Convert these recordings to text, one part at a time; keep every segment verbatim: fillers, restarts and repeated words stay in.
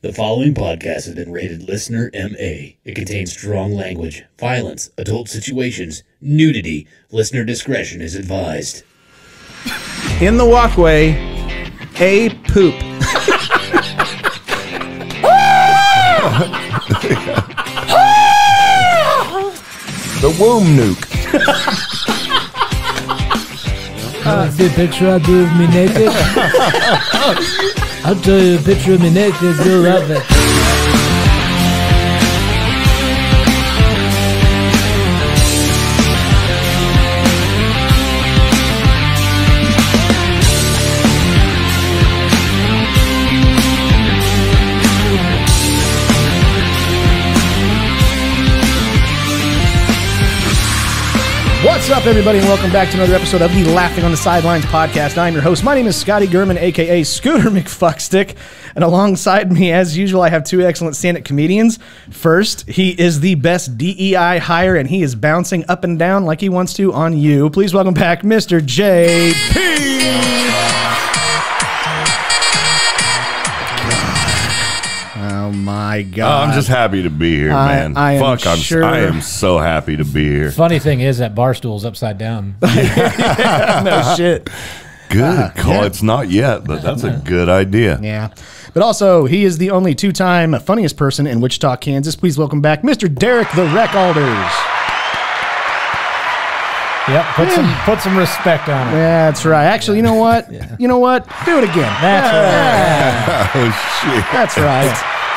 The following podcast has been rated Listener M A. It contains strong language, violence, adult situations, nudity. Listener discretion is advised. In the walkway, a poop. The womb nuke. uh, see a picture I do of me naked? I'll tell you a picture of me next, you'll love it. What's up, everybody, and welcome back to another episode of the Laughing on the Sidelines podcast. I'm your host. My name is Scotty Gurman, a k a. Scooter McFuckstick, and alongside me, as usual, I have two excellent stand-up comedians. First, he is the best D E I hire, and he is bouncing up and down like he wants to on you. Please welcome back Mister J P Oh, my God. I'm just happy to be here, I, man. I am Fuck, I'm, sure. I am so happy to be here. Funny thing is that bar stool's upside down. Yeah, no shit. Good uh, call. Yeah. It's not yet, but that's a good idea. Yeah. But also, he is the only two-time funniest person in Wichita, Kansas. Please welcome back Mister Derek the Wreck Alders. Yep, put yeah. some put some respect on it. That's right. Actually, you know what? yeah. You know what? Do it again. That's yeah. right. Oh shit. That's right.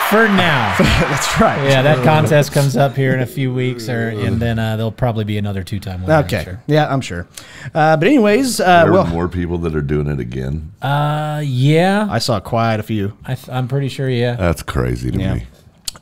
For now. That's right. Yeah, that contest comes up here in a few weeks, or and then uh, there'll probably be another two-time winner. Okay. I'm sure. Yeah, I'm sure. Uh, but anyways, uh, there well, are more people that are doing it again. Uh, yeah. I saw quite a few. I th I'm pretty sure. Yeah. That's crazy to yeah. me.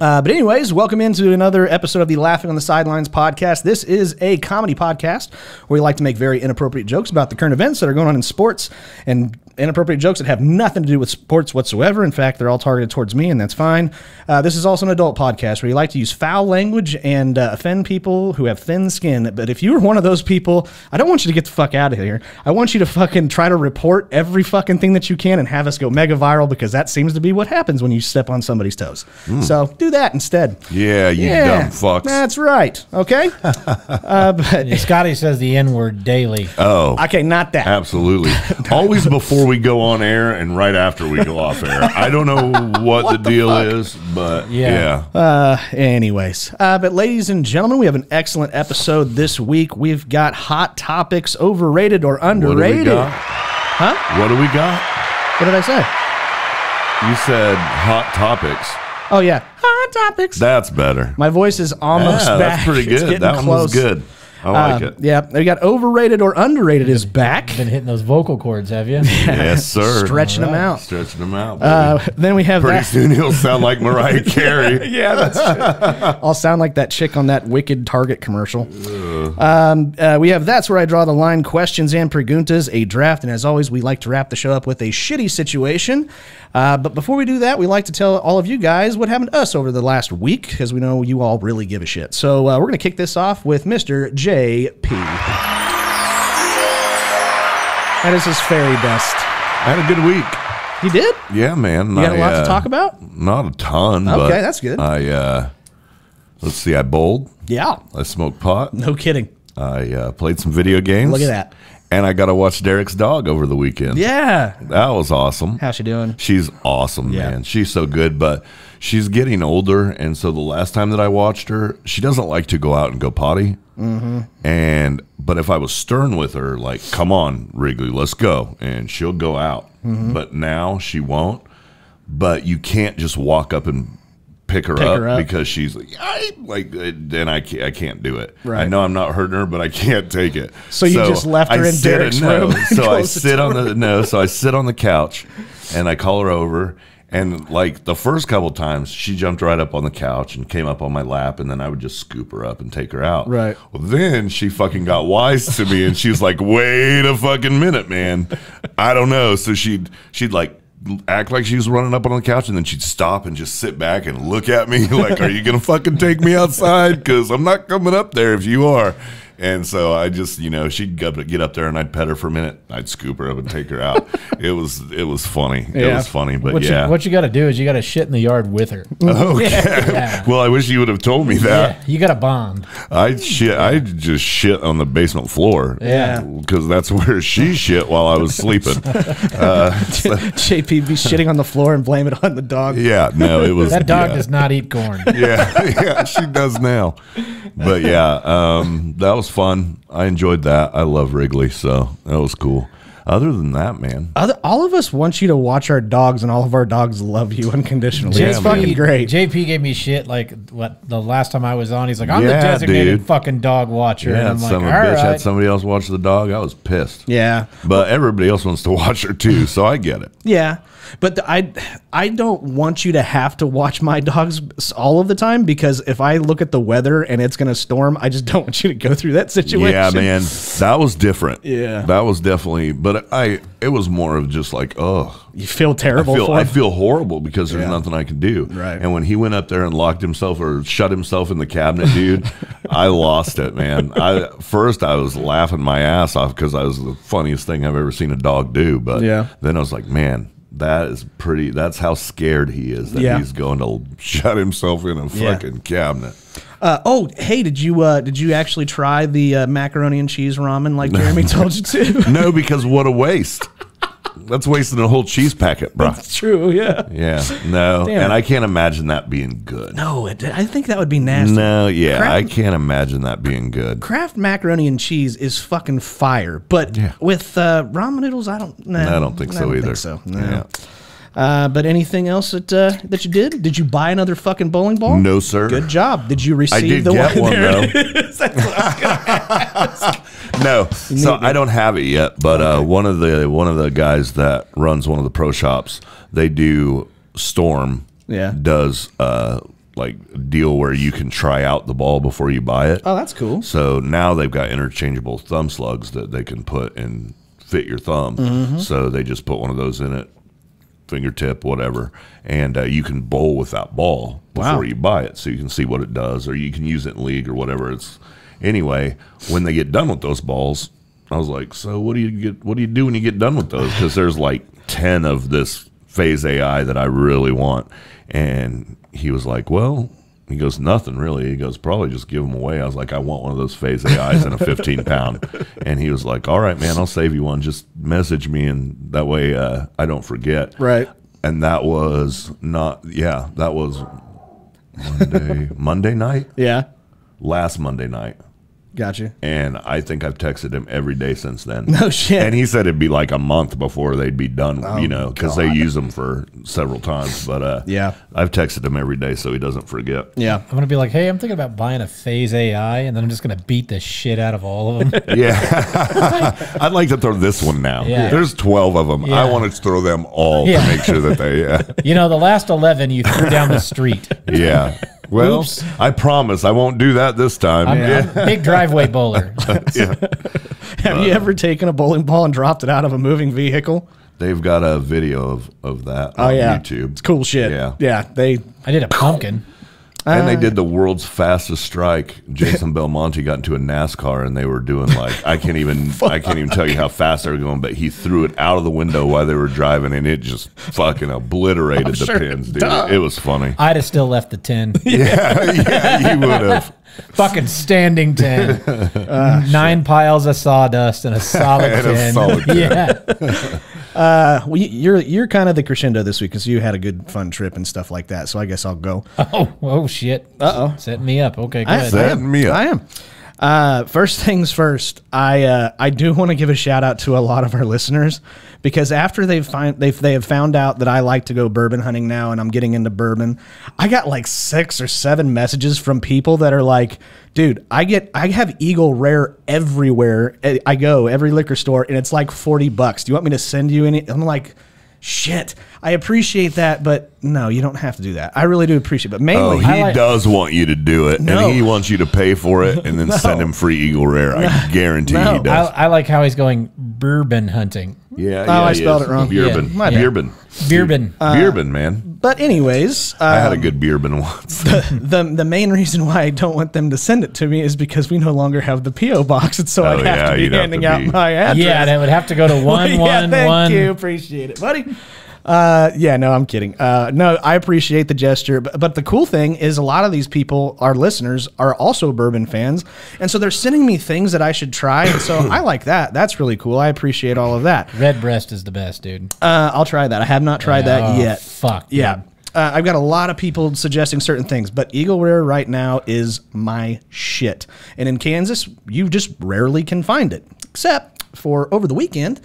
Uh, but anyways, welcome into another episode of the Laughing on the Sidelines podcast. This is a comedy podcast where we like to make very inappropriate jokes about the current events that are going on in sports, and inappropriate jokes that have nothing to do with sports whatsoever. In fact, they're all targeted towards me, and that's fine. Uh, this is also an adult podcast where you like to use foul language and uh, offend people who have thin skin. But if you're one of those people, I don't want you to get the fuck out of here. I want you to fucking try to report every fucking thing that you can and have us go mega viral, because that seems to be what happens when you step on somebody's toes. Mm. So do that instead. Yeah, you yeah, dumb fucks. That's right. Okay? uh, but yeah, Scotty says the N-word daily. Oh. Okay, not that. Absolutely. Always before we we go on air and right after we go off air. I don't know what, what the, the deal fuck? is, but yeah. yeah. Uh, anyways, uh, but ladies and gentlemen, we have an excellent episode this week. We've got hot topics, overrated or underrated. What do we got? Huh? What do we got? What did I say? You said hot topics. Oh, yeah. Hot topics. That's better. My voice is almost yeah, back. That's pretty good. That one was good. I like uh, it. Yeah, we got overrated or underrated is back. Been hitting those vocal cords, have you? Yes, sir. Stretching right. them out. Stretching them out. Uh, then we have. Pretty that. soon he'll sound like Mariah Carey. yeah, that's true. I'll sound like that chick on that Wicked Target commercial. Um, uh, we have That's Where I Draw the Line, questions and preguntas, a draft, and as always, we like to wrap the show up with a shitty situation. Uh, but before we do that, we like to tell all of you guys what happened to us over the last week, because we know you all really give a shit. So uh, we're going to kick this off with Mister J. J P That is his fairy dust. I had a good week. You did? Yeah, man. You I, got a lot uh, to talk about? Not a ton. Okay, but that's good. I uh, let's see. I bowled. Yeah. I smoked pot. No kidding. I uh, played some video games. Look at that. And I got to watch Derek's dog over the weekend. Yeah. That was awesome. How's she doing? She's awesome, yeah. man. She's so good, but she's getting older. And so the last time that I watched her, she doesn't like to go out and go potty. Mm-hmm. And but if I was stern with her, like, come on, Wrigley, let's go, and she'll go out. Mm-hmm. But now she won't. But you can't just walk up and pick her, pick up, her up because she's like, I, like then I can't, I can't do it. Right. I know I'm not hurting her, but I can't take it. So, so you just left her I in Derek's room. No, so I sit on the no. So I sit on the couch, and I call her over. And, like, the first couple times, she jumped right up on the couch and came up on my lap, and then I would just scoop her up and take her out. Right. Well, then she fucking got wise to me, and she was like, wait a fucking minute, man. I don't know. So she'd, she'd like, act like she was running up on the couch, and then she'd stop and just sit back and look at me like, are you going to fucking take me outside? Because I'm not coming up there if you are. And so I just, you know, she'd get up there and I'd pet her for a minute. I'd scoop her up and take her out. It was it was funny. Yeah. It was funny, but what yeah. You, what you got to do is you got to shit in the yard with her. Okay. Yeah. Well, I wish you would have told me that. Yeah. You got to bond. I shit. I just shit on the basement floor. Yeah. Because that's where she shit while I was sleeping. uh, so. J P be shitting on the floor and blame it on the dog. Yeah. No, it was. That dog yeah. does not eat corn. Yeah. Yeah. She does now. But yeah, um, that was fun. I enjoyed that. I love Wrigley, so that was cool. Other than that, man, Other, all of us want you to watch our dogs, and all of our dogs love you unconditionally. It's yeah, fucking great. J P gave me shit like what the last time I was on. He's like, "I'm yeah, the designated dude. fucking dog watcher." Yeah, and I'm like, "All bitch, right." Had somebody else watch the dog. I was pissed. Yeah, but everybody else wants to watch her too, so I get it. Yeah, but the, I, I don't want you to have to watch my dogs all of the time, because if I look at the weather and it's gonna storm, I just don't want you to go through that situation. Yeah, man, that was different. Yeah, that was definitely, but. I it was more of just like, oh, you feel terrible. I feel, for I feel horrible because there's yeah. nothing I can do. Right. And when he went up there and locked himself or shut himself in the cabinet, dude, I lost it, man. I first I was laughing my ass off because that was the funniest thing I've ever seen a dog do. But yeah. then I was like, man, that is pretty. That's how scared he is that yeah. he's going to shut himself in a fucking yeah. cabinet. Uh, oh, hey, did you uh, did you actually try the uh, macaroni and cheese ramen like Jeremy told you to? No, because what a waste. That's wasting a whole cheese packet, bro. That's true, yeah. Yeah, no. Damn. And I can't imagine that being good. No, it, I think that would be nasty. No, yeah, Kraft, I can't imagine that being good. Kraft macaroni and cheese is fucking fire, but yeah. with uh, ramen noodles, I don't know. Nah, I don't think I so don't either. Think so, no. Yeah. Uh, but anything else that uh, that you did? Did you buy another fucking bowling ball? No, sir. Good job. Did you receive I did the get one? one there though. It is. That's what I was gonna ask. No, so I don't have it yet. But okay. uh, one of the one of the guys that runs one of the pro shops, they do Storm. Yeah, does uh, like deal where you can try out the ball before you buy it. Oh, that's cool. So now they've got interchangeable thumb slugs that they can put and fit your thumb. Mm-hmm. So they just put one of those in it. Fingertip, whatever, and uh, you can bowl with that ball before wow. you buy it, so you can see what it does, or you can use it in league or whatever. It's anyway. When they get done with those balls, I was like, so what do you get? What do you do when you get done with those? Because there's like ten of this Phase A I that I really want, and he was like, well. He goes, nothing really. He goes, probably just give them away. I was like, I want one of those Phase A Is in a fifteen pound. And he was like, all right, man, I'll save you one. Just message me, and that way uh, I don't forget. Right. And that was not, yeah, that was Monday, Monday night? Yeah. Last Monday night. Gotcha. And I think I've texted him every day since then. No shit. And he said it'd be like a month before they'd be done, oh, you know, because they use them for several times. But uh, yeah, I've texted him every day so he doesn't forget. Yeah. I'm going to be like, hey, I'm thinking about buying a Phase A I, and then I'm just going to beat the shit out of all of them. Yeah. I'd like to throw this one now. Yeah. There's twelve of them. Yeah. I want to throw them all yeah. to make sure that they, yeah. You know, the last eleven you threw down the street. Yeah. Well, oops. I promise I won't do that this time. I'm, yeah. I'm a big driveway bowler. Yeah. Have uh, you ever taken a bowling ball and dropped it out of a moving vehicle? They've got a video of, of that oh, on yeah. YouTube. It's cool shit. Yeah. Yeah. They I did a pumpkin. And they did the world's fastest strike. Jason Belmonte got into a NASCAR, and they were doing like I can't even I can't even tell you how fast they were going, but he threw it out of the window while they were driving, and it just fucking obliterated I'm the sure pins, dude. It, it was funny. I'd have still left the tin. Yeah, yeah, you would have. Fucking standing tin. Uh, Nine shit. piles of sawdust and a solid and tin. A solid tin. Yeah. Uh, well, you're you're kind of the crescendo this week because you had a good fun trip and stuff like that. So I guess I'll go. Oh, oh shit! Uh oh, setting me up. Okay, go ahead. Setting me up. I am. Uh, first things first. I uh, I do want to give a shout out to a lot of our listeners because after they've find they they have found out that I like to go bourbon hunting now and I'm getting into bourbon, I got like six or seven messages from people that are like, dude, I get I have Eagle Rare everywhere I go, every liquor store, and it's like forty bucks. Do you want me to send you any? I'm like, shit, I appreciate that, but no, you don't have to do that. I really do appreciate it, but mainly... Oh, he like, does want you to do it, no. and he wants you to pay for it, and then no. send him free Eagle Rare. I no. guarantee no. he does. I, I like how he's going bourbon hunting. Yeah. Oh, yeah, I spelled is. it wrong. Bourbon. Yeah. Bourbon. Bourbon. Uh, Bourbon, man. But anyways. Um, I had a good Bourbon once. the, the, the main reason why I don't want them to send it to me is because we no longer have the P O box, and so oh, I'd have yeah, to be handing to out be. my address. Yeah, and it would have to go to one, well, yeah, one, thank one. you. Appreciate it, buddy. Uh, yeah, no, I'm kidding. Uh, no, I appreciate the gesture, but, but the cool thing is a lot of these people, our listeners, are also bourbon fans, and so they're sending me things that I should try, and so I like that. That's really cool. I appreciate all of that. Red Breast is the best, dude. Uh, I'll try that. I have not tried yeah, that oh, yet. Fuck. Yeah. Man. Uh, I've got a lot of people suggesting certain things, but Eagle Rare right now is my shit. And in Kansas, you just rarely can find it, except for over the weekend.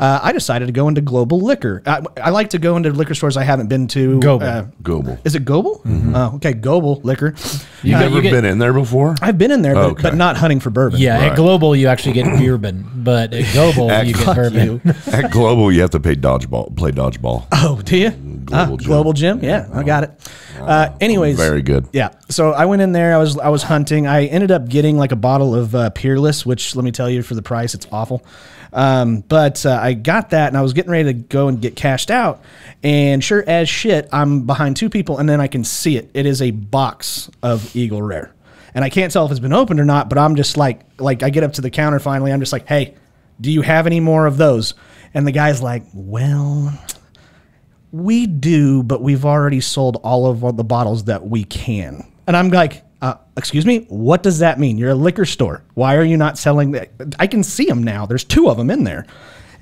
Uh, I decided to go into Global Liquor. I, I like to go into liquor stores I haven't been to. Global. Uh, Global. Is it Global? Mm-hmm. Oh, okay, Global Liquor. You've uh, never you get, been in there before? I've been in there, but, okay. but not hunting for bourbon. Yeah, right. At Global you actually get bourbon, but at Global at you get bourbon. You. At Global you have to pay dodgeball, play dodgeball. Oh, do you? Global, uh, gym. Global Gym. Yeah, yeah, I got it. Uh, anyways, very good. Yeah, so I went in there. I was I was hunting. I ended up getting like a bottle of uh, Peerless, which let me tell you, for the price, it's awful. Um, but uh, I got that, and I was getting ready to go and get cashed out, and sure as shit, I'm behind two people, and then I can see it. It is a box of Eagle Rare, and I can't tell if it's been opened or not. But I'm just like, like I get up to the counter finally. I'm just like, hey, do you have any more of those? And the guy's like, well, we do, but we've already sold all of the bottles that we can. And I'm like, uh, excuse me, what does that mean? You're a liquor store. Why are you not selling that? I can see them now. There's two of them in there.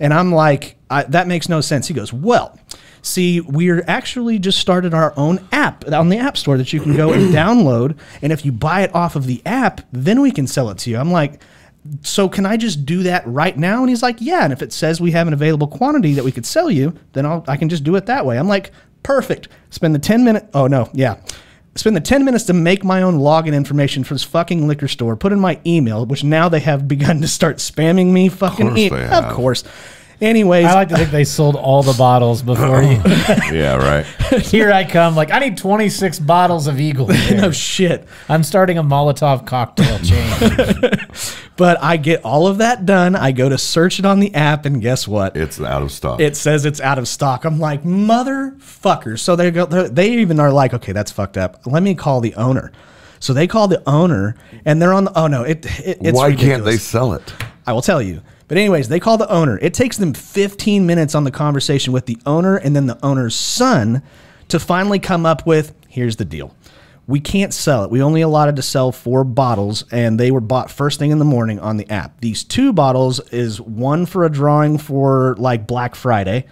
And I'm like, I, that makes no sense. He goes, well, see, we're actually just started our own app on the App Store that you can go and download. And if you buy it off of the app, then we can sell it to you. I'm like, so can I just do that right now? And he's like, yeah. And if it says we have an available quantity that we could sell you, then I'll, I can just do it that way. I'm like, perfect. Spend the ten minutes. Oh, no. Yeah. Spend the ten minutes to make my own login information for this fucking liquor store. Put in my email, which now they have begun to start spamming me. Fucking, of course. E they have. Of course. Anyways, I like to think they sold all the bottles before you. Yeah, right. Here I come, like, I need twenty-six bottles of Eagle. No shit. I'm starting a Molotov cocktail chain. But I get all of that done. I go to search it on the app, and guess what? It's out of stock. It says it's out of stock. I'm like, motherfucker. So they go. They even are like, okay, that's fucked up. Let me call the owner. So they call the owner, and they're on the. Oh no, it. it it's Why ridiculous. Can't they sell it? I will tell you. But anyways, they call the owner. It takes them fifteen minutes on the conversation with the owner and then the owner's son to finally come up with, here's the deal. We can't sell it. We only allotted to sell four bottles, and they were bought first thing in the morning on the app. These two bottles is one for a drawing for like Black Friday,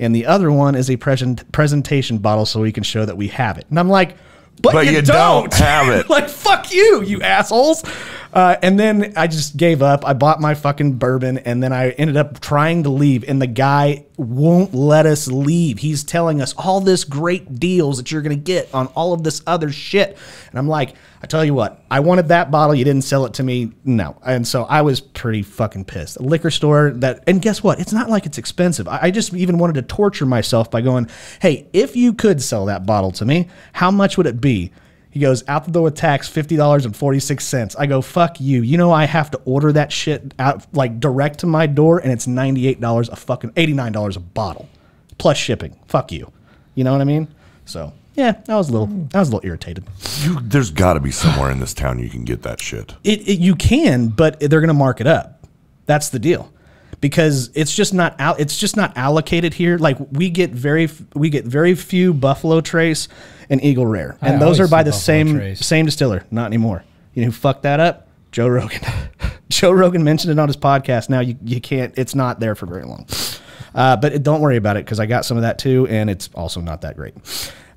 and the other one is a present presentation bottle so we can show that we have it. And I'm like, But, but you, you don't, don't have it. Like, fuck you, you assholes. Uh, and then I just gave up. I bought my fucking bourbon, and then I ended up trying to leave, and the guy won't let us leave. He's telling us all this great deals that you're going to get on all of this other shit. And I'm like, I tell you what, I wanted that bottle. You didn't sell it to me. No. And so I was pretty fucking pissed. A liquor store that, and guess what? It's not like it's expensive. I, I just even wanted to torture myself by going, hey, if you could sell that bottle to me, how much would it be? He goes, out the door with tax, fifty dollars and forty-six cents. I go, fuck you. You know I have to order that shit out like direct to my door, and it's ninety-eight dollars a fucking eighty-nine dollars a bottle, plus shipping. Fuck you. You know what I mean? So yeah, I was a little, I was a little irritated. You, there's got to be somewhere in this town you can get that shit. It, it you can, but they're gonna mark it up. That's the deal. Because it's just not out, it's just not allocated here. Like we get very we get very few Buffalo Trace and Eagle Rare, and I those are by the Buffalo same Trace. same distiller. Not anymore. You know who fucked that up? Joe Rogan. Joe Rogan mentioned it on his podcast. Now you you can't. It's not there for very long. Uh, but it, don't worry about it because I got some of that too, and it's also not that great.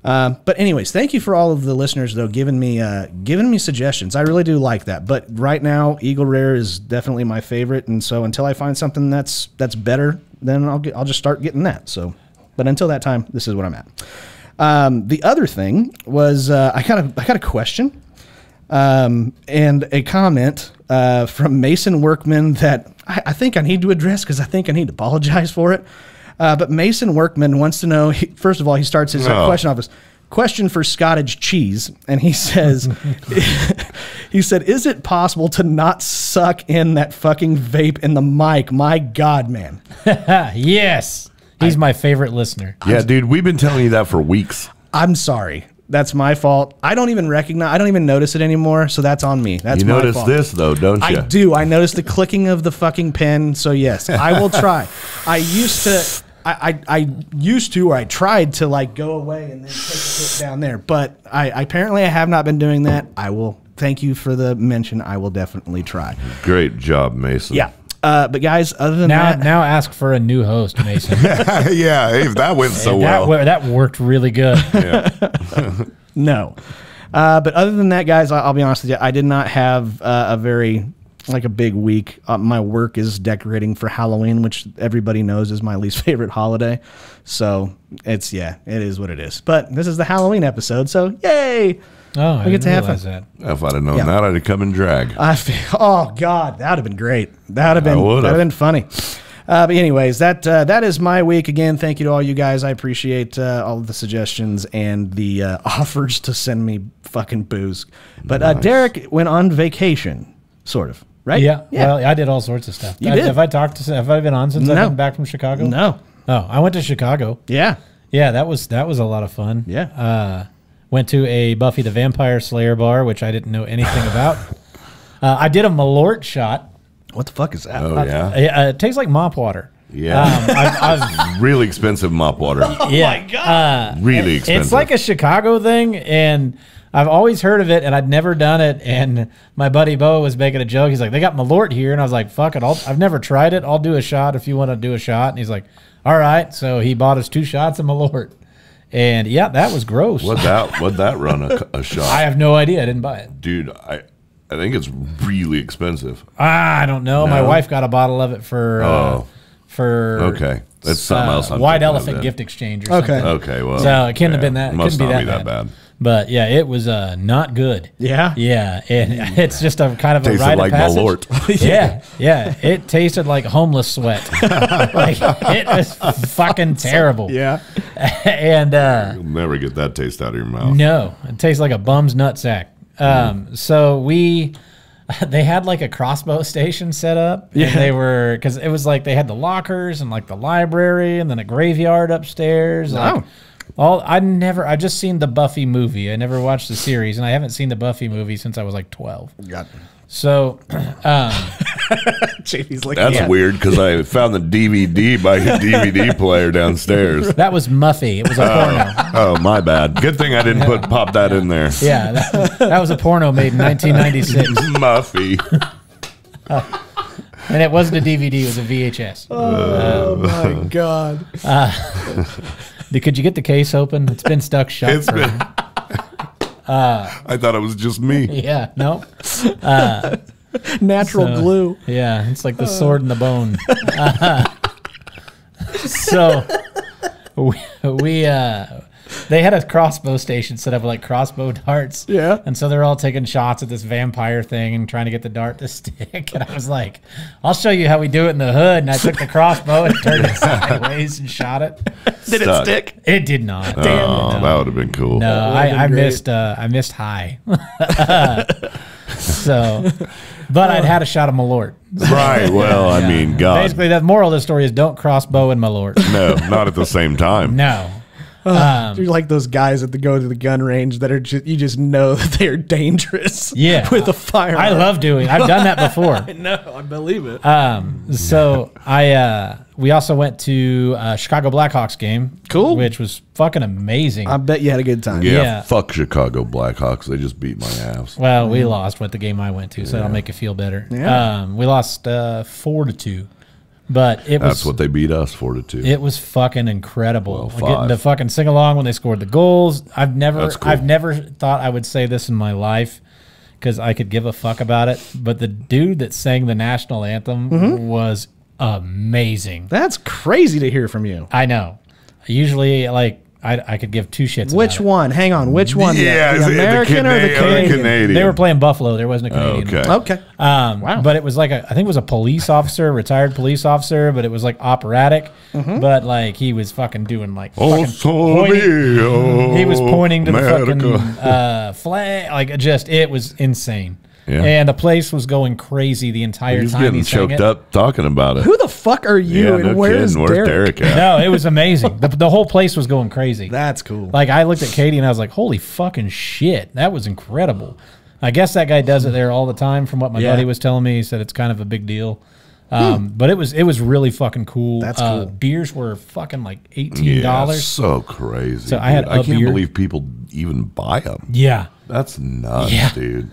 Um, but anyways, thank you for all of the listeners though giving me uh, giving me suggestions. I really do like that. But right now, Eagle Rare is definitely my favorite, and so until I find something that's that's better, then I'll get, I'll just start getting that. So, but until that time, this is what I'm at. Um, the other thing was uh, I got a I got a question um, and a comment uh, from Mason Workman that I, I think I need to address because I think I need to apologize for it. Uh, but Mason Workman wants to know, he, first of all, he starts his no. question off as, Question for Scottage Cheese, and he says, he said, is it possible to not suck in that fucking vape in the mic? My God, man. Yes. He's I, my favorite listener. Yeah, I'm, dude, we've been telling you that for weeks. I'm sorry. That's my fault. I don't even recognize. I don't even notice it anymore, so that's on me. That's you my notice fault. This, though, don't you? I do. I notice the clicking of the fucking pen, so yes, I will try. I used to... I, I, I used to, or I tried to, like, go away and then take a hit down there. But I, I apparently I have not been doing that. I will thank you for the mention. I will definitely try. Great job, Mason. Yeah. Uh, but, guys, other than now, that. Now ask for a new host, Mason. Yeah, if that went so that, well. That worked really good. Yeah. No. Uh, but other than that, guys, I'll, I'll be honest with you. I did not have uh, a very... like a big week. Uh, my work is decorating for Halloween, which everybody knows is my least favorite holiday. So it's, yeah, it is what it is. But this is the Halloween episode, so yay! Oh, we I get to have fun. That. If I'd have known yeah. that, I'd have come and drag. I feel, oh, God, that would have been great. That would have been, that'd have been funny. Uh, but anyways, that uh, that is my week. Again, thank you to all you guys. I appreciate uh, all of the suggestions and the uh, offers to send me fucking booze. But nice. uh, Derek went on vacation, sort of. Right? Yeah. yeah. Well, I did all sorts of stuff. You I, did. Have I talked to? Have I been on since no. I've been back from Chicago? No. Oh, I went to Chicago. Yeah. Yeah. That was that was a lot of fun. Yeah. Uh, went to a Buffy the Vampire Slayer bar, which I didn't know anything about. Uh, I did a Malort shot. What the fuck is that? Oh uh, yeah. It, uh, it tastes like mop water. Yeah. Um, I've, I've, really expensive mop water. Oh yeah. my god. Uh, really it, expensive. It's like a Chicago thing, and I've always heard of it, and I'd never done it, and my buddy Bo was making a joke. He's like, they got Malort here, and I was like, fuck it. I'll, I've never tried it. I'll do a shot if you want to do a shot. And he's like, all right. So he bought us two shots of Malort. And, yeah, that was gross. What'd that, what'd that run a, a shot? I have no idea. I didn't buy it. Dude, I I think it's really expensive. Ah, I don't know. No? My wife got a bottle of it for oh. – uh, for okay, that's something uh, else. I'm White Elephant gift exchange or okay. something. Okay, well, so it can't yeah, have been that. It must couldn't not be that, be that bad. bad. But yeah, it was uh, not good. Yeah, yeah, and it's just a kind of tasted a rite like of passage. Malort. yeah, yeah, it tasted like homeless sweat. Like it was fucking terrible. Yeah, and uh, you'll never get that taste out of your mouth. No, it tastes like a bum's nutsack. Um, mm. So we. They had like a crossbow station set up. Yeah. And they were, because it was like they had the lockers and like the library and then a graveyard upstairs. Wow. Like all, I never, I just seen the Buffy movie. I never watched the series, and I haven't seen the Buffy movie since I was like twelve. Got it. So, um, J P's like, that's yeah. weird because I found the D V D by your D V D player downstairs. That was Muffy. It was a uh, porno. Oh, my bad. Good thing I didn't put pop that yeah. in there. Yeah, that, that was a porno made in nineteen ninety-six. Muffy. uh, and it wasn't a D V D. It was a V H S. Oh, uh, my God. Uh, could you get the case open? It's been stuck shut. It's for been. Uh, I thought it was just me. Yeah, no. Uh, Natural so, glue. Yeah, it's like the uh. sword in the bone. Uh, so we, we uh, they had a crossbow station set up with like crossbow darts. Yeah. And so they're all taking shots at this vampire thing and trying to get the dart to stick. And I was like, I'll show you how we do it in the hood. And I took the crossbow and turned it sideways and shot it. Did Stuck. it stick? It did not. Oh, damn, no. That would have been cool. No, I, I missed uh, I missed high. uh, so, but I'd had a shot of Malort. Right. Well, yeah. I mean, God. Basically, the moral of the story is don't crossbow and Malort. No, not at the same time. No. Um, You're like those guys that go to the gun range that are just, you just know that they're dangerous. Yeah, with a firearm. I love doing. I've done that before. I know. I believe it. Um. So I. Uh, we also went to a Chicago Blackhawks game. Cool. Which was fucking amazing. I bet you had a good time. Yeah. yeah. Fuck Chicago Blackhawks. They just beat my ass. Well, mm. we lost with the game I went to, so yeah. that'll make you feel better. Yeah. Um. We lost uh, four to two. But it was, that's what they beat us for to two. It was fucking incredible. Well, getting to fucking sing along when they scored the goals. I've never, cool. I've never thought I would say this in my life because I could give a fuck about it. But the dude that sang the national anthem mm-hmm. was amazing. That's crazy to hear from you. I know. Usually, like I, I could give two shits. Which about one? It. Hang on. Which one? Yeah, the, the American the or the Canadian? Or the Canadian? They were playing Buffalo. There wasn't a Canadian. Okay. okay. Um, wow. But it was like a, I think it was a police officer, retired police officer, but it was like operatic. Mm-hmm. But like he was fucking doing like fucking oh, pointing, oh, he was pointing to America. the fucking uh, flag. Like just it was insane. Yeah. And the place was going crazy the entire He's time. He's getting choked it. up talking about it. Who the fuck are you? Yeah, and no where is Derek? Derek at? No, it was amazing. the, the whole place was going crazy. That's cool. Like I looked at Katie and I was like, "Holy fucking shit, that was incredible." I guess that guy does it there all the time. From what my yeah. buddy was telling me, he said it's kind of a big deal. Um, hmm. But it was it was really fucking cool. That's uh, cool. Beers were fucking like eighteen dollars. Yeah, so crazy. So dude, I had. I can't beer. believe people even buy them. Yeah, that's nuts, yeah. dude.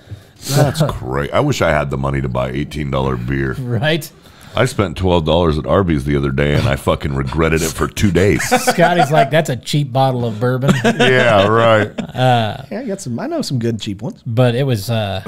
That's great. I wish I had the money to buy eighteen dollar beer. Right? I spent twelve dollars at Arby's the other day, and I fucking regretted it for two days. Scotty's like, that's a cheap bottle of bourbon. Yeah, right. Uh, yeah, I got some. I know some good cheap ones. But it was, uh,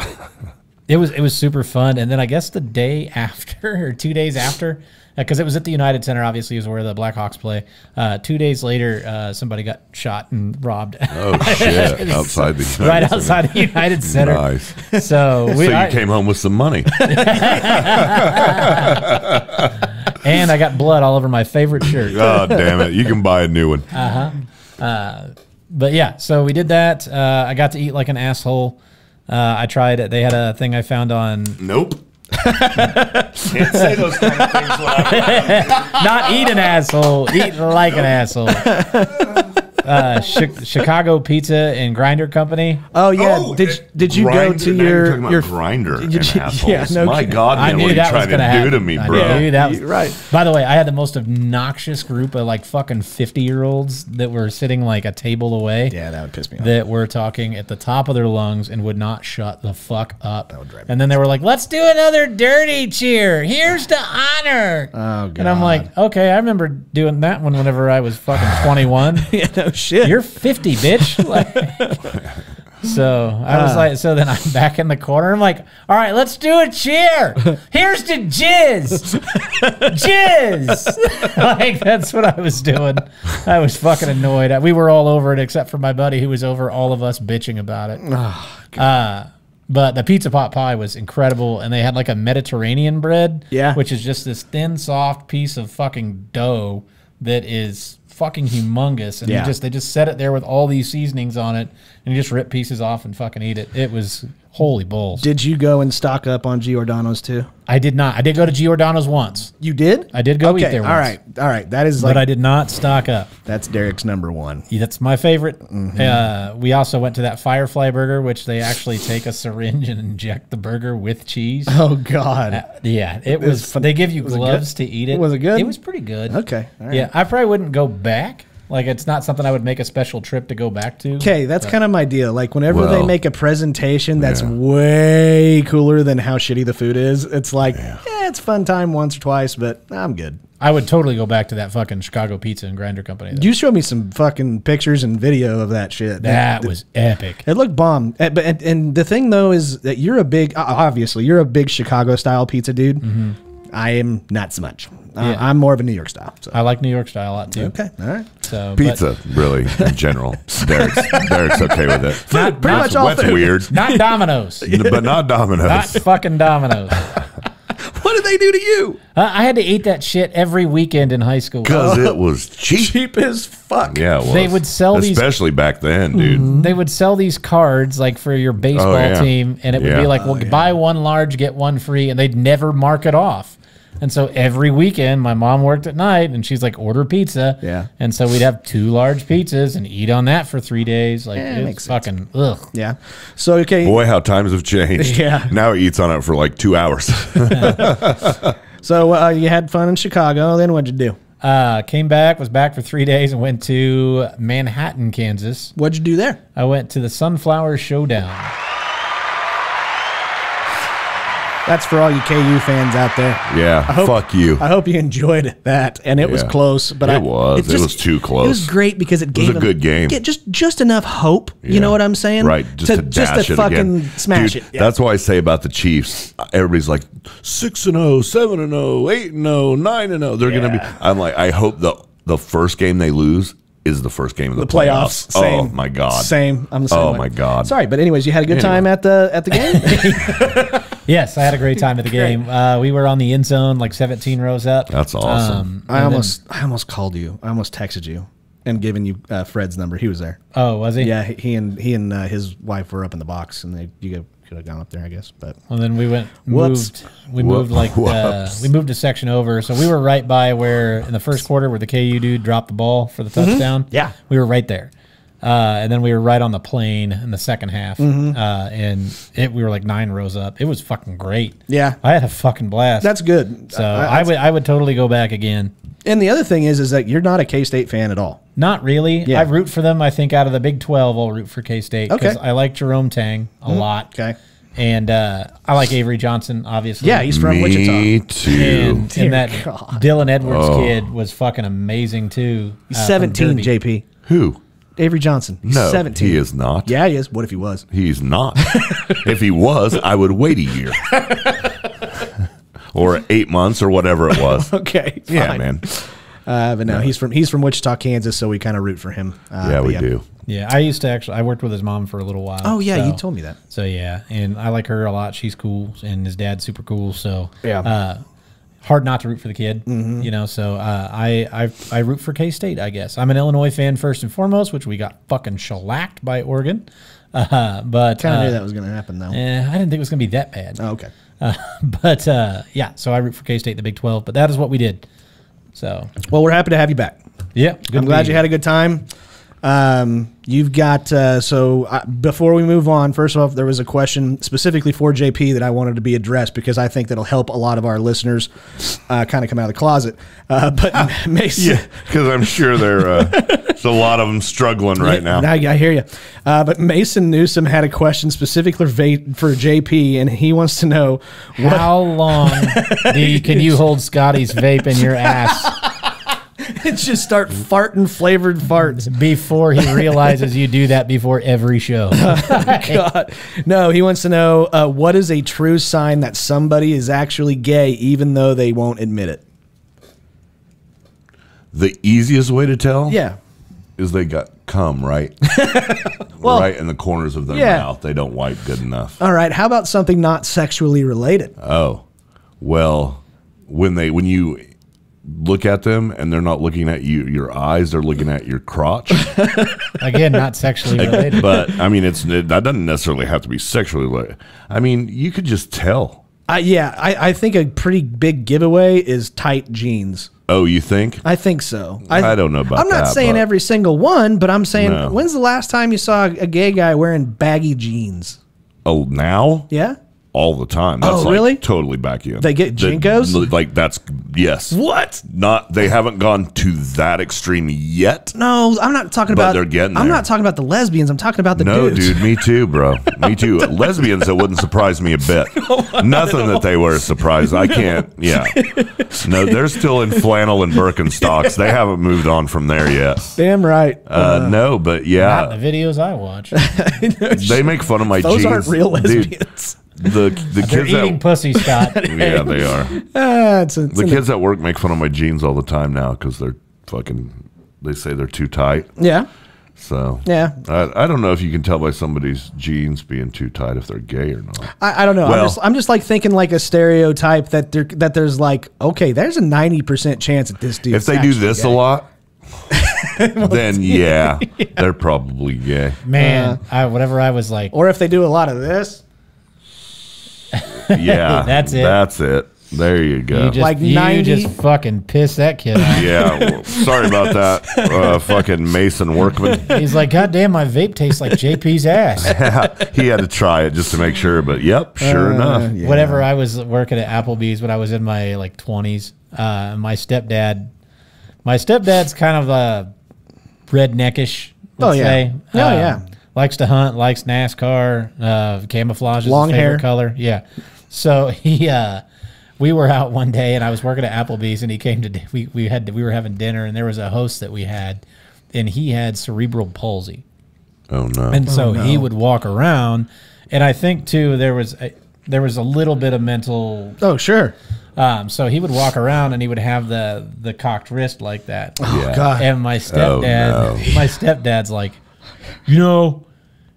it was, it was super fun. And then I guess the day after, or two days after, because it was at the United Center, obviously, is where the Blackhawks play. Uh, two days later, uh, somebody got shot and robbed. Oh, shit. Outside the United Center. Right outside the United Center. Nice. So, we, so you I, came home with some money. And I got blood all over my favorite shirt. Oh, damn it. You can buy a new one. Uh-huh. Uh, but, yeah, so we did that. Uh, I got to eat like an asshole. Uh, I tried it. They had a thing I found on. Nope. Can't say those kind of things. Not eat an asshole, eat like nope. an asshole. Uh, chi Chicago Pizza and Grinder Company. Oh yeah, oh, did it, did you grinder, go to your your grinder? You, yeah, no my kidding. God, man, I knew what that you was trying to happen. do to me, I bro? Knew that was, right. By the way, I had the most obnoxious group of like fucking fifty year olds that were sitting like a table away. Yeah, that would piss me off. That were talking at the top of their lungs and would not shut the fuck up. That would drive me and then they were like, "Let's do another dirty cheer. Here's to honor." Oh god. And I'm like, okay, I remember doing that one whenever I was fucking twenty-one. Yeah. No shit. You're fifty, bitch. Like, so I uh, was like, so then I'm back in the corner. I'm like, all right, let's do a cheer. Here's to jizz. Jizz. Like, that's what I was doing. I was fucking annoyed. We were all over it except for my buddy who was over all of us bitching about it. Oh, God. Uh, But the pizza pot pie was incredible, and they had like a Mediterranean bread, yeah, which is just this thin, soft piece of fucking dough that is fucking humongous, and yeah. you just they just set it there with all these seasonings on it, and you just rip pieces off and fucking eat it. It was holy balls. Did you go and stock up on Giordano's too? I did not. I did go to Giordano's once. You did? I did go okay. eat there. Once. All right, all right. That is, but like, I did not stock up. That's Derek's number one. That's my favorite. Mm-hmm. Uh, we also went to that Firefly Burger, which they actually take a syringe and inject the burger with cheese. Oh God! Uh, yeah, it, it was. was they give you was gloves to eat it. Was it good? It was pretty good. Okay. All right. Yeah, I probably wouldn't go back. Back? Like, it's not something I would make a special trip to go back to. Okay, that's kind of my deal. Like, whenever well, they make a presentation that's yeah. way cooler than how shitty the food is, it's like, yeah. eh, it's fun time once or twice, but I'm good. I would totally go back to that fucking Chicago Pizza and Grinder Company. Though. You showed me some fucking pictures and video of that shit. That, that was that, epic. It looked bomb. And, and, and the thing, though, is that you're a big, obviously, you're a big Chicago-style pizza dude. Mm-hmm. I am not so much. Yeah. Uh, I'm more of a New York style. So. I like New York style a lot too. Okay, all right. So pizza, but, really, in general, Derek's, Derek's okay with it. Food, not, pretty not, much all that's food. Weird. Not Domino's, but not Domino's. Not fucking Domino's. What did they do to you? Uh, I had to eat that shit every weekend in high school because it was cheap, cheap as fuck. Yeah, it was. They would sell especially these, especially back then, dude. Mm, they would sell these cards like for your baseball oh, yeah. team, and it yeah. would be like, "Well, oh, yeah. buy one large, get one free," and they'd never mark it off. And so every weekend, my mom worked at night, and she's like, "Order pizza." Yeah. And so we'd have two large pizzas and eat on that for three days. Like, yeah, it's fucking sense. Ugh. Yeah. So okay. Boy, how times have changed. Yeah. Now he eats on it for like two hours. So uh, you had fun in Chicago. Then what'd you do? Uh, came back, was back for three days, and went to Manhattan, Kansas. What'd you do there? I went to the Sunflower Showdown. That's for all you K U fans out there. Yeah, I hope, fuck you. I hope you enjoyed that, and it yeah. was close. But it I, was. Just, it was too close. It was great because it gave it was a good game. Just just enough hope. Yeah. You know what I'm saying? Right. Just to, to, dash just to it fucking again. smash Dude, it. Yeah. That's why I say about the Chiefs. Everybody's like six and zero, seven and zero, eight and zero, nine and zero. They're yeah. gonna be. I'm like, I hope the the first game they lose is the first game of the, the playoffs. playoffs. Same. Oh my god. Same. I'm the same. Oh way. my god. Sorry, but anyways, you had a good anyway. time at the at the game. Yes, I had a great time at the game. Uh, we were on the end zone, like seventeen rows up. That's awesome. Um, I almost then, I almost called you. I almost texted you and given you uh, Fred's number. He was there. Oh, was he? Yeah, he and he and uh, his wife were up in the box, and they you go. Could have gone up there, I guess. But well, then we went moved. Whoops. We moved like uh, we moved a section over, so we were right by where in the first quarter where the K U dude dropped the ball for the touchdown. Mm-hmm. Yeah, we were right there, uh, and then we were right on the plane in the second half, mm-hmm. uh, and it we were like nine rows up. It was fucking great. Yeah, I had a fucking blast. That's good. So uh, that's I would I would totally go back again. And the other thing is, is that you're not a K-State fan at all. Not really. Yeah. I root for them. I think out of the Big twelve, I'll root for K-State because okay. I like Jerome Tang a mm, lot. Okay. And uh, I like Avery Johnson, obviously. Yeah, he's from Me Wichita. Me too. And, and that God. Dylan Edwards oh. kid was fucking amazing too. He's uh, seventeen, J P. Who? Avery Johnson. He's no, seventeen. He is not. Yeah, he is. What if he was? He's not. If he was, I would wait a year. Or eight months, or whatever it was. Okay, fine. Yeah, man. Uh, but no, yeah. he's from he's from Wichita, Kansas, so we kind of root for him. Uh, yeah, we yeah. do. Yeah, I used to actually. I worked with his mom for a little while. Oh yeah, so, you told me that. So yeah, and I like her a lot. She's cool, and his dad's super cool. So yeah, uh, hard not to root for the kid. Mm-hmm. You know, so uh, I I I root for K-State. I guess I'm an Illinois fan first and foremost, which we got fucking shellacked by Oregon. Uh, but kind of uh, knew that was going to happen though. Yeah, I didn't think it was going to be that bad. Oh, okay. Uh, but, uh, yeah, so I root for K-State in the Big twelve, but that is what we did. So, well, we're happy to have you back. Yeah. I'm glad you had a good time. Um, you've got, uh, so I, before we move on, first off, there was a question specifically for J P that I wanted to be addressed because I think that'll help a lot of our listeners, uh, kind of come out of the closet. Uh, but Mason, yeah, because I'm sure there, uh, there's a lot of them struggling right now. I, I hear you. Uh, but Mason Newsom had a question specifically for, for J P, and he wants to know what how long do you, can you hold Scotty's vape in your ass? It's just start farting flavored farts before he realizes you do that before every show. Oh, God. No, he wants to know uh, what is a true sign that somebody is actually gay even though they won't admit it? The easiest way to tell? Yeah. Is they got cum, right? Well, right in the corners of their yeah. mouth. They don't wipe good enough. All right. How about something not sexually related? Oh, well, when they when you... look at them and they're not looking at you your eyes, they're looking at your crotch. Again, not sexually related. But I mean, it's it, that doesn't necessarily have to be sexually related. I mean, you could just tell. Uh, yeah, I, I think a pretty big giveaway is tight jeans. Oh, you think? I think so. I, I don't know about that. I'm not that, saying every single one, but I'm saying no. When's the last time you saw a gay guy wearing baggy jeans? Oh, now? Yeah. All the time. That's oh, like really? Totally back in. They get Jinkos? The, like, that's, yes. What? Not, they haven't gone to that extreme yet. No, I'm not talking but about, they're getting I'm there. Not talking about the lesbians. I'm talking about the no, dudes. No, dude, me too, bro. Me too. Lesbians, that wouldn't surprise me a bit. No, nothing that they were surprised. I can't, yeah. No, they're still in flannel and Birkenstocks. They haven't moved on from there yet. Damn right. Uh, uh, no, but yeah. Not in the videos I watch. No, they make fun of my those jeans. Those aren't real lesbians. Dude, The the They're kids eating that, pussy, Scott. Yeah, they are. Uh, it's a, it's the kids at work make fun of my jeans all the time now because they're fucking. They say they're too tight. Yeah. So yeah, I, I don't know if you can tell by somebody's jeans being too tight if they're gay or not. I, I don't know. Well, I'm just I'm just like thinking like a stereotype that there that there's like okay, there's a ninety percent chance that this dude. If they do this gay. a lot. Well, then yeah, yeah, they're probably gay. Man, uh, I, whatever I was like, or if they do a lot of this. Yeah, that's it. That's it. There you go. You just, like ninety. You just fucking piss that kid off. Yeah, well, sorry about that, uh, fucking Mason Workman. He's like, God damn, my vape tastes like J P's ass. Yeah, he had to try it just to make sure, but yep, sure uh, enough. Yeah. Whenever I was working at Applebee's when I was in my like twenties, uh, my stepdad, my stepdad's kind of uh, redneckish. Let's oh yeah. Say. Oh um, yeah. Likes to hunt, likes NASCAR, uh, camouflage is his favorite color. Yeah. So he, uh, we were out one day and I was working at Applebee's and he came to, we, we had, to, we were having dinner and there was a host that we had and he had cerebral palsy. Oh no. And so oh, no. he would walk around and I think too, there was, a, there was a little bit of mental. Oh, sure. Um, so he would walk around and he would have the the cocked wrist like that. Oh yeah. God! And my stepdad, oh, no. my stepdad's like, you know,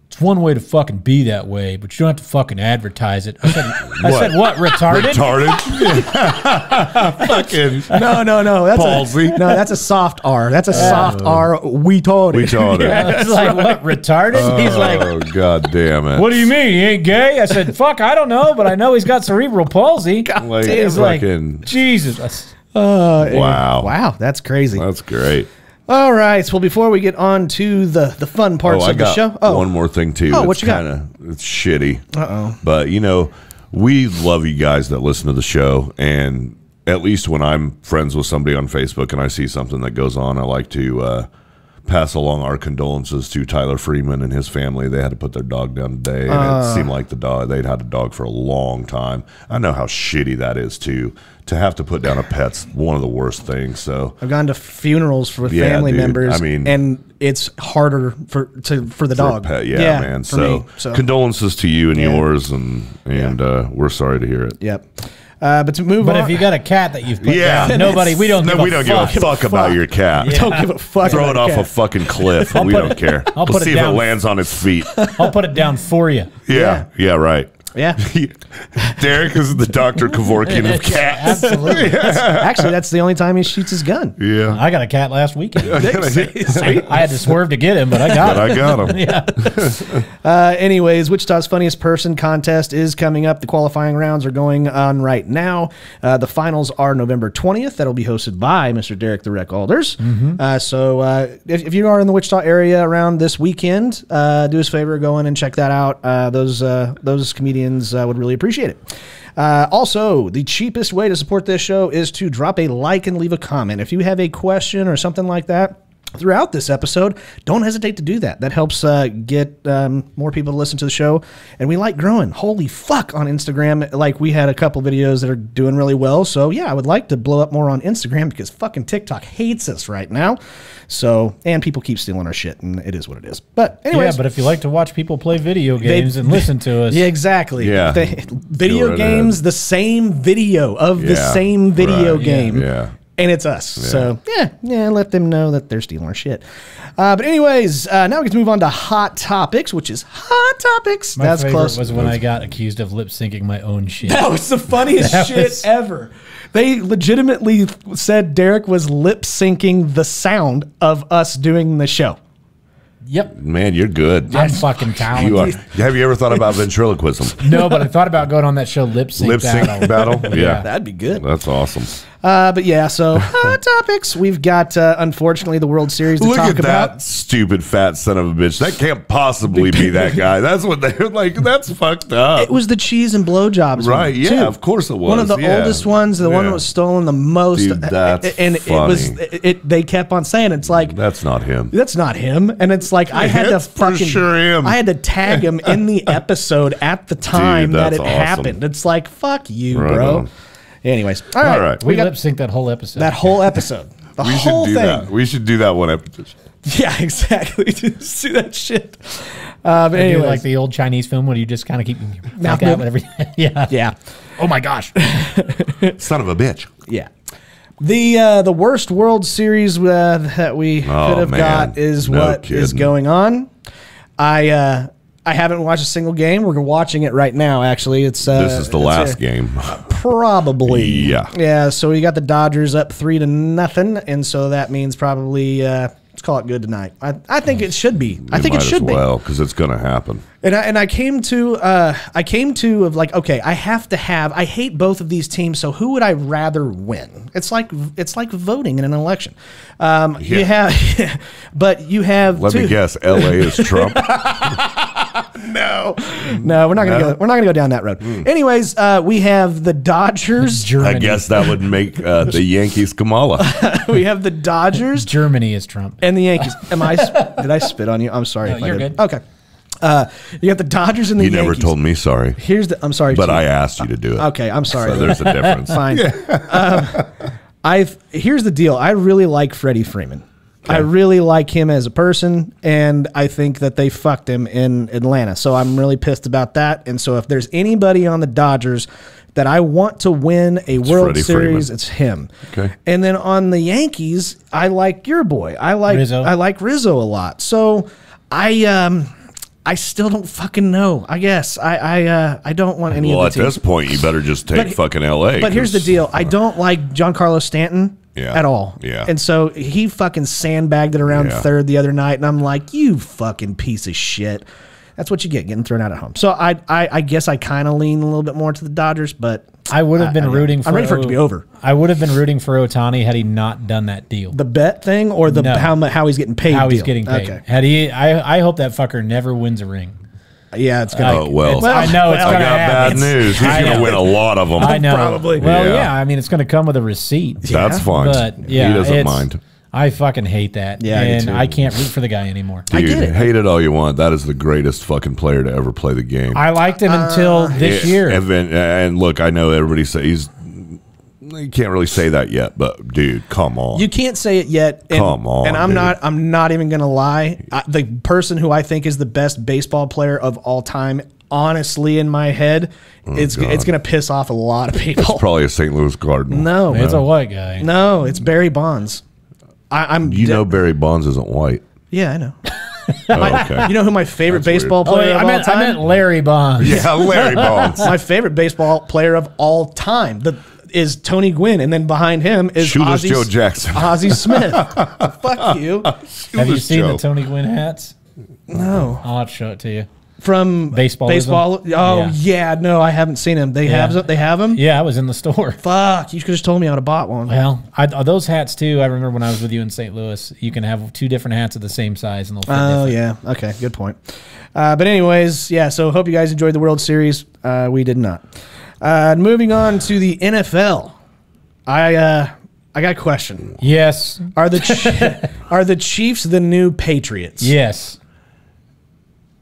it's one way to fucking be that way, but you don't have to fucking advertise it. I said, what? I said, what, retarded? Retarded? Fucking no, no, no. That's ballsy. A, no, that's a soft R. That's a uh, soft R. We told it. We told it. Yeah, it's like, right. What, retarded? Oh, he's like, oh, God damn it. What do you mean? He ain't gay? I said, fuck, I don't know, but I know he's got cerebral palsy. God like, damn. He's fucking like, Jesus. Uh, wow. And, wow, that's crazy. That's great. All right. Well, before we get on to the, the fun parts oh, of the show. Oh, one more thing, too. Oh, what you got? It's shitty. Uh-oh. But, you know, we love you guys that listen to the show. And at least when I'm friends with somebody on Facebook and I see something that goes on, I like to uh, pass along our condolences to Tyler Freeman and his family. They had to put their dog down today. And uh. it seemed like the dog, they'd had a dog for a long time. I know how shitty that is, too. To have to put down a pet's one of the worst things. So I've gone to funerals for yeah, family dude. members. I mean, and it's harder for to for the for dog. Pet, yeah, yeah, man. So, me, so condolences to you and yeah. yours, and and yeah. uh, we're sorry to hear it. Yep. Uh, but to move but on. But if you got a cat that you've put yeah, down, nobody, we don't, no, give, we a don't give a fuck. We don't give a fuck about your cat. Yeah. Don't give a fuck. Throw it off cat. a fucking cliff. We don't care. I'll Let's put see it down. if it lands on its feet. I'll put it down for you. Yeah. Yeah. yeah right. Yeah, Derek is the Doctor Kevorkian of cats. Absolutely. That's, actually, that's the only time he shoots his gun. Yeah, I got a cat last weekend. I, I had to swerve to get him, but I got but him. I got him. yeah. Uh, anyways, Wichita's Funniest Person contest is coming up. The qualifying rounds are going on right now. Uh, the finals are November twentieth. That'll be hosted by Mister Derek the Wreck Alders. Mm-hmm. uh, so uh, if, if you are in the Wichita area around this weekend, uh, do us a favor, go in and check that out. Uh, those uh, those comedians. Uh, would really appreciate it. Uh, also, the cheapest way to support this show is to drop a like and leave a comment. If you have a question or something like that throughout this episode, don't hesitate to do that. That helps uh, get um, more people to listen to the show, and we like growing. Holy fuck, on Instagram, like we had a couple videos that are doing really well, so yeah, I would like to blow up more on Instagram because fucking TikTok hates us right now. So, and people keep stealing our shit, and it is what it is. But anyways. Yeah, but if you like to watch people play video games they, and listen to us. Yeah, exactly. Yeah. They, video games, the same video of yeah, the same video right. game. Yeah. yeah. And it's us. Yeah. So, yeah, yeah, let them know that they're stealing our shit. Uh, but anyways, uh, now we get to move on to Hot Topics, which is Hot Topics. My That's favorite close. was when I got accused of lip-syncing my own shit. That was the funniest that shit was... ever. They legitimately said Derek was lip-syncing the sound of us doing the show. Yep. Man, you're good. I'm fucking talented. You are. Have you ever thought about ventriloquism? No, but I thought about going on that show, Lip Sync Lip Sync Battle. battle? Yeah. yeah. That'd be good. That's awesome. Uh, but yeah, so hot topics. We've got, uh, unfortunately, the World Series to Look talk at about. That stupid fat son of a bitch. That can't possibly be that guy. That's what they're like. That's fucked up. It was the cheese and blowjobs. Right. One, yeah, too. Of course it was. One of the yeah. oldest ones, the yeah. one that was stolen the most. Dude, that's and funny. it was, it, it, they kept on saying, it's like, that's not him. That's not him. And it's like, I had it's to fucking, sure him. I had to tag him in the episode at the time Dude, that it awesome. happened. It's like, fuck you, right bro. On. Anyways, all right. All right. We, we lip sync that whole episode. That whole episode. The we whole should do thing. That. We should do that one episode. Yeah, exactly. Just do that shit. Um, anyway, like the old Chinese film where you just kind of keep mouth out with everything. yeah. Yeah. Oh my gosh. Son of a bitch. Yeah. The uh, the worst World Series uh, that we oh, could have man. got is no what kidding. is going on. I. Uh, I haven't watched a single game. We're watching it right now, actually. It's uh, This is the last a, game. Probably. Yeah. Yeah, so we got the Dodgers up three to nothing, and so that means probably, uh, let's call it good tonight. I, I think it should be. You I think it should as well, be. well, because it's going to happen. And I, and I came to, uh, I came to of like, okay, I have to have, I hate both of these teams, so who would I rather win? It's like, it's like voting in an election. Um, yeah. You have, but you have Let two. me guess, L A is Trump. No, no, we're not gonna no. go. We're not gonna go down that road. Mm. Anyways, uh, we have the Dodgers. Germany. I guess that would make uh, the Yankees Kamala. We have the Dodgers. Germany is Trump, and the Yankees. Am I? Did I spit on you? I'm sorry. No, if you're I did. good. Okay. Uh, you got the Dodgers and the you Yankees. You never told me sorry. Here's the. I'm sorry, but I asked you to do it. Okay, I'm sorry. So there's a difference. Fine. Yeah. Um, I've. Here's the deal. I really like Freddie Freeman. Okay. I really like him as a person, and I think that they fucked him in Atlanta. So I'm really pissed about that. And so if there's anybody on the Dodgers that I want to win a it's World Freddie Series, Freeman. It's him. Okay. And then on the Yankees, I like your boy. I like Rizzo. I like Rizzo a lot. So I um I still don't fucking know. I guess I I uh, I don't want any. Well, of the at teams. This point, you better just take but, fucking L A. But here's the deal: I don't like Giancarlo Stanton. Yeah. At all. Yeah. And so he fucking sandbagged it around yeah. third the other night, and I'm like, you fucking piece of shit. That's what you get, getting thrown out at home. So I I, I guess I kind of lean a little bit more to the Dodgers, but I would have been I, rooting I, for I'm ready for it to be over. I would have been rooting for Otani had he not done that deal. The bet thing or the no. how how he's getting paid. How deal? He's getting paid. Okay. Had he I I hope that fucker never wins a ring. Yeah, it's gonna. Oh well, it's, well I know it's well, gonna. I got happen. Bad news. He's I gonna know. Win a lot of them. I know. Probably. Well, yeah. yeah. I mean, it's gonna come with a receipt. Yeah. That's fine. But yeah, he doesn't mind. I fucking hate that. Yeah, and I can't root for the guy anymore. Dude, I get it. Hate it all you want. That is the greatest fucking player to ever play the game. I liked him uh, until this yeah, year. And, then, and look, I know everybody says he's. You can't really say that yet, but dude, come on. You can't say it yet. And, come on, and I'm dude. not. I'm not even gonna lie. I, the person who I think is the best baseball player of all time, honestly, in my head, oh, it's God. it's gonna piss off a lot of people. It's probably a Saint Louis Cardinal. No, man. It's a white guy. No, it's Barry Bonds. I, I'm. You know Barry Bonds isn't white. Yeah, I know. My, oh, okay. You know who my favorite That's baseball weird. player oh, yeah, of I meant, all time? I meant Larry Bonds. Yeah, Larry Bonds. My favorite baseball player of all time. The is Tony Gwynn, and then behind him is Shoot Ozzie, Joe Jackson. Ozzie Smith. Fuck you. Shoot Have you seen Joe. the Tony Gwynn hats? No. I'll have to show it to you. From baseball, baseball. Oh yeah. yeah, no, I haven't seen him. They yeah. have, they have them. Yeah, I was in the store. Fuck, you could just told me I'd have bought one. Well, I, those hats too. I remember when I was with you in Saint Louis, you can have two different hats of the same size and they'll fit Oh different. yeah, okay, good point. Uh, but anyways, yeah. So hope you guys enjoyed the World Series. Uh, we did not. Uh, moving on to the N F L, I uh, I got a question. Yes. Are the are the Chiefs the new Patriots? Yes.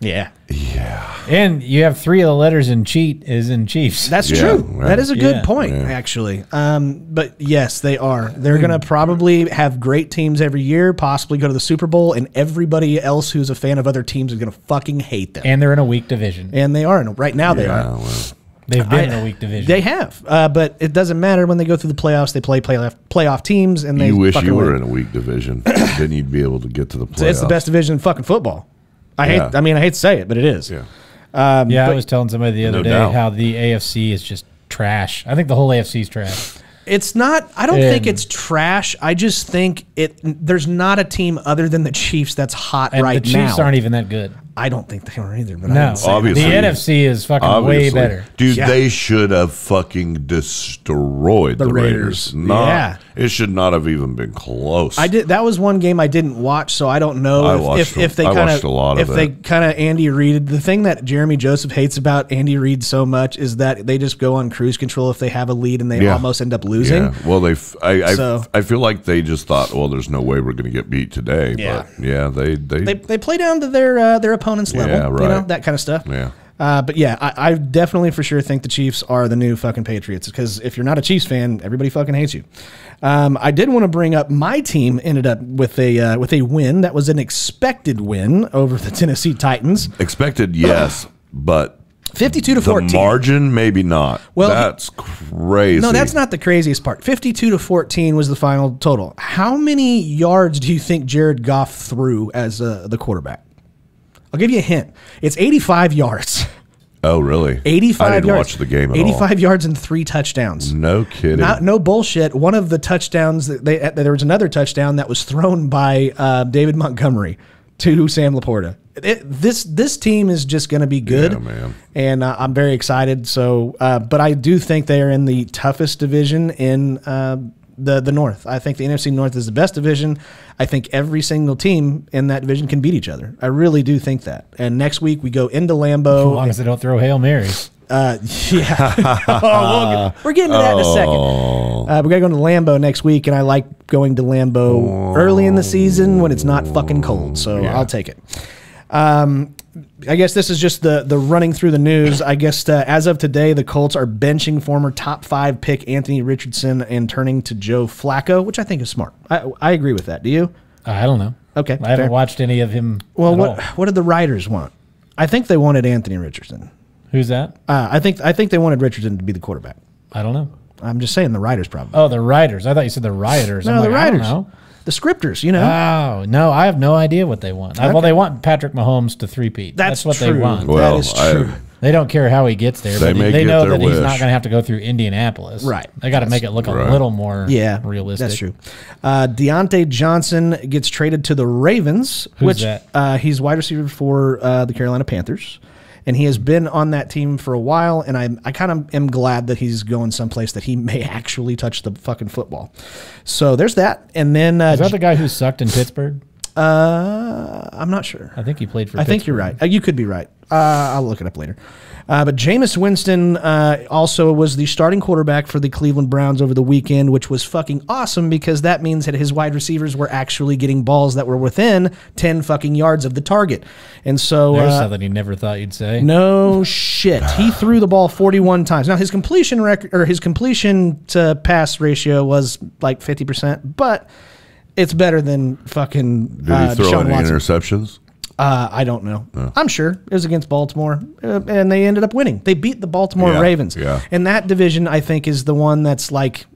Yeah. Yeah. And you have three of the letters in cheat is in Chiefs. That's yeah, true. Right. That is a good yeah, point, yeah. actually. Um, but yes, they are. They're mm. going to probably have great teams every year, possibly go to the Super Bowl, and everybody else who's a fan of other teams is going to fucking hate them. And they're in a weak division. And they are. In a, right now yeah, they are. Well. They've been I, in a weak division. They have, uh, but it doesn't matter when they go through the playoffs. They play playoff playoff teams, and they. You wish you win. were in a weak division, then you'd be able to get to the playoffs. It's the best division in fucking football. I yeah. hate. I mean, I hate to say it, but it is. Yeah. Um, yeah, but, I was telling somebody the other no day doubt. how the A F C is just trash. I think the whole A F C is trash. It's not. I don't and, think it's trash. I just think it. There's not a team other than the Chiefs that's hot and right now. The Chiefs now. aren't even that good. I don't think they were either. But no, I obviously the N F C is fucking obviously. way better, dude. Yeah. They should have fucking destroyed the, the Raiders. Raiders. Not, yeah, it should not have even been close. I did. That was one game I didn't watch, so I don't know if, if, a, if they kind of if it. they kind of Andy Reid. The thing that Jeremy Joseph hates about Andy Reid so much is that they just go on cruise control if they have a lead and they yeah. almost end up losing. Yeah. Well, they I, so, I I feel like they just thought, well, there's no way we're going to get beat today. Yeah, but yeah. They they they, they play down to their uh, their opponent's level, yeah, right. you know, that kind of stuff. Yeah. Uh, but yeah, I, I definitely for sure think the Chiefs are the new fucking Patriots because if you're not a Chiefs fan, everybody fucking hates you. Um, I did want to bring up my team ended up with a uh, with a win that was an expected win over the Tennessee Titans. Expected, yes, but fifty-two to fourteen. The margin, maybe not. Well, that's crazy. No, that's not the craziest part. fifty-two to fourteen was the final total. How many yards do you think Jared Goff threw as uh, the quarterback? I'll give you a hint. It's eighty-five yards. Oh, really? eighty-five yards. I didn't yards. watch the game at eighty-five all. yards and three touchdowns. No kidding. Not, no bullshit. One of the touchdowns, that they, there was another touchdown that was thrown by uh, David Montgomery to Sam Laporta. It, this this team is just going to be good, yeah, man. and uh, I'm very excited. So, uh, But I do think they are in the toughest division in uh, the, the North. I think the N F C North is the best division. I think every single team in that division can beat each other. I really do think that. And next week we go into Lambeau. As long as they don't throw Hail Marys. Uh, yeah. oh, we'll, we're getting to that in a second. Uh, we're going to go to Lambeau next week, and I like going to Lambeau early in the season when it's not fucking cold. So yeah. I'll take it. Um, I guess this is just the, the running through the news. I guess uh, as of today, the Colts are benching former top five pick Anthony Richardson and turning to Joe Flacco, which I think is smart. I, I agree with that. Do you? Uh, I don't know. Okay. I fair. haven't watched any of him. Well, at what all. what did the writers want? I think they wanted Anthony Richardson. Who's that? Uh, I think I think they wanted Richardson to be the quarterback. I don't know. I'm just saying the writers probably. Oh, the writers. I thought you said the rioters. No, I'm like, the writers. I don't know. The scripters, you know. Oh, no, I have no idea what they want. Okay. Well, they want Patrick Mahomes to three-peat. That's, That's what true. they want. Well, that is true. I, they don't care how he gets there. They, but they, they know that wish. he's not going to have to go through Indianapolis. Right. They got to make it look right. a little more yeah, realistic. That's true. Uh, Deontay Johnson gets traded to the Ravens. Who's which, that? Uh, he's wide receiver for uh, the Carolina Panthers. And he has been on that team for a while, and I I kind of am glad that he's going someplace that he may actually touch the fucking football. So there's that. And then uh, is that the guy who sucked in Pittsburgh? Uh, I'm not sure. I think he played for. I Pittsburgh. think you're right. Uh, you could be right. Uh, I'll look it up later. Uh, but Jameis Winston uh, also was the starting quarterback for the Cleveland Browns over the weekend, which was fucking awesome because that means that his wide receivers were actually getting balls that were within ten fucking yards of the target. And so there's uh, something he never thought you'd say. No shit. He threw the ball forty-one times. Now his completion record or his completion to pass ratio was like fifty percent, but it's better than fucking. Did uh, he throw Deshaun any Watson. interceptions? Uh, I don't know. No. I'm sure it was against Baltimore, uh, and they ended up winning. They beat the Baltimore yeah, Ravens. Yeah. And that division, I think, is the one that's like,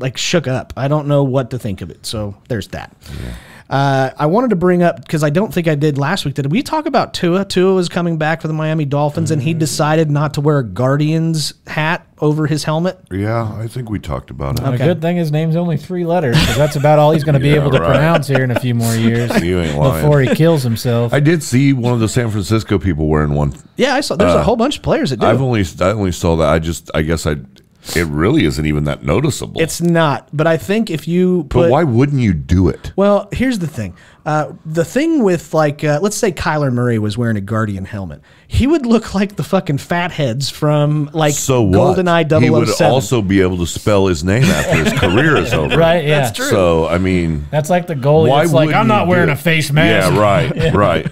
like shook up. I don't know what to think of it. So there's that. Yeah. Uh, I wanted to bring up, because I don't think I did last week, did we talk about Tua? Tua was coming back for the Miami Dolphins, mm-hmm. and he decided not to wear a Guardians hat over his helmet. Yeah, I think we talked about it. Okay. The good thing his name's only three letters, because that's about all he's going to yeah, be able to right. pronounce here in a few more years before he kills himself. I did see one of the San Francisco people wearing one. Yeah, I saw. There's uh, a whole bunch of players that do. I've only, I only saw that. I just, I guess I... It really isn't even that noticeable. It's not, but I think if you put... But why wouldn't you do it? Well, here's the thing. Uh, the thing with, like, uh, let's say Kyler Murray was wearing a Guardian helmet. He would look like the fucking fatheads from, like, so GoldenEye double oh seven. He would also be able to spell his name after his career is over. Right, yeah. That's true. So, I mean... That's like the goalie. Why it's like, I'm not wearing a face mask. Yeah, right, yeah. right.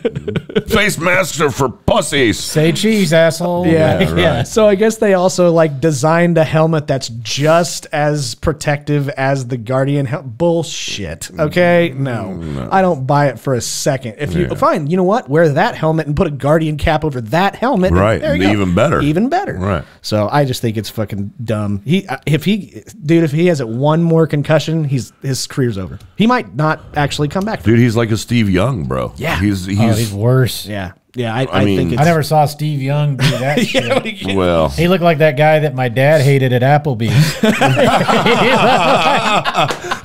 Face masks are for pussies. Say cheese, asshole. Yeah, yeah, right. yeah. So I guess they also, like, designed a helmet. Helmet that's just as protective as the Guardian helmet. Bullshit. Okay, no. no, I don't buy it for a second. If you yeah. fine, you know what? Wear that helmet and put a Guardian cap over that helmet. Right, and there you even go. better, even better. Right. So I just think it's fucking dumb. He, if he, dude, if he has it one more concussion, he's his career's over. He might not actually come back. Dude, he's like a Steve Young, bro. Yeah, he's he's, oh, he's worse. Yeah. Yeah, I, I, I mean, think it's... I never saw Steve Young do that yeah, shit. Well, he looked like that guy that my dad hated at Applebee's.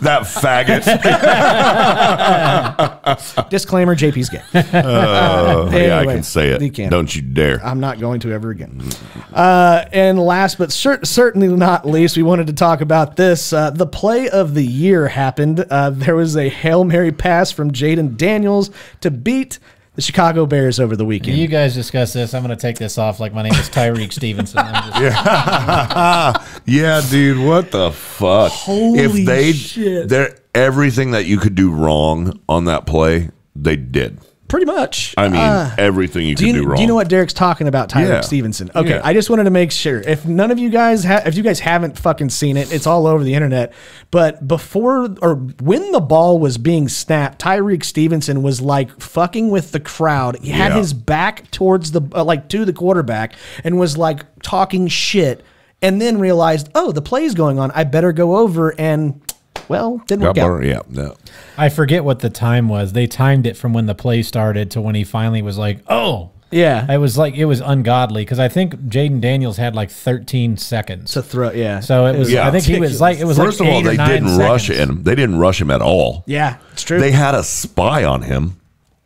That faggot. Disclaimer, J P's gay. Uh, anyway, yeah, I can say it. You can. Don't you dare. I'm not going to ever again. Uh, and last but cer certainly not least, we wanted to talk about this. Uh, the play of the year happened. Uh, there was a Hail Mary pass from Jaden Daniels to beat the Chicago Bears over the weekend. You guys discuss this. I'm going to take this off like my name is Tyreek Stevenson. I'm just yeah. yeah, dude, what the fuck? Holy if they, shit. Everything that you could do wrong on that play, they did. Pretty much. I mean, uh, everything you could do, do wrong. Do you know what Derek's talking about, Tyreek yeah. Stevenson? Okay, yeah. I just wanted to make sure. If none of you guys have, if you guys haven't fucking seen it, it's all over the internet. But before or when the ball was being snapped, Tyreek Stevenson was like fucking with the crowd. He had yeah. his back towards the uh, like to the quarterback and was like talking shit, and then realized, oh, the play's going on. I better go over and. Well, didn't work out. Yeah, no. I forget what the time was. They timed it from when the play started to when he finally was like, oh. Yeah. It was like, it was ungodly because I think Jaden Daniels had like thirteen seconds. To throw, yeah. So it was, yeah. I think he was like, it was First like of all, they didn't seconds. rush him. They didn't rush him at all. Yeah, it's true. They had a spy on him.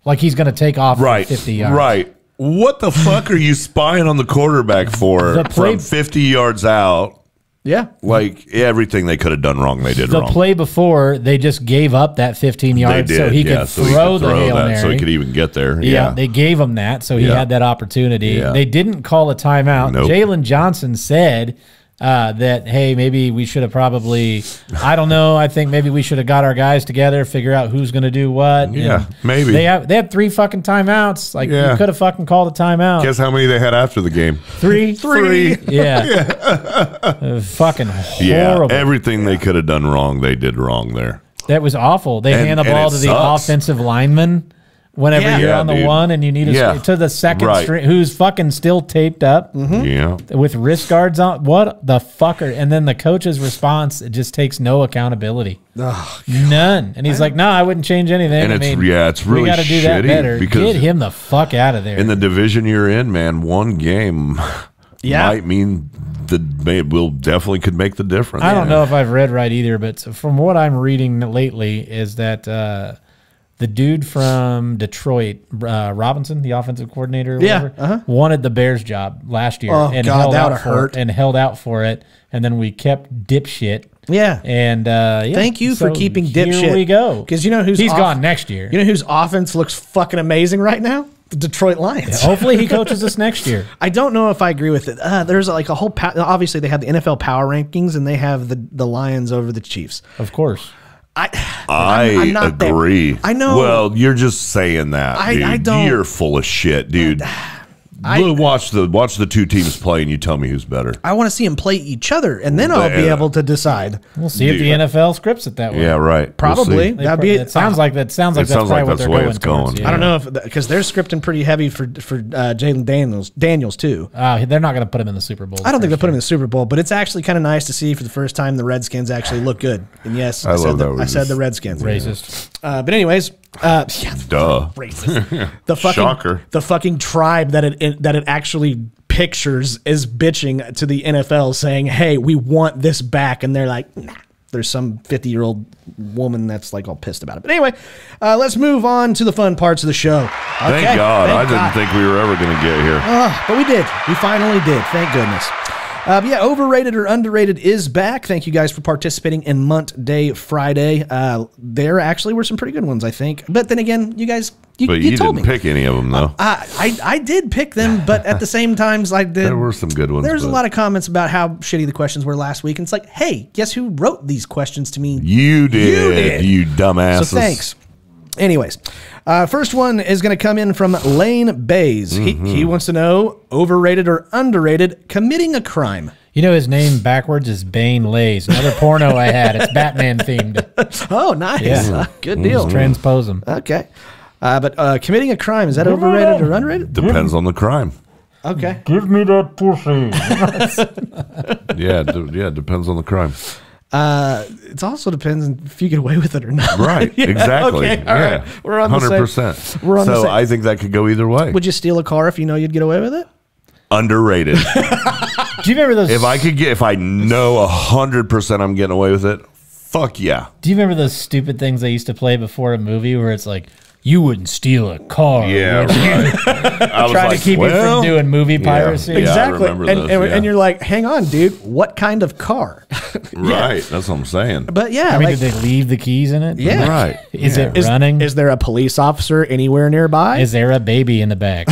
Like he's going to take off right, fifty yards. Right. What the fuck are you spying on the quarterback for the play, from fifty yards out? Yeah. Like everything they could have done wrong, they did the wrong. The play before, they just gave up that fifteen yards did, so he yeah, could so throw, he could throw the Hail Mary. So he could even get there. Yeah, yeah. They gave him that, so he yeah. had that opportunity. Yeah. They didn't call a timeout. Nope. Jalen Johnson said uh, that, hey, maybe we should have probably, I don't know, I think maybe we should have got our guys together, figure out who's going to do what. Yeah, and maybe. They have, they had three fucking timeouts. Like, yeah. you could have fucking called a timeout. Guess how many they had after the game? Three. Three. Three. Yeah. yeah. Fucking horrible. Yeah, everything yeah. they could have done wrong, they did wrong there. That was awful. They and, hand the ball to sucks. the offensive lineman whenever yeah. you're yeah, on the dude. one and you need a yeah. to the second right. string, who's fucking still taped up mm-hmm. yeah. with wrist guards on. What the fucker? And then the coach's response, it just takes no accountability. Oh, none. And he's I like, no, nah, I wouldn't change anything. And I it's, mean, yeah, it's really we gotta shitty. do that better. Get him the fuck out of there. In the division you're in, man, one game yeah. might mean that will definitely could make the difference. I don't know if I've read right either, but from what I'm reading lately is that uh, the dude from Detroit, uh, Robinson, the offensive coordinator, or whatever, yeah, uh-huh. wanted the Bears job last year. Oh, and God, held that would have hurt. And held out for it, and then we kept dipshit. Yeah, and uh, yeah. thank you so for keeping dipshit. Here we go, because you know who's he's gone next year. You know whose offense looks fucking amazing right now? The Detroit Lions. Yeah, hopefully he coaches us next year. I don't know if I agree with it. Uh, there's like a whole obviously they have the N F L power rankings and they have the the Lions over the Chiefs. Of course. I I I'm, I'm not agree. There. I know. Well, you're just saying that. I, dude. I don't. You're full of shit, dude. I, watch the watch the two teams play, and you tell me who's better. I want to see them play each other, and then I'll be able to decide. We'll see if the N F L scripts it that way. Yeah, right. Probably. That'd be. It sounds like that. Sounds like that's probably what they're going towards. I don't know if because they're scripting pretty heavy for for uh, Jaden Daniels Daniels too. Uh, they're not going to put him in the Super Bowl. I don't think they'll put him in the Super Bowl, but it's actually kind of nice to see for the first time the Redskins actually look good. And yes, I said I said the Redskins. Racist. Uh, but anyways. Uh, yeah, duh. Racist. The fucking Shocker. the fucking tribe that it, it that it actually pictures is bitching to the N F L saying, "Hey, we want this back," and they're like, "Nah." There's some fifty year old woman that's like all pissed about it. But anyway, uh, let's move on to the fun parts of the show. Okay. Thank God, thank I God. didn't think we were ever going to get here, uh, but we did. We finally did. Thank goodness. Uh, yeah, Overrated or Underrated is back. Thank you guys for participating in Mont Day Friday. Uh, there actually were some pretty good ones, I think. But then again, you guys, you, but you, you told didn't me. pick any of them, though. Uh, I, I I did pick them, but at the same time, I did. There were some good ones. There's a lot of comments about how shitty the questions were last week. And it's like, hey, guess who wrote these questions to me? You did, you, did. you dumbasses. So thanks. Anyways, uh, first one is going to come in from Lane Bays. Mm-hmm. He, he wants to know, overrated or underrated, committing a crime. You know, his name backwards is Bane Lays. Another porno I had. It's Batman themed. Oh, nice. Yeah. Good deal. Just transpose them. Okay. Uh, but uh, committing a crime, is that overrated or underrated? Depends on the crime. Okay. Give me that pussy. yeah, yeah, depends on the crime. Uh, it also depends if you get away with it or not. Right, yeah, exactly. Okay, all yeah. right. We're on one hundred percent. We're on so the same. I think that could go either way. Would you steal a car if you know you'd get away with it? Underrated. Do you remember those? If I could get, if I know one hundred percent I'm getting away with it, fuck yeah. Do you remember those stupid things they used to play before a movie where it's like, you wouldn't steal a car. Yeah, right. I was trying like, to keep well, you from doing movie piracy. Yeah, yeah, exactly. I remember and, those, and, yeah. and you're like, hang on, dude. What kind of car? yeah. Right. That's what I'm saying. But yeah. I mean, like, did they leave the keys in it? Yeah. Right. Is yeah. it is, running? Is there a police officer anywhere nearby? Is there a baby in the back?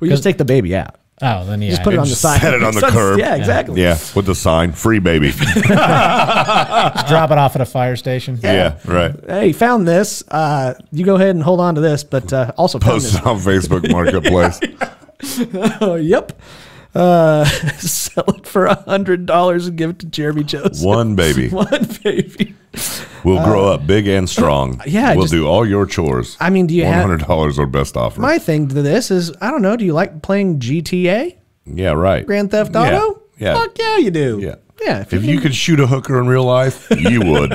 We just take the baby out. Oh, then yeah. Just put it on the sign. Set it on the curb. Yeah, exactly. Yeah, with the sign, free baby. Drop it off at a fire station. Yeah, yeah right. Hey, found this. Uh, you go ahead and hold on to this, but uh, also post it on Facebook Marketplace. Oh, yep. Uh, sell it for a hundred dollars and give it to Jeremy Joseph. One baby. One baby. We'll grow uh, up big and strong. Yeah. We'll just, do all your chores. I mean, do you have one hundred dollars or best offer? My thing to this is, I don't know, do you like playing G T A? Yeah, right. Grand Theft Auto? Yeah. yeah. Fuck yeah, you do. Yeah. Yeah, if, if you, you could shoot a hooker in real life, you would.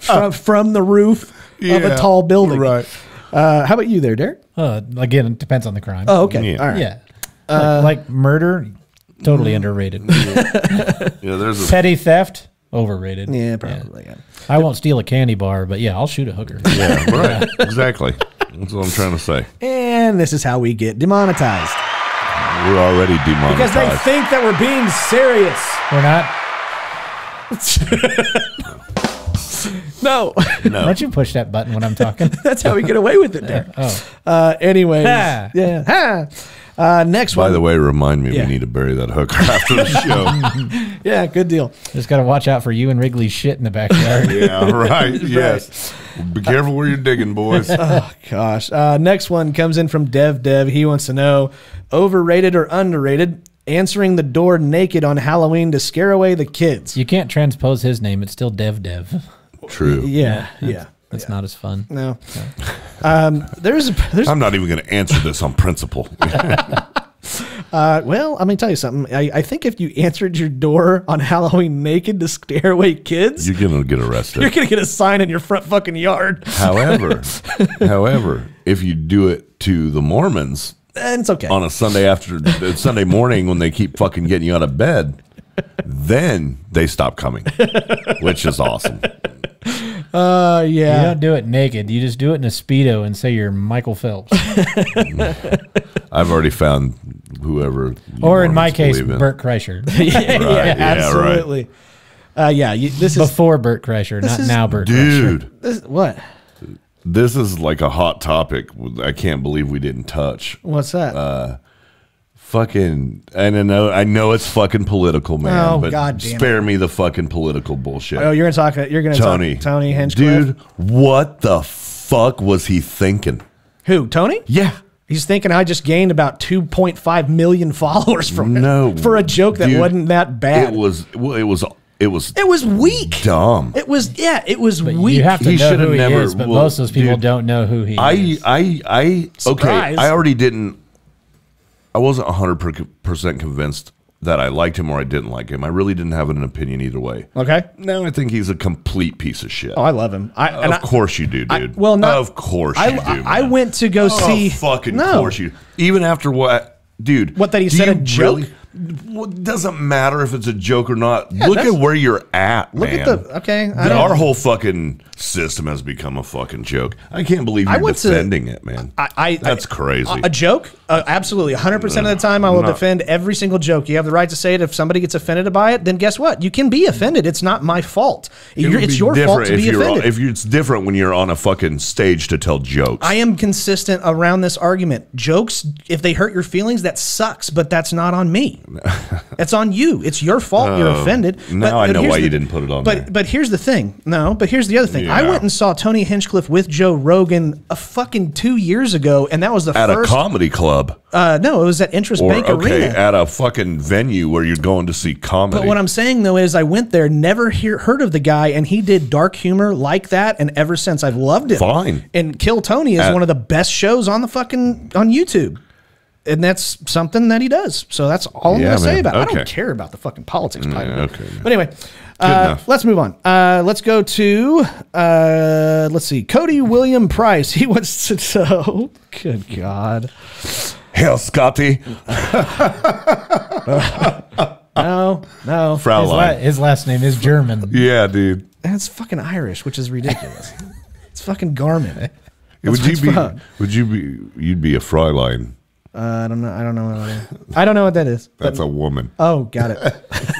from, from the roof yeah, of a tall building. Right. Uh, how about you there, Derek? Uh, again, it depends on the crime. Oh, okay. Yeah. All right. Yeah. Uh, like, like murder, totally mm, underrated. Yeah. yeah, there's a petty theft. Overrated. Yeah, probably. Yeah. I won't steal a candy bar, but yeah, I'll shoot a hooker. Yeah, right. Exactly. That's what I'm trying to say. And this is how we get demonetized. We're already demonetized. Because they think that we're being serious. We're not. no. No. Don't you push that button when I'm talking? That's how we get away with it, Derek. Uh, oh. Uh, anyways. Ha. Yeah. Ha. Uh, next By one. By the way, remind me yeah. we need to bury that hooker after the show. yeah, good deal. Just got to watch out for you and Wrigley's shit in the backyard. yeah, right. Yes. Be careful where you're digging, boys. oh, gosh. Uh, next one comes in from Dev Dev. He wants to know, overrated or underrated, answering the door naked on Halloween to scare away the kids. You can't transpose his name. It's still Dev Dev. True. Yeah. Yeah. yeah. That's yeah. not as fun. No. So. Um, there's, there's. I'm not even going to answer this on principle. Uh, well, I'm going to tell you something. I, I think if you answered your door on Halloween naked to scare away kids, you're going to get arrested. You're going to get a sign in your front fucking yard. However, however, if you do it to the Mormons, and it's okay. On a Sunday after Sunday morning when they keep fucking getting you out of bed, then they stop coming, which is awesome. Uh, yeah. You don't do it naked. You just do it in a Speedo and say you're Michael Phelps. I've already found whoever. Or in my case, in. Burt Kreischer. yeah, right, yeah, absolutely. Yeah, right. uh, yeah you, this Before is, Burt Kreischer, not is, now Burt Kreischer. Dude. This, what? This is like a hot topic. I can't believe we didn't touch. What's that? Uh, fucking, and I know, I know it's fucking political, man. Oh, but God damn spare it. me the fucking political bullshit. Oh, you're gonna talk. You're gonna Tony, talk, Tony Hinchcliffe. Dude, what the fuck was he thinking? Who, Tony? Yeah, he's thinking I just gained about two point five million followers from no, it for a joke that dude, wasn't that bad. It was. It was. It was it was weak. Dumb. It was yeah. It was but weak. You have to he know who he never, is, but well, most of those people dude, don't know who he I, is. I I I okay. I already didn't. I wasn't a hundred percent convinced that I liked him or I didn't like him. I really didn't have an opinion either way. Okay. Now I think he's a complete piece of shit. Oh, I love him. I and of I, course you do, dude. I, well, no, of course I, you do. Man. I went to go oh, see. Fucking no. course you. Even after what, dude? What that he said a joke. Really, it doesn't matter if it's a joke or not. Yeah, look at where you're at, look man. At the okay. I the, our whole fucking system has become a fucking joke. I can't believe you're defending to, it, man. I, I that's I, crazy. A joke, uh, absolutely, one hundred percent of the time. I will not, defend every single joke. You have the right to say it. If somebody gets offended by it, then guess what? You can be offended. It's not my fault. It you're, it's your fault to be offended. On, if you, it's different when you're on a fucking stage to tell jokes. I am consistent around this argument. Jokes, if they hurt your feelings, that sucks. But that's not on me. It's on you. It's your fault. Uh, you're offended. Now but, I know why the, you didn't put it on. But there. but here's the thing. No. But here's the other thing. Yeah. I went and saw Tony Hinchcliffe with Joe Rogan a fucking two years ago, and that was the at first, a comedy club. Uh, no, it was at Interest or, Bank okay, Arena. At a fucking venue where you're going to see comedy. But what I'm saying though is, I went there, never hear, heard of the guy, and he did dark humor like that, and ever since I've loved it. Fine. And Kill Tony is at, one of the best shows on the fucking on YouTube. And that's something that he does. So that's all I'm yeah, going to say about okay. it. I don't care about the fucking politics part yeah, of it. Okay, but anyway, uh, let's move on. Uh, let's go to, uh, let's see, Cody William Price. He wants to know, good God. Hell, Scotty. no, no. Fraulein. His, la his last name is German. Yeah, dude. That's fucking Irish, which is ridiculous. It's fucking Garmin. That's would you be, fun. would you be, you'd be a Fraulein. Uh, I don't know. I don't know. What I, I don't know what that is. That's a woman. Oh, got it.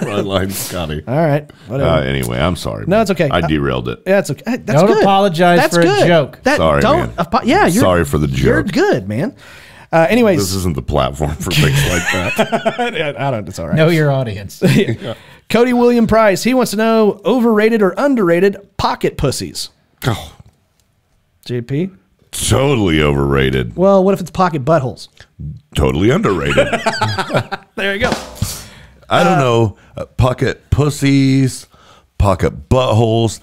Fraulein Scotty. All right. Whatever. Uh, anyway, I'm sorry. No, man. It's okay. I derailed it. Yeah, it's okay. That's don't good. apologize That's for good. a joke. That, sorry, don't man. Yeah, you're sorry for the joke. You're good, man. Uh, anyways, this isn't the platform for things like that. I don't. It's all right. Know your audience. yeah. Yeah. Cody William Price. He wants to know overrated or underrated pocket pussies. Oh. J P. Totally overrated. Well, what if it's pocket buttholes? Totally underrated. There you go. I don't uh, know. Uh, pocket pussies, pocket buttholes.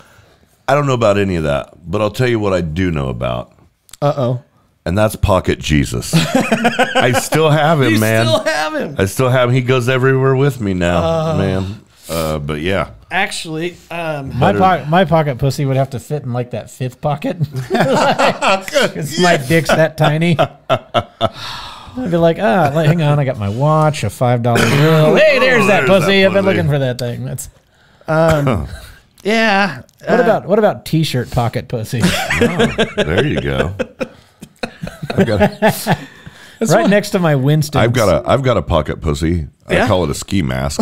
I don't know about any of that, but I'll tell you what I do know about. Uh-oh. And that's pocket Jesus. I still have him, you man. You still have him. I still have him. He goes everywhere with me now, uh, man. Uh, but, yeah. Actually, um, my, po my pocket pussy would have to fit in like that fifth pocket. It's yeah. my dick's that tiny. I'd be like, ah, like, hang on, I got my watch, a five dollar bill. Hey, there's oh, that there's pussy. That I've been looking for that thing. That's, um, yeah. What uh, about what about t-shirt pocket pussy? Oh, there you go. I've got a, right one. next to my Winston. I've got a I've got a pocket pussy. Yeah? I call it a ski mask.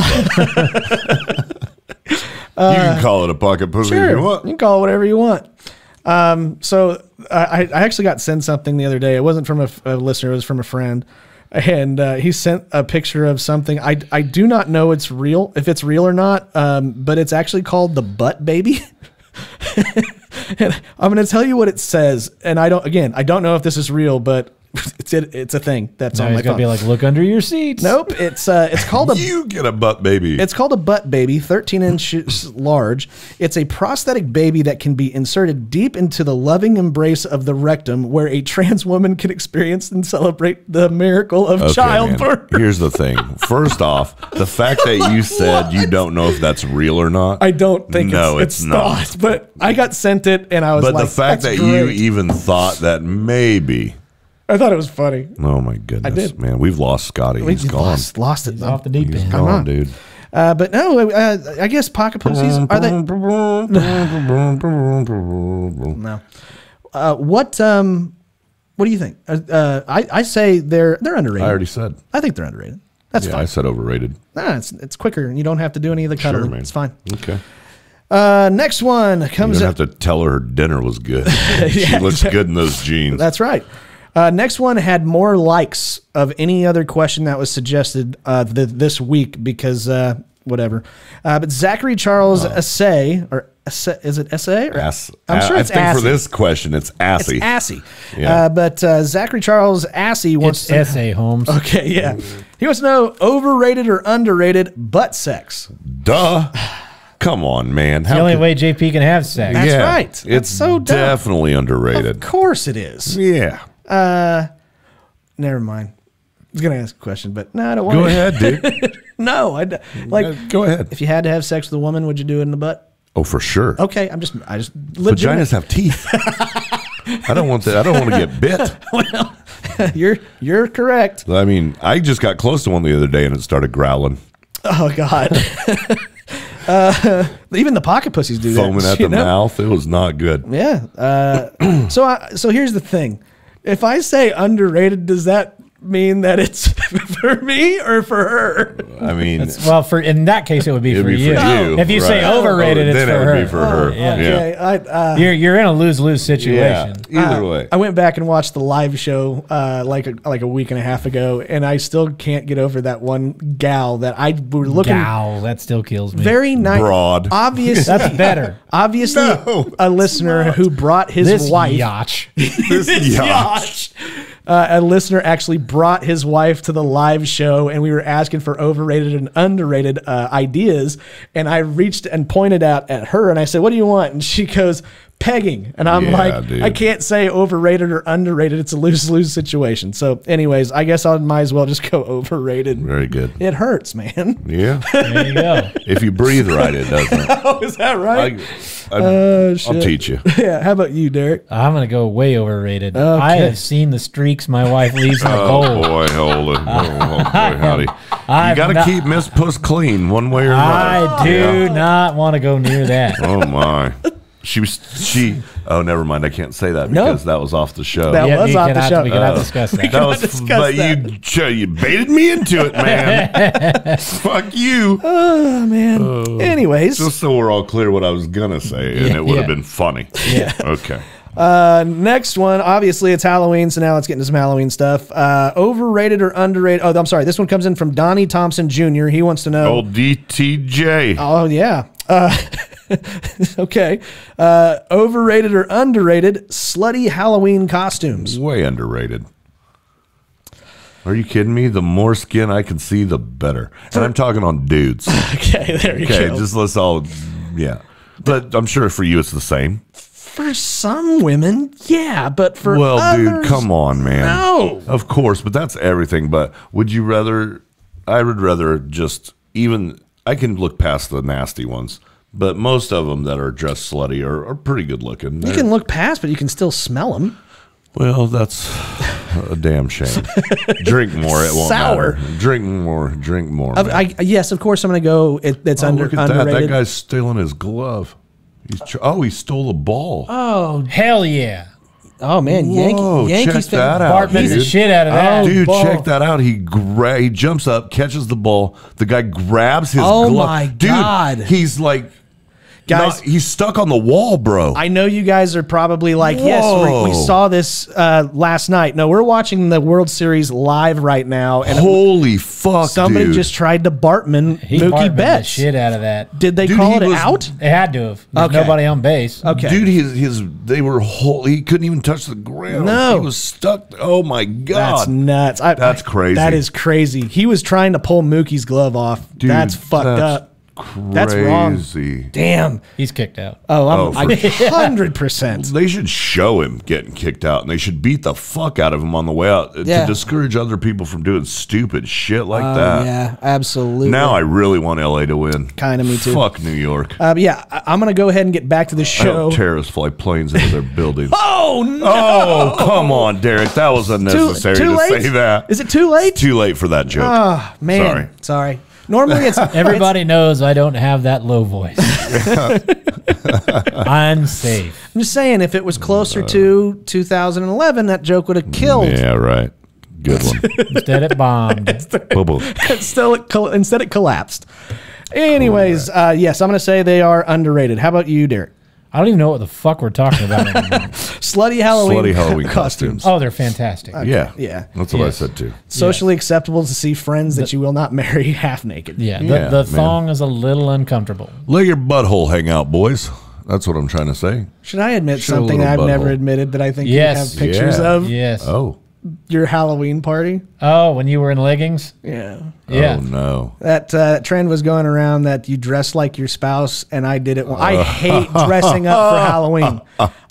Uh, you can call it a pocket pussy sure. if you want. You can call it whatever you want. Um, so I, I actually got sent something the other day. It wasn't from a, a listener. It was from a friend. And uh, he sent a picture of something. I, I do not know it's real, if it's real or not, um, but it's actually called the butt baby. And I'm going to tell you what it says. And I don't, again, I don't know if this is real, but It's it, it's a thing that's now on my phone. Be like, look under your seats. Nope. It's uh, it's called a you get a butt baby. It's called a butt baby, thirteen inches large. It's a prosthetic baby that can be inserted deep into the loving embrace of the rectum, where a trans woman can experience and celebrate the miracle of okay, childbirth. Man. Here's the thing. First off, the fact that you said what? you don't know if that's real or not. I don't think no, it's, it's, it's not. Thought, but I got sent it, and I was but like, but the fact that's that great. you even thought that maybe. I thought it was funny. Oh my goodness, I did. man! We've lost Scotty. He's gone. Lost, lost it. He's off the deep end. He's gone, dude. Uh, but no, uh, I guess pocket pussies are they? No. Uh, what? Um, what do you think? Uh, I I say they're they're underrated. I already said. I think they're underrated. That's yeah, fine. I said overrated. Nah, it's it's quicker. You don't have to do any of the cuddling. Sure, it's fine. Okay. Uh, next one comes. You don't have to tell her her dinner was good. yeah, she looks exactly. good in those jeans. That's right. Uh, next one had more likes of any other question that was suggested uh, th this week because uh, whatever. Uh, but Zachary Charles oh. Assay, or Assay, is it Assay? Or, Ass I'm sure it's I think Assay. For this question, it's Assay. It's Assay. Yeah. Uh, but uh, Zachary Charles Assay wants it's to... It's Assay, Holmes. Okay, yeah. He wants to know, overrated or underrated butt sex? Duh. Come on, man. It's the only way J P can have sex. That's yeah, right. That's it's so dumb. Definitely underrated. Of course it is. Yeah. Uh, never mind. I was gonna ask a question, but no, I don't want. Go ahead, dude. no, I like. Go ahead. If you had to have sex with a woman, would you do it in the butt? Oh, for sure. Okay, I'm just. I just. Legitimate. Vaginas have teeth. I don't want that. I don't want to get bit. well, you're you're correct. I mean, I just got close to one the other day, and it started growling. Oh God. Uh, even the pocket pussies do that. Foaming at the know? mouth. It was not good. Yeah. Uh, so I, so here's the thing. If I say underrated, does that mean that it's for me or for her? I mean, it's, well, for in that case, it would be, for, be you. for you. If you right. say overrated, oh, it's then for it would her. Be for her. Oh, yeah. Okay. Yeah. I, uh, you're you're in a lose lose situation. Yeah, either uh, way, I went back and watched the live show uh, like a, like a week and a half ago, and I still can't get over that one gal that I were looking. Gal, that still kills me. Very nice, broad. Obviously, that's better. Obviously, no, a listener not. who brought his this wife. Yacht. this yacht. Uh, a listener actually brought his wife to the live show, and we were asking for overrated and underrated uh, ideas. And I reached and pointed out at her, and I said, "What do you want?" And she goes, "Pegging." And I'm yeah, like, dude. I can't say overrated or underrated. It's a lose-lose situation. So, anyways, I guess I might as well just go overrated. Very good. It hurts, man. Yeah. There you go. If you breathe right, it doesn't. Oh, is that right? I, I, uh, I'll teach you. Yeah. How about you, Derek? I'm going to go way overrated. Okay. I have seen the streaks my wife leaves in the oh, cold. Boy, hold it. Oh, oh, boy, howdy. You got to keep Miss Puss clean one way or another. I do yeah. not want to go near that. Oh, my. She was, she, oh, never mind. I can't say that because no. that was off the show. That yeah, was off the show. We cannot uh, discuss that. that was, discuss but that. You, you baited me into it, man. Fuck you. Oh, man. Uh, Anyways. Just so we're all clear what I was going to say, and yeah, it would yeah. have been funny. Yeah. Okay. Uh, next one. Obviously, it's Halloween, so now it's getting to some Halloween stuff. Uh, overrated or underrated? Oh, I'm sorry. This one comes in from Donnie Thompson Junior He wants to know. Old D T J. Oh, yeah. Uh, okay. Uh, overrated or underrated slutty Halloween costumes? Way underrated. Are you kidding me? The more skin I can see, the better. And I'm talking on dudes. Okay, there you okay, go. Okay, just let's all, yeah. But I'm sure for you it's the same. For some women, yeah, but for well, others, dude, come on, man. No. Of course, but that's everything. But would you rather, I would rather just even... I can look past the nasty ones, but most of them that are dressed slutty are, are pretty good looking. They're, you can look past, but you can still smell them. Well, that's a damn shame. Drink more, it won't Sour. matter. Drink more, drink more. I, I, yes, of course, I'm going to go. It, it's oh, under, look at underrated. That. That guy's stealing his glove. He's oh, he stole a ball. Oh, hell yeah. Oh, man, Whoa, Yankee, Yankees check that out, dude. The shit out of that. Oh, dude, ball. check that out. He gra he jumps up, catches the ball. The guy grabs his oh glove. Oh, my God. Dude, he's like Guys, no, he's stuck on the wall, bro. I know you guys are probably like, whoa, yes, we, we saw this uh, last night. No, we're watching the World Series live right now. And holy it, fuck, somebody dude. just tried to Bartman he Mookie Bartman Betts. The shit out of that. Did they dude, call it was, out? They had to have. There's okay. nobody on base. Okay, dude, his his they were whole. He couldn't even touch the ground. No, he was stuck. Oh my god, that's nuts. I, that's crazy. That is crazy. He was trying to pull Mookie's glove off. Dude, that's fucked that's up. Crazy. That's wrong. Damn. He's kicked out. Oh, I'm, oh I, one hundred percent. They should show him getting kicked out, and they should beat the fuck out of him on the way out yeah. to discourage other people from doing stupid shit like uh, that. Yeah, absolutely. Now I really want L A to win. Kind of me too. Fuck New York. Uh, yeah, I, I'm going to go ahead and get back to the show. Terrorists fly planes into their buildings. Oh, no. Oh, come on, Derek. That was unnecessary too, too to late? say that. Is it too late? It's too late for that joke. Oh, man. Sorry. Sorry. Normally it's everybody it's, knows I don't have that low voice. I'm safe. I'm just saying, if it was closer uh, to two thousand eleven, that joke would have killed. Yeah, right. Good one. Instead it bombed. Instead, instead, it, instead it collapsed. Anyways, uh, yes, I'm going to say they are underrated. How about you, Derek? I don't even know what the fuck we're talking about anymore. Slutty Halloween, Slutty Halloween costumes. Oh, they're fantastic. Okay. Yeah. Yeah. That's what yes. I said, too. Socially yes. acceptable to see friends that the, you will not marry half naked. Yeah. The, yeah, the thong man. is a little uncomfortable. Let your butthole hang out, boys. That's what I'm trying to say. Should I admit Should something I've butthole. never admitted that I think yes. you have pictures yeah. of? Yes. Oh. Your Halloween party? Oh, when you were in leggings? Yeah. Yeah. Oh, no. That uh, trend was going around that you dress like your spouse, and I did it. Well, uh, I hate dressing up for Halloween.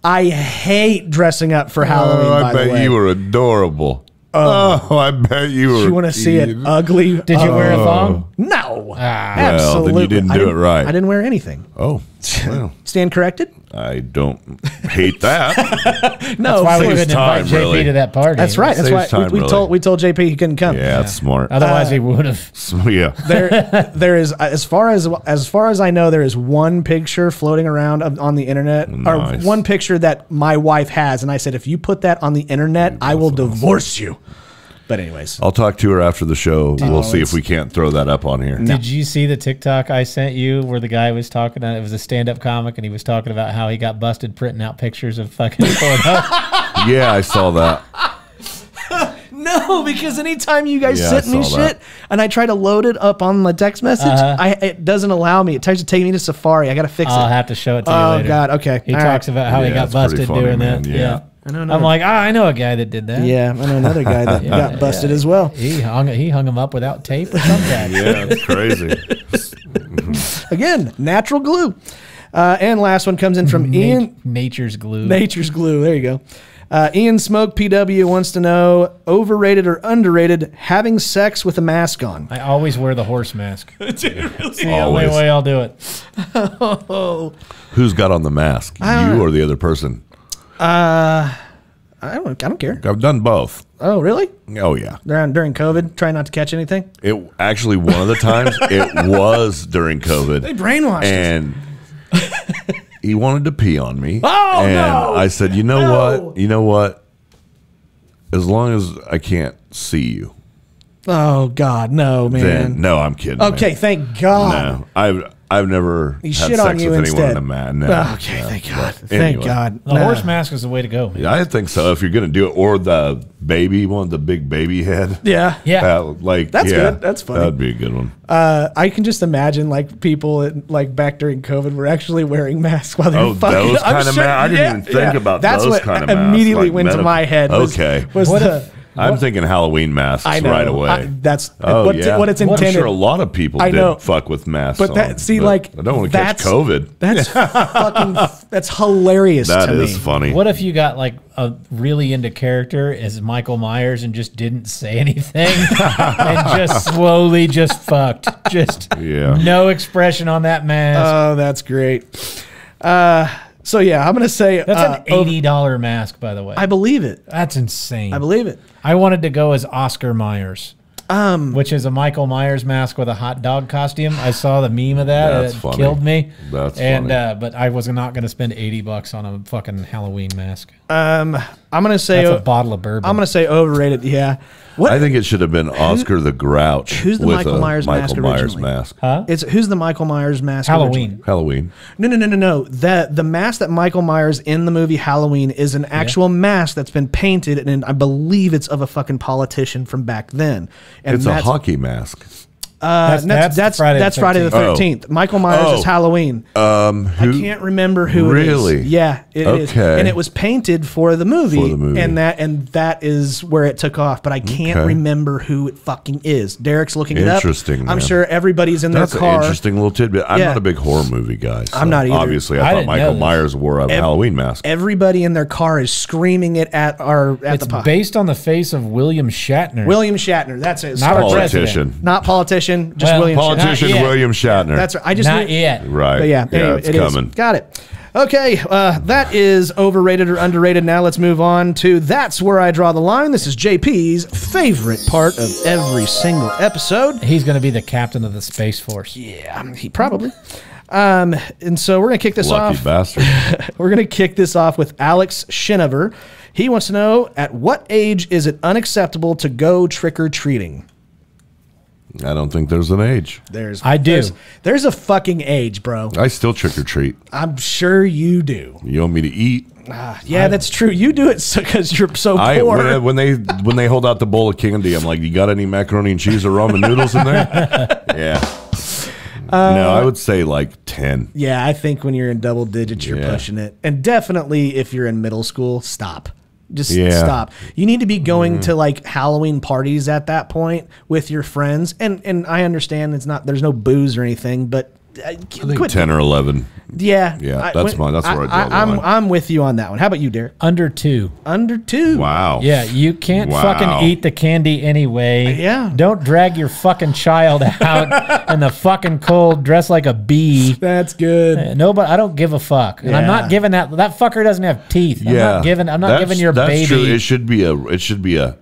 I hate dressing up for Halloween, oh, I by bet the way. you were adorable. Oh, oh, I bet you were. You want to see it ugly? Did you oh. wear a thong? No. Ah, absolutely. Well, then you didn't do I didn't, it right. I didn't wear anything. Oh. Well. Stand corrected? I don't hate that. No. That's why we couldn't time, invite J P really. to that party. That's right. That's why time, we, we really. told we told J P he couldn't come. Yeah, that's yeah. smart. Otherwise uh, he would have. So, yeah. There there is as far as as far as I know, there is one picture floating around on the internet nice. or one picture that my wife has, and I said, if you put that on the internet, Dude, I will divorce you. But anyways, I'll talk to her after the show. Dude, we'll see if we can't throw that up on here. No. Did you see the TikTok I sent you where the guy was talking? It was a stand-up comic, and he was talking about how he got busted printing out pictures of fucking Pornhub. Yeah, I saw that. No, because anytime you guys yeah, sent me shit that. and I try to load it up on my text message, uh-huh. I, it doesn't allow me. It tries to take me to Safari. I got to fix I'll it. I'll have to show it to oh, you later. Oh, God, okay. He All talks right. about how yeah, he got busted funny, doing man. that. Yeah. yeah. I'm like, ah, oh, I know a guy that did that. Yeah, I know another guy that yeah, got busted yeah. as well. He hung he hung him up without tape or something. Yeah, that's crazy. Again, natural glue. Uh, and last one comes in from Na Ian. Nature's glue. Nature's glue. There you go. Uh, Ian Smoke P W wants to know, overrated or underrated, having sex with a mask on. I always wear the horse mask. It's really the only way I'll do it. Oh. Who's got on the mask? I you or the other person? Uh, I don't. I don't care. I've done both. Oh, really? Oh, yeah. During during COVID, trying not to catch anything. It actually one of the times it was during COVID. They brainwashed and us. And he wanted to pee on me. Oh and no! I said, you know no. what? You know what? As long as I can't see you. Oh God, no, man. Then, no, I'm kidding. Okay, man. Thank God. No, I've. I've never he had shit sex on you with instead. anyone in a man. No, oh, okay, no, thank God. Anyway. Thank God. The nah. horse mask is the way to go. Yeah, I think so. If you're going to do it, or the baby one, the big baby head. Yeah. Yeah. That, like, That's yeah, good. That's funny. That would be a good one. Uh, I can just imagine like people like back during COVID were actually wearing masks while they were oh, fucking. Those kind of sure, masks? I didn't yeah, even think yeah. about That's those kind of masks. That's what immediately like went medical. to my head. Was, okay. Was what the... I'm what? thinking Halloween masks I know. right away. I, that's oh, what, yeah. what it's intended. I'm sure a lot of people I know. did fuck with masks. But that, on, see, but like I don't want to catch COVID. That's fucking. That's hilarious. That to is me. funny. What if you got like a really into character as Michael Myers and just didn't say anything and just slowly just fucked, just yeah. no expression on that mask. Oh, that's great. Uh, So, yeah, I'm going to say... That's uh, an eighty dollar mask, by the way. I believe it. That's insane. I believe it. I wanted to go as Oscar Myers, um, which is a Michael Myers mask with a hot dog costume. I saw the meme of that. That's it funny. killed me. That's and, funny. Uh, but I was not going to spend eighty bucks on a fucking Halloween mask. Um, I'm gonna say That's a bottle of bourbon. I'm gonna say overrated. Yeah, what? I think it should have been Oscar who, the Grouch. Who's the with Michael Myers mask? Michael Myers originally? mask. Huh? It's who's the Michael Myers mask? Halloween. Originally? Halloween. No, no, no, no, no. The the mask that Michael Myers in the movie Halloween is an actual yeah. mask that's been painted, and I believe it's of a fucking politician from back then. And it's that's, a hockey mask. Uh, that's that's that's Friday, that's the Friday the thirteenth. Oh. Michael Myers oh. is Halloween. Um, who, I can't remember who really? it is. Yeah, it okay. is. And it was painted for the movie, for the movie, and that and that is where it took off. But I can't okay. remember who it fucking is. Derek's looking it up. Interesting. I'm man. sure everybody's in that's their car. An interesting little tidbit. I'm yeah. not a big horror movie guy. So I'm not either. Obviously, I, I thought Michael Myers wore a Every, Halloween mask. Everybody in their car is screaming it at our at it's the pot. Based on the face of William Shatner. William Shatner. That's it. Not politician. Not politician. Just well, William politician Shatner. William Shatner. That's right. I just not knew, yet. Right. But yeah. yeah anyway, it's it coming. Is. Got it. Okay. Uh, that is overrated or underrated. Now let's move on to That's Where I Draw the Line. This is J P's favorite part of every single episode. He's going to be the captain of the Space Force. Yeah, I mean, he probably. Um, and so we're going to kick this Lucky off. Bastard. We're going to kick this off with Alex Shinover. He wants to know, at what age is it unacceptable to go trick or treating? I don't think there's an age. There's I do. There's, there's a fucking age, bro. I still trick or treat. I'm sure you do. You want me to eat? Uh, yeah, I, that's true. You do it because so, you're so I, poor. When, I, when they when they hold out the bowl of candy, I'm like, you got any macaroni and cheese or ramen noodles in there? Yeah. Uh, no, I would say like ten. Yeah, I think when you're in double digits, you're yeah. pushing it. And definitely if you're in middle school, stop. Just yeah. stop. You need to be going mm. to like Halloween parties at that point with your friends. And and I understand it's not there's no booze or anything, but I, I think quit. ten or eleven. Yeah, yeah. That's I, when, mine. That's where I, I draw the I'm, line. I'm with you on that one. How about you, Derek? Under two. Under two. Wow. Yeah, you can't wow. fucking eat the candy anyway. Yeah. Don't drag your fucking child out in the fucking cold, dressed like a bee. That's good. Uh, nobody. I don't give a fuck. Yeah. And I'm not giving that. That fucker doesn't have teeth. Yeah. I'm not giving. I'm not that's, giving your that's baby. True. It should be a. It should be a.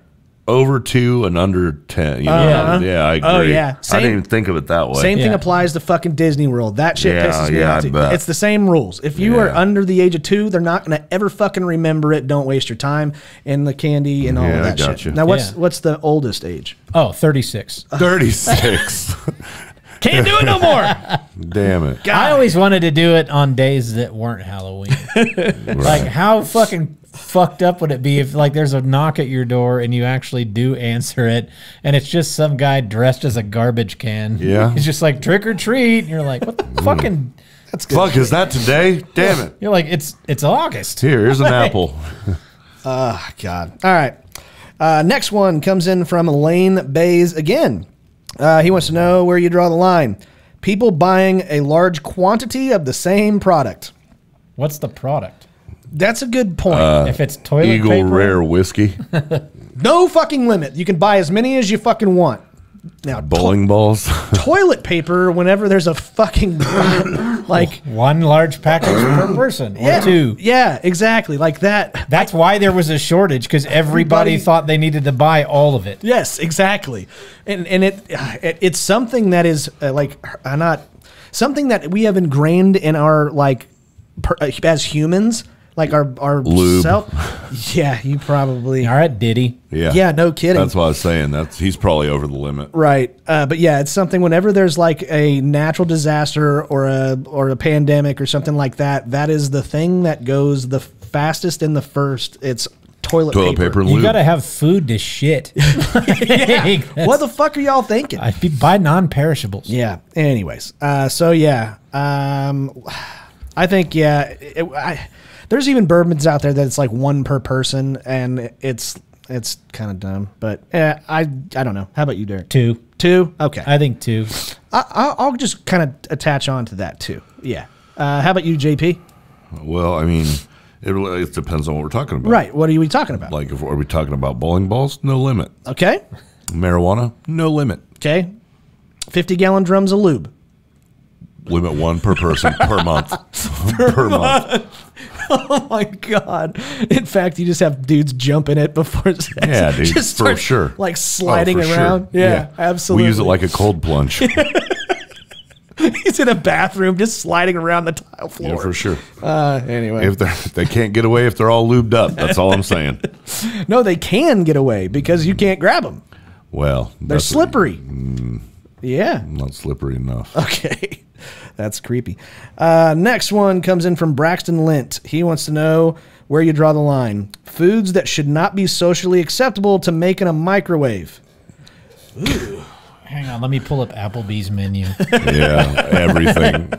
Over two and under ten. You know? uh, yeah. yeah, I agree. Oh, yeah. Same, I didn't even think of it that way. Same yeah. thing applies to fucking Disney World. That shit yeah, pisses me yeah, off. It. It's the same rules. If you yeah. are under the age of two, they're not going to ever fucking remember it. Don't waste your time and the candy and all yeah, of that shit. You. Now, what's yeah. what's the oldest age? Oh, thirty-six. thirty-six. Can't do it no more. Damn it. God. I always wanted to do it on days that weren't Halloween. Right. Like, how fucking fucked up would it be if, like, there's a knock at your door and you actually do answer it, and it's just some guy dressed as a garbage can. Yeah. He's just like, trick or treat. And you're like, what the fucking... That's good. Fuck, is that today? Damn it. You're like, it's it's August. Here, here's an apple. Oh, God. All right. Uh, next one comes in from Lane Bays again. Uh, he wants to know where you draw the line. People buying a large quantity of the same product. What's the product? That's a good point. Uh, if it's toilet Eagle paper. Eagle Rare Whiskey. No fucking limit. You can buy as many as you fucking want. Now, bowling balls. Toilet paper whenever there's a fucking... like one large package per person. Or yeah, two. Yeah, exactly. Like that. That's I, why there was a shortage, because everybody, everybody thought they needed to buy all of it. Yes, exactly. And, and it, it it's something that is uh, like uh, not... Something that we have ingrained in our, like, per, uh, as humans... Like our, our Lube. self. Yeah, you probably. All right, Diddy. Yeah. Yeah, no kidding. That's what I was saying. That's he's probably over the limit. Right. Uh, but yeah, it's something whenever there's like a natural disaster or a or a pandemic or something like that, that is the thing that goes the fastest and the first. It's toilet, toilet paper. paper and you got to have food to shit. Yeah. What the fuck are y'all thinking? I'd be, buy non-perishables. Yeah. Anyways. Uh, so yeah. Um, I think, yeah. It, I... There's even bourbons out there that it's like one per person, and it's it's kind of dumb. But eh, I I don't know. How about you, Derek? Two, two. Okay, I think two. I, I'll just kind of attach on to that too. Yeah. Uh, how about you, J P? Well, I mean, it really it depends on what we're talking about. Right. What are we talking about? Like, if are we talking about bowling balls? No limit. Okay. Marijuana? No limit. Okay. Fifty gallon drums of lube. Limit one per person per month. per, per month. month. Oh my God! In fact, you just have dudes jumping it before sex. Yeah, dude, just for sure. Like sliding oh, around. Sure. Yeah, yeah, absolutely. We use it like a cold plunge. He's in a bathroom just sliding around the tile floor. Yeah, for sure. Uh, anyway. If they're, they can't get away if they're all lubed up. That's all I'm saying. No, they can get away because you can't grab them. Well. They're slippery. A, mm, yeah. Not slippery enough. Okay. That's creepy. Uh, next one comes in from Braxton Lint. He wants to know where you draw the line. Foods that should not be socially acceptable to make in a microwave. Ooh. Hang on, let me pull up Applebee's menu. Yeah, everything.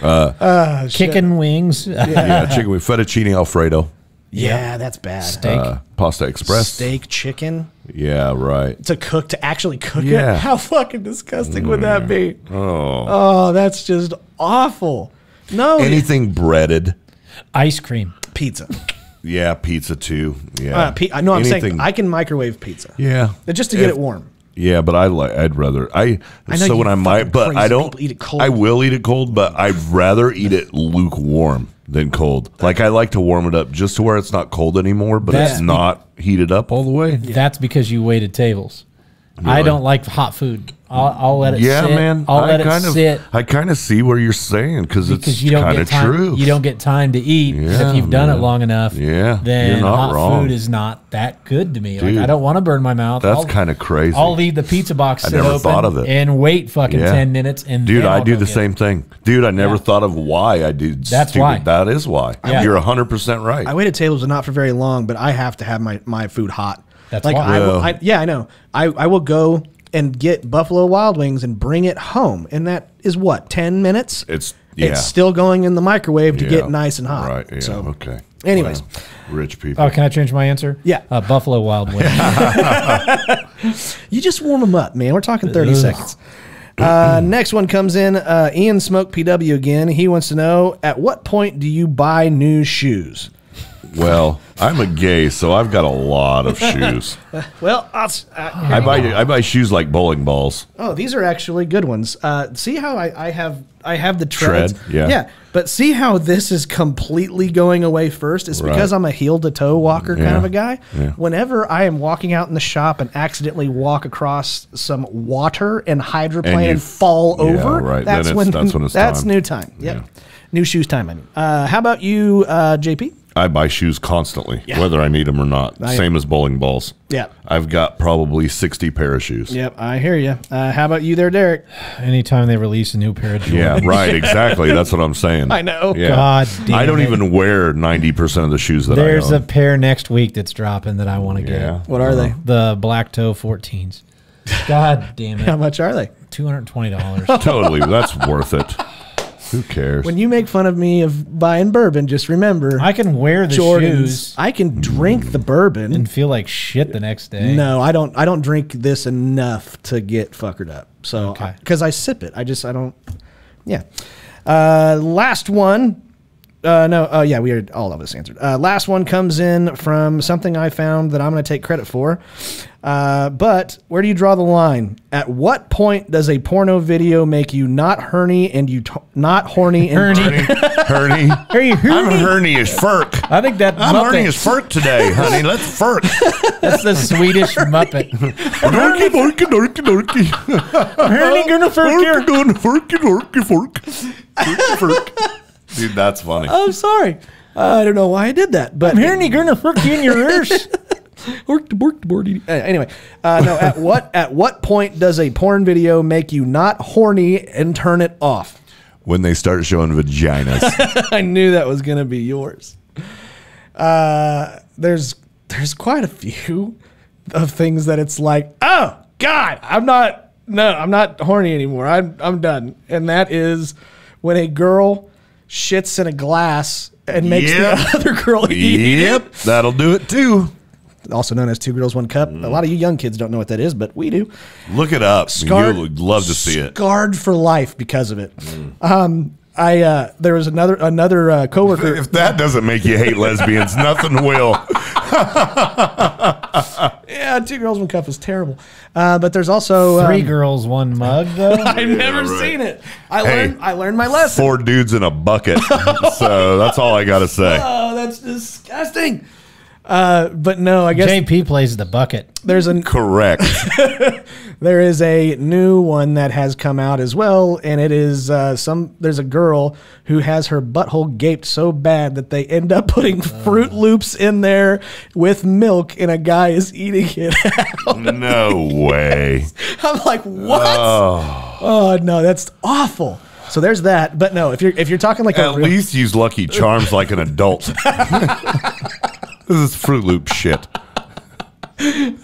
Uh, uh, chicken wings. Yeah. Yeah, chicken wings. Fettuccine Alfredo. Yeah, yeah, that's bad. Steak. Uh, Pasta Express. Steak chicken. Yeah, right. To cook, to actually cook yeah. it? How fucking disgusting mm. would that be? Oh. Oh, that's just awful. No. Anything breaded. Ice cream. Pizza. Yeah, pizza too. Yeah. Uh, pe no, I'm Anything. saying I can microwave pizza. Yeah. Just to get if, it warm. Yeah, but I like. I'd rather. I, I know so when I might, but I don't. Eat it cold. I will eat it cold, but I'd rather eat it lukewarm than cold. Like I like to warm it up just to where it's not cold anymore, but that's, it's not heated up all the way. That's because you waited tables. Really? I don't like hot food. I'll, I'll let it. Yeah, sit. man. I'll I let kind it of, sit. I kind of see where you're saying because it's kind of true. You don't get time to eat yeah, if you've done man. it long enough. Yeah, then hot wrong. food is not that good to me. Dude, like I don't want to burn my mouth. That's kind of crazy. I'll leave the pizza box. I never open thought of it. And wait fucking yeah. ten minutes. And dude, I do the same it. thing. Dude, I never yeah. thought of why I do. That's stupid. why. That is why. Yeah. You're one hundred percent right. I waited tables not for very long, but I have to have my my food hot. That's like I, will, I yeah I know I I will go and get Buffalo Wild Wings and bring it home, and that is what ten minutes. It's yeah. It's still going in the microwave to yeah. get nice and hot. Right. Yeah. So, okay. Anyways, well, rich people. Oh, can I change my answer? Yeah. Uh, Buffalo Wild Wings. You just warm them up, man. We're talking thirty seconds. Uh, next one comes in uh, Ian Smoke P W again. He wants to know at what point do you buy new shoes? Well, I'm a gay, so I've got a lot of shoes. Well, I'll, uh, I buy I buy shoes like bowling balls. Oh, these are actually good ones. Uh, see how I, I have I have the treads. Tread, yeah, yeah. But see how this is completely going away first. It's right. because I'm a heel to toe walker yeah. kind of a guy. Yeah. Whenever I am walking out in the shop and accidentally walk across some water and hydroplane and, and fall yeah, over, right. that's, it's, when, that's when it's that's time. new time. Yep. Yeah, new shoes time. I mean, uh, how about you, uh, J P? I buy shoes constantly, yeah. whether I need them or not. I Same as bowling balls. Yeah. I've got probably sixty pair of shoes. Yep, I hear you. Uh, how about you there, Derek? Anytime they release a new pair of shoes. Yeah, right, exactly. That's what I'm saying. I know. Yeah. God damn I don't it. even wear ninety percent of the shoes that There's I own. There's a pair next week that's dropping that I want to yeah. get. What are uh, they? The Black Toe fourteens. God damn it. How much are they? two hundred twenty dollars. Totally. That's worth it. Who cares? When you make fun of me of buying bourbon, just remember I can wear the Jordans. shoes. I can drink the bourbon and feel like shit the next day. No, I don't. I don't drink this enough to get fuckered up. So, because okay. I, I sip it, I just I don't. Yeah. Uh, last one. Uh, no. Oh, uh, yeah. We had all of us answered. Uh, last one comes in from something I found that I'm going to take credit for. Uh, but where do you draw the line? At what point does a porno video make you not herny and you t not horny and herny? Herny. herny. Are you herny? I'm herny as Ferk. I think that I'm Muppet. herny as Ferk today, honey. Let's Ferk. That's the Swedish Muppet. Herny, dorky, dorky, dorky. Herny, gonna Ferk here. Ferky, dorky, Ferk. Ferk. Dude, that's funny. I'm sorry. Uh, I don't know why I did that. But I'm hearing you're gonna work in your ears. Anyway, uh, no. At what at what point does a porn video make you not horny and turn it off? When they start showing vaginas. I knew that was gonna be yours. Uh, there's there's quite a few of things that it's like, oh God, I'm not no, I'm not horny anymore. I'm I'm done. And that is when a girl shits in a glass and makes yep. the other girl eat. Yep, that'll do it too. Also known as Two Girls, One Cup. Mm. A lot of you young kids don't know what that is, but we do. Look it up. Scarred, you would love to see it. Scarred for life because of it. Mm. Um, I uh, there was another another uh, coworker. If that doesn't make you hate lesbians, nothing will. Yeah, Two Girls, One Cup is terrible. Uh, but there's also three um, girls, one mug. Though I've yeah, never right. seen it. I hey, learned. I learned my lesson. Four dudes in a bucket. So that's all I gotta say. Oh, that's disgusting. Uh, but no, I guess J P plays the bucket. There's a correct. There is a new one that has come out as well, and it is uh, some. There's a girl who has her butthole gaped so bad that they end up putting oh. Fruit Loops in there with milk, and a guy is eating it out. No way. I'm like, what? Oh. Oh no, that's awful. So there's that. But no, if you're if you're talking like at a least use Lucky Charms like an adult. This is Fruit Loop shit.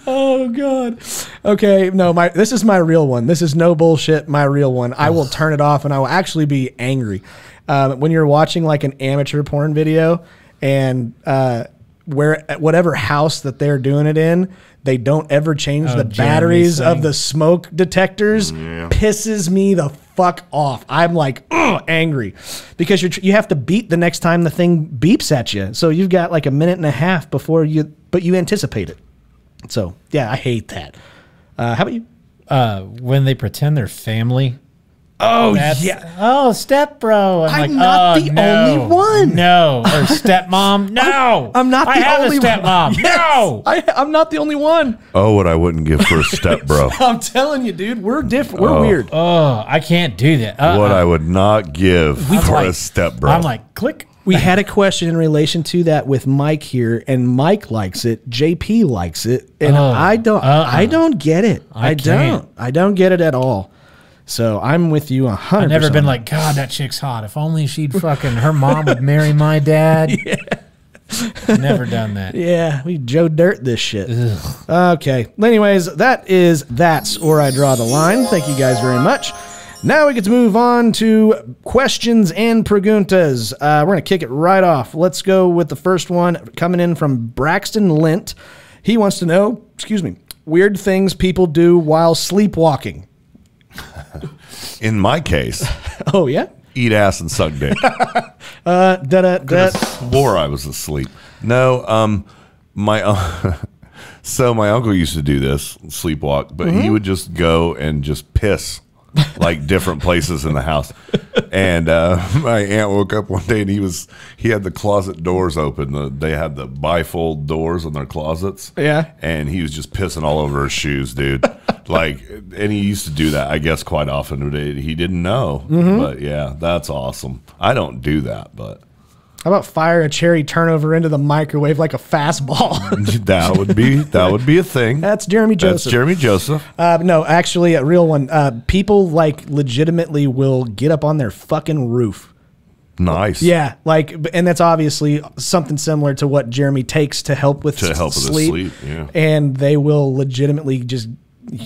Oh God. Okay, no, my this is my real one. This is no bullshit, my real one. I will turn it off and I will actually be angry. Um, when you're watching like an amateur porn video and uh, where at whatever house that they're doing it in, they don't ever change oh, the Jeremy's batteries thing. of the smoke detectors. Yeah. Pisses me the fuck off. I'm like ugh, angry because you you have to beat the next time the thing beeps at you. So you've got like a minute and a half before you, but you anticipate it. So yeah, I hate that. Uh, how about you? Uh, when they pretend they're family. Oh That's, yeah! Oh, step bro. I'm, I'm like, not oh, the no, only one. No, or stepmom. No, I'm, I'm not. The I have only a stepmom. One. Yes. No, I, I'm not the only one. Oh, what I wouldn't give for a step bro. I'm telling you, dude, we're different. We're oh. weird. Oh, I can't do that. Uh, what I, I would not give we, for like, a step bro. I'm like, click. We had a question in relation to that with Mike here, and Mike likes it. J P likes it, and oh, I don't. Uh, I don't get it. I, I don't. I don't get it at all. So I'm with you one hundred percent. I've never been like, God, that chick's hot. If only she'd fucking, her mom would marry my dad. Yeah. Never done that. Yeah, we Joe Dirt this shit. Ugh. Okay. Anyways, that is That's Where I Draw the Line. Thank you guys very much. Now we get to move on to questions and preguntas. Uh, we're going to kick it right off. Let's go with the first one coming in from Braxton Lint. He wants to know, excuse me, weird things people do while sleepwalking. In my case, oh yeah, eat ass and suck dick. uh, da da da. Swore I was asleep. No, um, my uh, so my uncle used to do this sleepwalk, but mm-hmm. he would just go and just piss like different places in the house. And uh, my aunt woke up one day and he was he had the closet doors open. The, they had the bifold doors on their closets. Yeah, and he was just pissing all over her shoes, dude. Like, and he used to do that, I guess, quite often. He didn't know, mm-hmm. but yeah, that's awesome. I don't do that, but how about fire a cherry turnover into the microwave like a fastball? that would be that would be a thing. That's Jeremy Joseph. That's Jeremy Joseph. Uh, no, actually, a real one. Uh, people like legitimately will get up on their fucking roof. Nice. Yeah, like, and that's obviously something similar to what Jeremy takes to help with to help sleep. With sleep. Yeah, and they will legitimately just.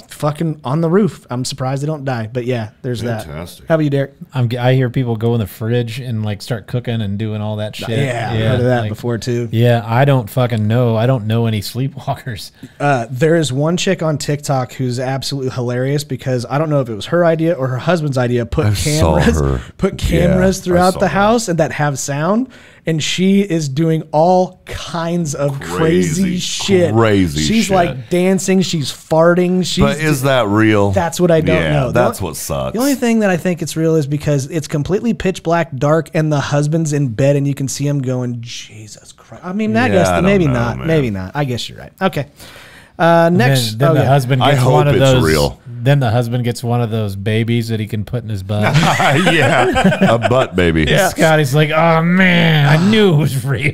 Fucking on the roof. I'm surprised they don't die, but yeah, there's Fantastic. That. How about you, Derek? I'm, I hear people go in the fridge and like start cooking and doing all that shit. Yeah, yeah, I've heard of that like, before too. Yeah, I don't fucking know. I don't know any sleepwalkers. Uh, there is one chick on TikTok who's absolutely hilarious because I don't know if it was her idea or her husband's idea. Put I cameras, put cameras yeah, throughout the house her. and that have sound. And she is doing all kinds of crazy, crazy shit. Crazy she's shit. like dancing. She's farting. She's but is that real? That's what I don't yeah, know. That's the, what sucks. The only thing that I think it's real is because it's completely pitch black, dark, and the husband's in bed, and you can see him going, Jesus Christ. I mean, I yeah, guess I maybe know, not. Man. Maybe not. I guess you're right. Okay. Uh, next. Then, then oh, the yeah. husband gets I hope one of it's those. Real. Then the husband gets one of those babies that he can put in his butt. Yeah, a butt baby. Yeah. Scotty's like, oh, man, I knew it was real.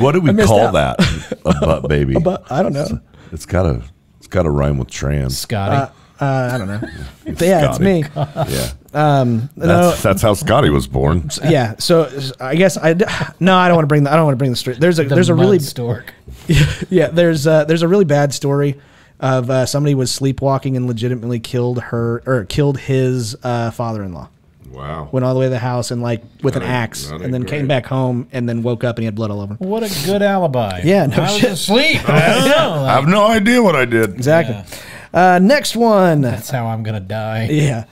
What do we call out. that? A butt baby. A butt, I don't know. It's got a, it's got to rhyme with trans. Scotty. Uh, uh, I don't know. It's yeah, Scotty. It's me. Yeah. Um, that's, no, that's how Scotty was born. Yeah. So I guess I no, I don't want to bring the I don't want to bring the story. There's a the there's a really stork. Yeah, yeah. There's uh, there's a really bad story. Of uh, somebody was sleepwalking and legitimately killed her or killed his uh, father-in-law. Wow! Went all the way to the house and like with that an axe, and then great. came back home and then woke up and he had blood all over. What a good alibi! Yeah, no I shit. was asleep. I don't know. Like, I have no idea what I did. Exactly. Yeah. Uh, next one. That's how I'm gonna die. Yeah,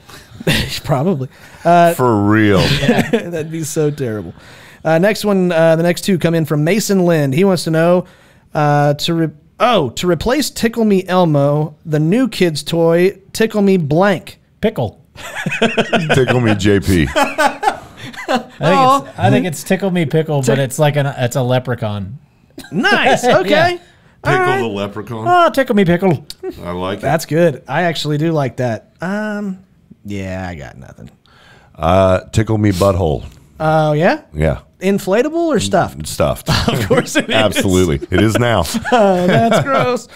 probably. Uh, For real. Yeah. That'd be so terrible. Uh, next one. Uh, the next two come in from Mason Lind. He wants to know uh, to. Re Oh, to replace Tickle Me Elmo, the new kid's toy, Tickle Me Blank. Pickle. Tickle Me J P. I think, it's, I think it's Tickle Me Pickle, but it's like an, it's a leprechaun. Nice. Okay. Yeah. Pickle right. The leprechaun. Oh, tickle me pickle. I like it. That's good. I actually do like that. Um, yeah, I got nothing. Uh, tickle me butthole. Oh, uh, yeah? Yeah. Inflatable or stuffed? Stuffed. Of course it is. Absolutely. It is now. Oh, that's gross.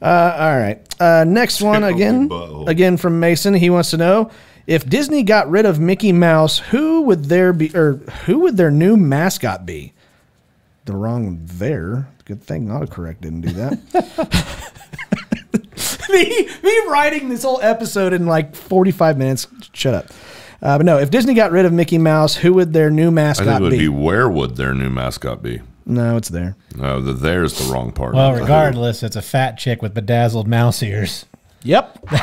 Uh, all right. Uh, next one again. Again from Mason. He wants to know, if Disney got rid of Mickey Mouse, who would there be, or who would their new mascot be? The wrong there. Good thing autocorrect didn't do that. me, me writing this whole episode in like forty-five minutes. Shut up. Uh, but no, if Disney got rid of Mickey Mouse, who would their new mascot be? I think it would be? be where would their new mascot be? No, it's there. No, the there's the wrong part. Well, regardless, it's a fat chick with bedazzled mouse ears. Yep. Rizzo.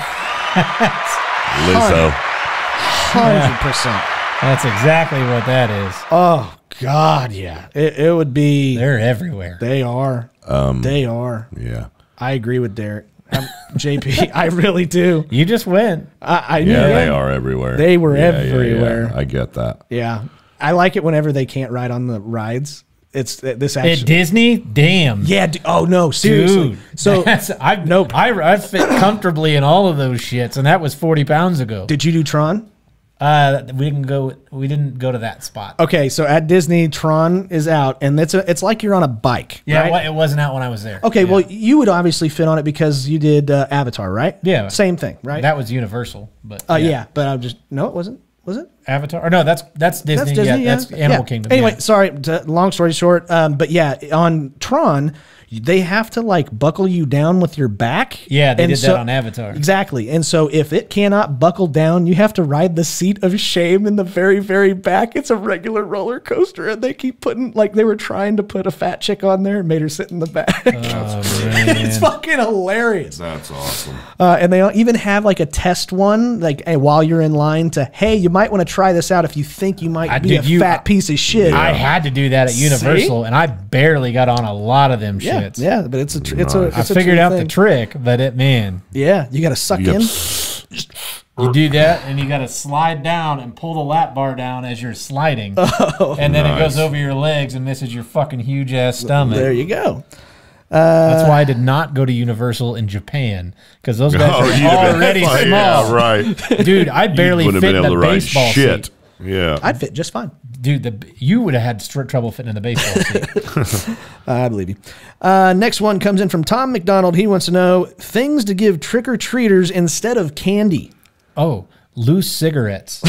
one hundred percent. That's exactly what that is. Oh, God, yeah. It, it would be. They're everywhere. They are. Um, they are. Yeah. I agree with Derek. J P, I really do. You just went. I, I yeah, they are everywhere. They were yeah, everywhere. Yeah, yeah. I get that. Yeah, I like it whenever they can't ride on the rides. It's this actually at Disney. Damn. Yeah. Oh no, seriously. Dude, so I've nope. I I fit comfortably in all of those shits, and that was forty pounds ago. Did you do Tron? Uh, we didn't go. We didn't go to that spot. Okay, so at Disney, Tron is out, and it's a, it's like you're on a bike. Yeah, right? It wasn't out when I was there. Okay, yeah. Well, you would obviously fit on it because you did uh, Avatar, right? Yeah, same thing, right? That was Universal, but uh, yeah. yeah, but I'm just no, it wasn't. Was it Avatar? Or no, that's that's Disney. That's Disney. Yeah, yeah. That's Animal yeah. Kingdom. Anyway, yeah. sorry. To, long story short, um, but yeah, on Tron, they have to like buckle you down with your back. Yeah, they and did so, that on Avatar. Exactly. And so if it cannot buckle down, you have to ride the seat of shame in the very, very back. It's a regular roller coaster, and they keep putting, like, they were trying to put a fat chick on there and made her sit in the back. Oh, it's fucking hilarious. That's awesome. Uh, and they even have like a test one, like hey, while you're in line to, hey, you might want to try this out if you think you might I, be a you, fat piece of shit. I had to do that at Universal, See? and I barely got on a lot of them shit. Yeah. Yeah, but it's a tr it's a. It's I figured a out thing. the trick, but it man. Yeah, you got to suck you in. You do that, and you got to slide down and pull the lap bar down as you're sliding, oh, and then nice. it goes over your legs and misses your fucking huge ass stomach. There you go. Uh, That's why I did not go to Universal in Japan, because those guys oh, are already like, small. Yeah, right, dude. I barely fit been in able the to baseball shit. Seat. Yeah, I'd fit just fine, dude. The you would have had st trouble fitting in the baseball seat. I believe you. Uh, next one comes in from Tom McDonald. He wants to know things to give trick or treaters instead of candy. Oh, loose cigarettes.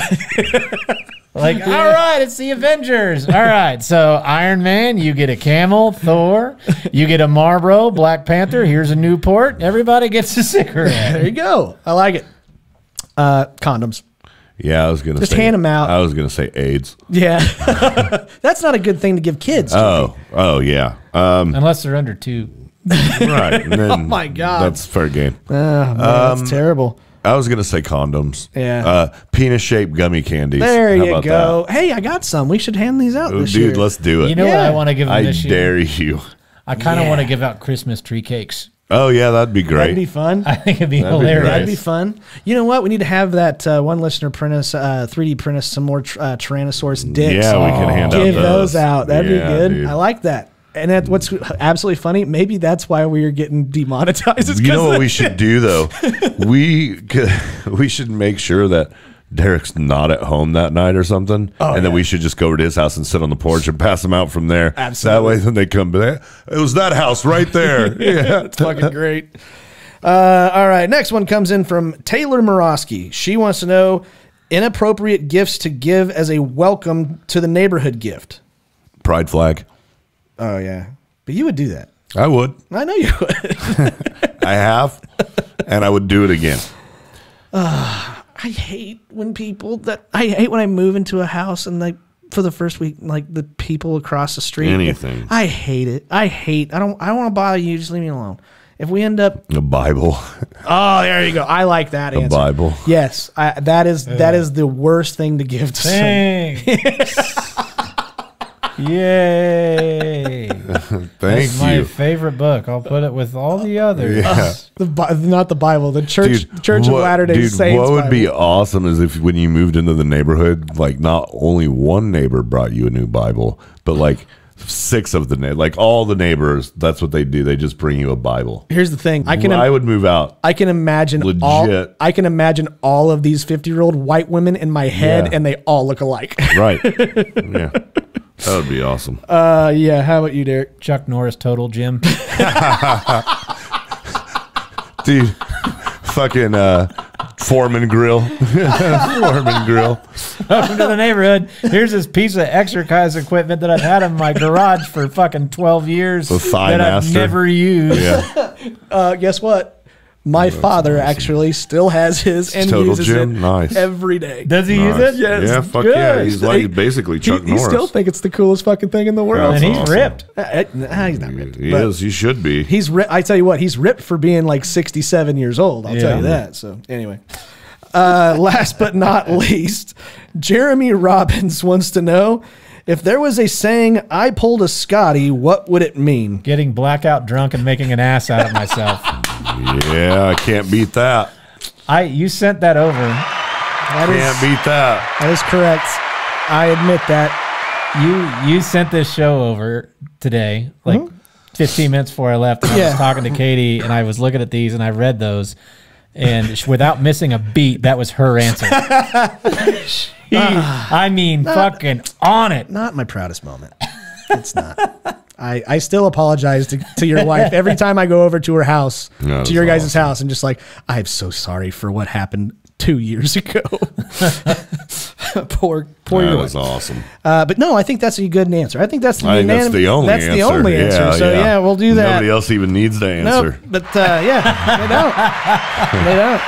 Like, all right, it's the Avengers. All right, so Iron Man, you get a Camel. Thor, you get a Marlboro. Black Panther, here's a Newport. Everybody gets a cigarette. There you go. I like it. Uh, condoms. Yeah, I was gonna just say, hand them out. I was gonna say AIDS. Yeah, that's not a good thing to give kids. Oh, me. oh yeah. Um, Unless they're under two. Right. And then oh my God, that's fair game. Oh, man, um, that's terrible. I was gonna say condoms. Yeah. Uh, penis-shaped gummy candies. There How you go. That? Hey, I got some. We should hand these out. Oh, this dude, year. let's do it. You know yeah. what I want to give them I this year? I dare you. I kind of yeah. want to give out Christmas tree cakes. Oh, yeah, that'd be great. That'd be fun. I think it'd be that'd hilarious. Be that'd be fun. You know what? We need to have that uh, one listener print us, uh, three D print us some more tr uh, Tyrannosaurus dicks. Yeah, we can hand out Give those. those out. That'd yeah, be good. Dude. I like that. And that, what's absolutely funny, maybe that's why we are getting demonetized. You know what we should do, though? we, could, we should make sure that Derek's not at home that night or something, oh, and yeah. then we should just go over to his house and sit on the porch and pass them out from there. Absolutely. That way, then they come back. It was that house right there. Yeah, it's fucking great. Uh, all right, next one comes in from Taylor Morosky. She wants to know inappropriate gifts to give as a welcome to the neighborhood gift. Pride flag. Oh yeah, but you would do that. I would. I know you would. I have, and I would do it again. Ah. uh, I hate when people that I hate when I move into a house and like for the first week, like the people across the street, anything. I hate it. I hate, I don't, I don't want to bother you. Just leave me alone. If we end up the Bible. Oh, there you go. I like that. The answer. Bible. Yes. I, that is, yeah. that is the worst thing to give to someone. Yay. Thank That's you. my favorite book. I'll put it with all the others. Yeah. The not the Bible, the Church dude, Church what, of Latter-day dude, Saints. What would Bible. be awesome is if when you moved into the neighborhood, like not only one neighbor brought you a new Bible, but like six of the like all the neighbors. That's what they do. They just bring you a Bible. Here's the thing. I can. I would move out. I can imagine legit. All, I can imagine all of these fifty year old white women in my head, yeah. and they all look alike. Right. Yeah. That would be awesome. Uh, yeah. How about you, Derek? Chuck Norris, total Jim. Dude, fucking uh, Foreman Grill. Foreman Grill. Welcome to the neighborhood. Here's this piece of exercise equipment that I've had in my garage for fucking twelve years that I've never used. Yeah. Uh, guess what? My oh, father awesome. actually still has his and Total uses Jim. it nice. every day. Does he nice. use it? Yes. Yeah, fuck Good. yeah. He's like he, basically Chuck he, Norris. I still think it's the coolest fucking thing in the world. That's and he's awesome. ripped. Uh, nah, he's not ripped. He is. He should be. He's. Ri I tell you what, he's ripped for being like sixty-seven years old. I'll yeah. tell you that. So anyway, uh, last but not least, Jeremy Robbins wants to know, if there was a saying, I pulled a Scotty, what would it mean? Getting blackout drunk and making an ass out of myself. Yeah, I can't beat that. I You sent that over. That can't is, beat that. That is correct. I admit that. You you sent this show over today, like mm-hmm. fifteen minutes before I left. And yeah. I was talking to Katie, and I was looking at these, and I read those. And without missing a beat, that was her answer. She, uh, I mean, not, fucking on it. Not my proudest moment. It's not. I, I still apologize to, to your wife every time I go over to her house, that to your guys' awesome. house, and just like, I'm so sorry for what happened two years ago. poor, poor. That was wife. awesome. Uh, but no, I think that's a good answer. I think that's the, I think that's the only that's answer. That's the only yeah, answer. So yeah. yeah, we'll do that. Nobody else even needs the answer. Nope, but uh, yeah, they don't. They don't.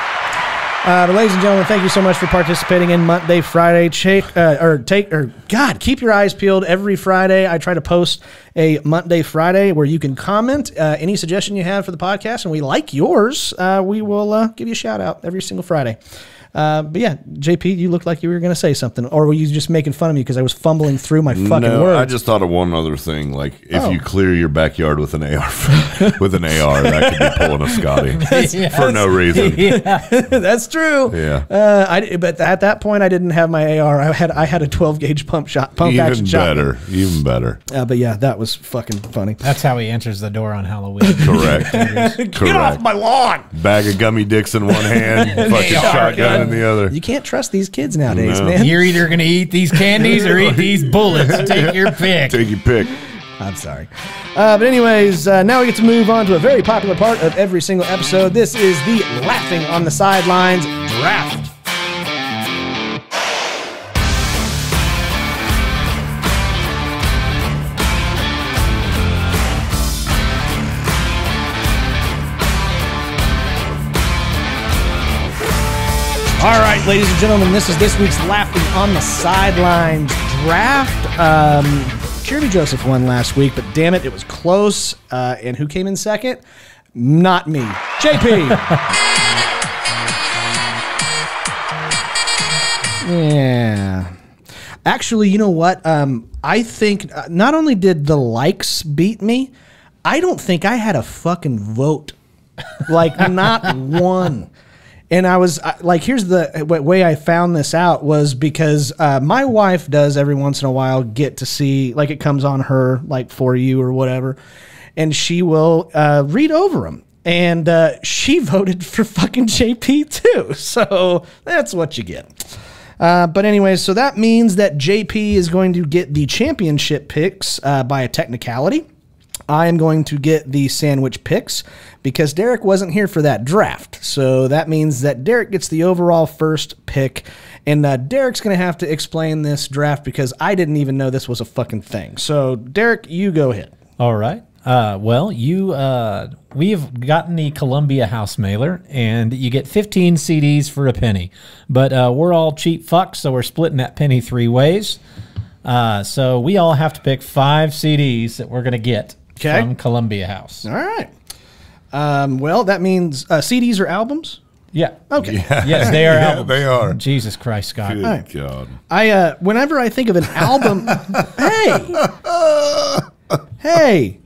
Uh, but ladies and gentlemen, thank you so much for participating in Monday, Friday, shake, uh, or take, or God, keep your eyes peeled. Every Friday, I try to post a Monday, Friday where you can comment uh, any suggestion you have for the podcast, and we like yours. Uh, we will uh, give you a shout out every single Friday. Uh, but yeah, J P, you looked like you were going to say something, or were you just making fun of me because I was fumbling through my fucking no, words? I just thought of one other thing. Like if oh. you clear your backyard with an A R, with an A R, that could be pulling a Scotty yes. for no reason. Yeah. That's true. Yeah. Uh, I but at that point I didn't have my A R. I had I had a twelve gauge pump shot. Pump even action better. Shot. Even better. Uh, but yeah, that was fucking funny. That's how he enters the door on Halloween. Correct. Correct. Get off my lawn. Bag of gummy dicks in one hand, fucking shotgun in the other. You can't trust these kids nowadays, no. man. You're either going to eat these candies or eat these bullets. Take yeah. your pick. Take your pick. I'm sorry. Uh, but anyways, uh, now we get to move on to a very popular part of every single episode. This is the Laughing on the Sidelines Draft. All right, ladies and gentlemen, this is this week's Laughing on the Sidelines Draft. Um, Jeremy Joseph won last week, but damn it, it was close. Uh, and who came in second? Not me. J P. Yeah. Actually, you know what? Um, I think not only did the likes beat me, I don't think I had a fucking vote. Like, not one. And I was like, here's the way I found this out was because uh, my wife does every once in a while get to see, like it comes on her, like For You or whatever, and she will uh, read over them. And uh, she voted for fucking J P too. So that's what you get. Uh, but anyway, so that means that J P is going to get the championship picks uh, by a technicality. I am going to get the sandwich picks because Derek wasn't here for that draft. So that means that Derek gets the overall first pick. And uh, Derek's going to have to explain this draft because I didn't even know this was a fucking thing. So, Derek, you go ahead. All right. Uh, well, you uh, we've gotten the Columbia House mailer, and you get fifteen C Ds for a penny. But uh, we're all cheap fucks, so we're splitting that penny three ways. Uh, so we all have to pick five C Ds that we're going to get. Okay. From Columbia House. All right. Um, well, that means uh, C Ds or albums? Yeah. Okay. Yeah. Yes, they are yeah, albums. They are. Jesus Christ, Scott. Good right. God. I, uh, whenever I think of an album... hey! Hey!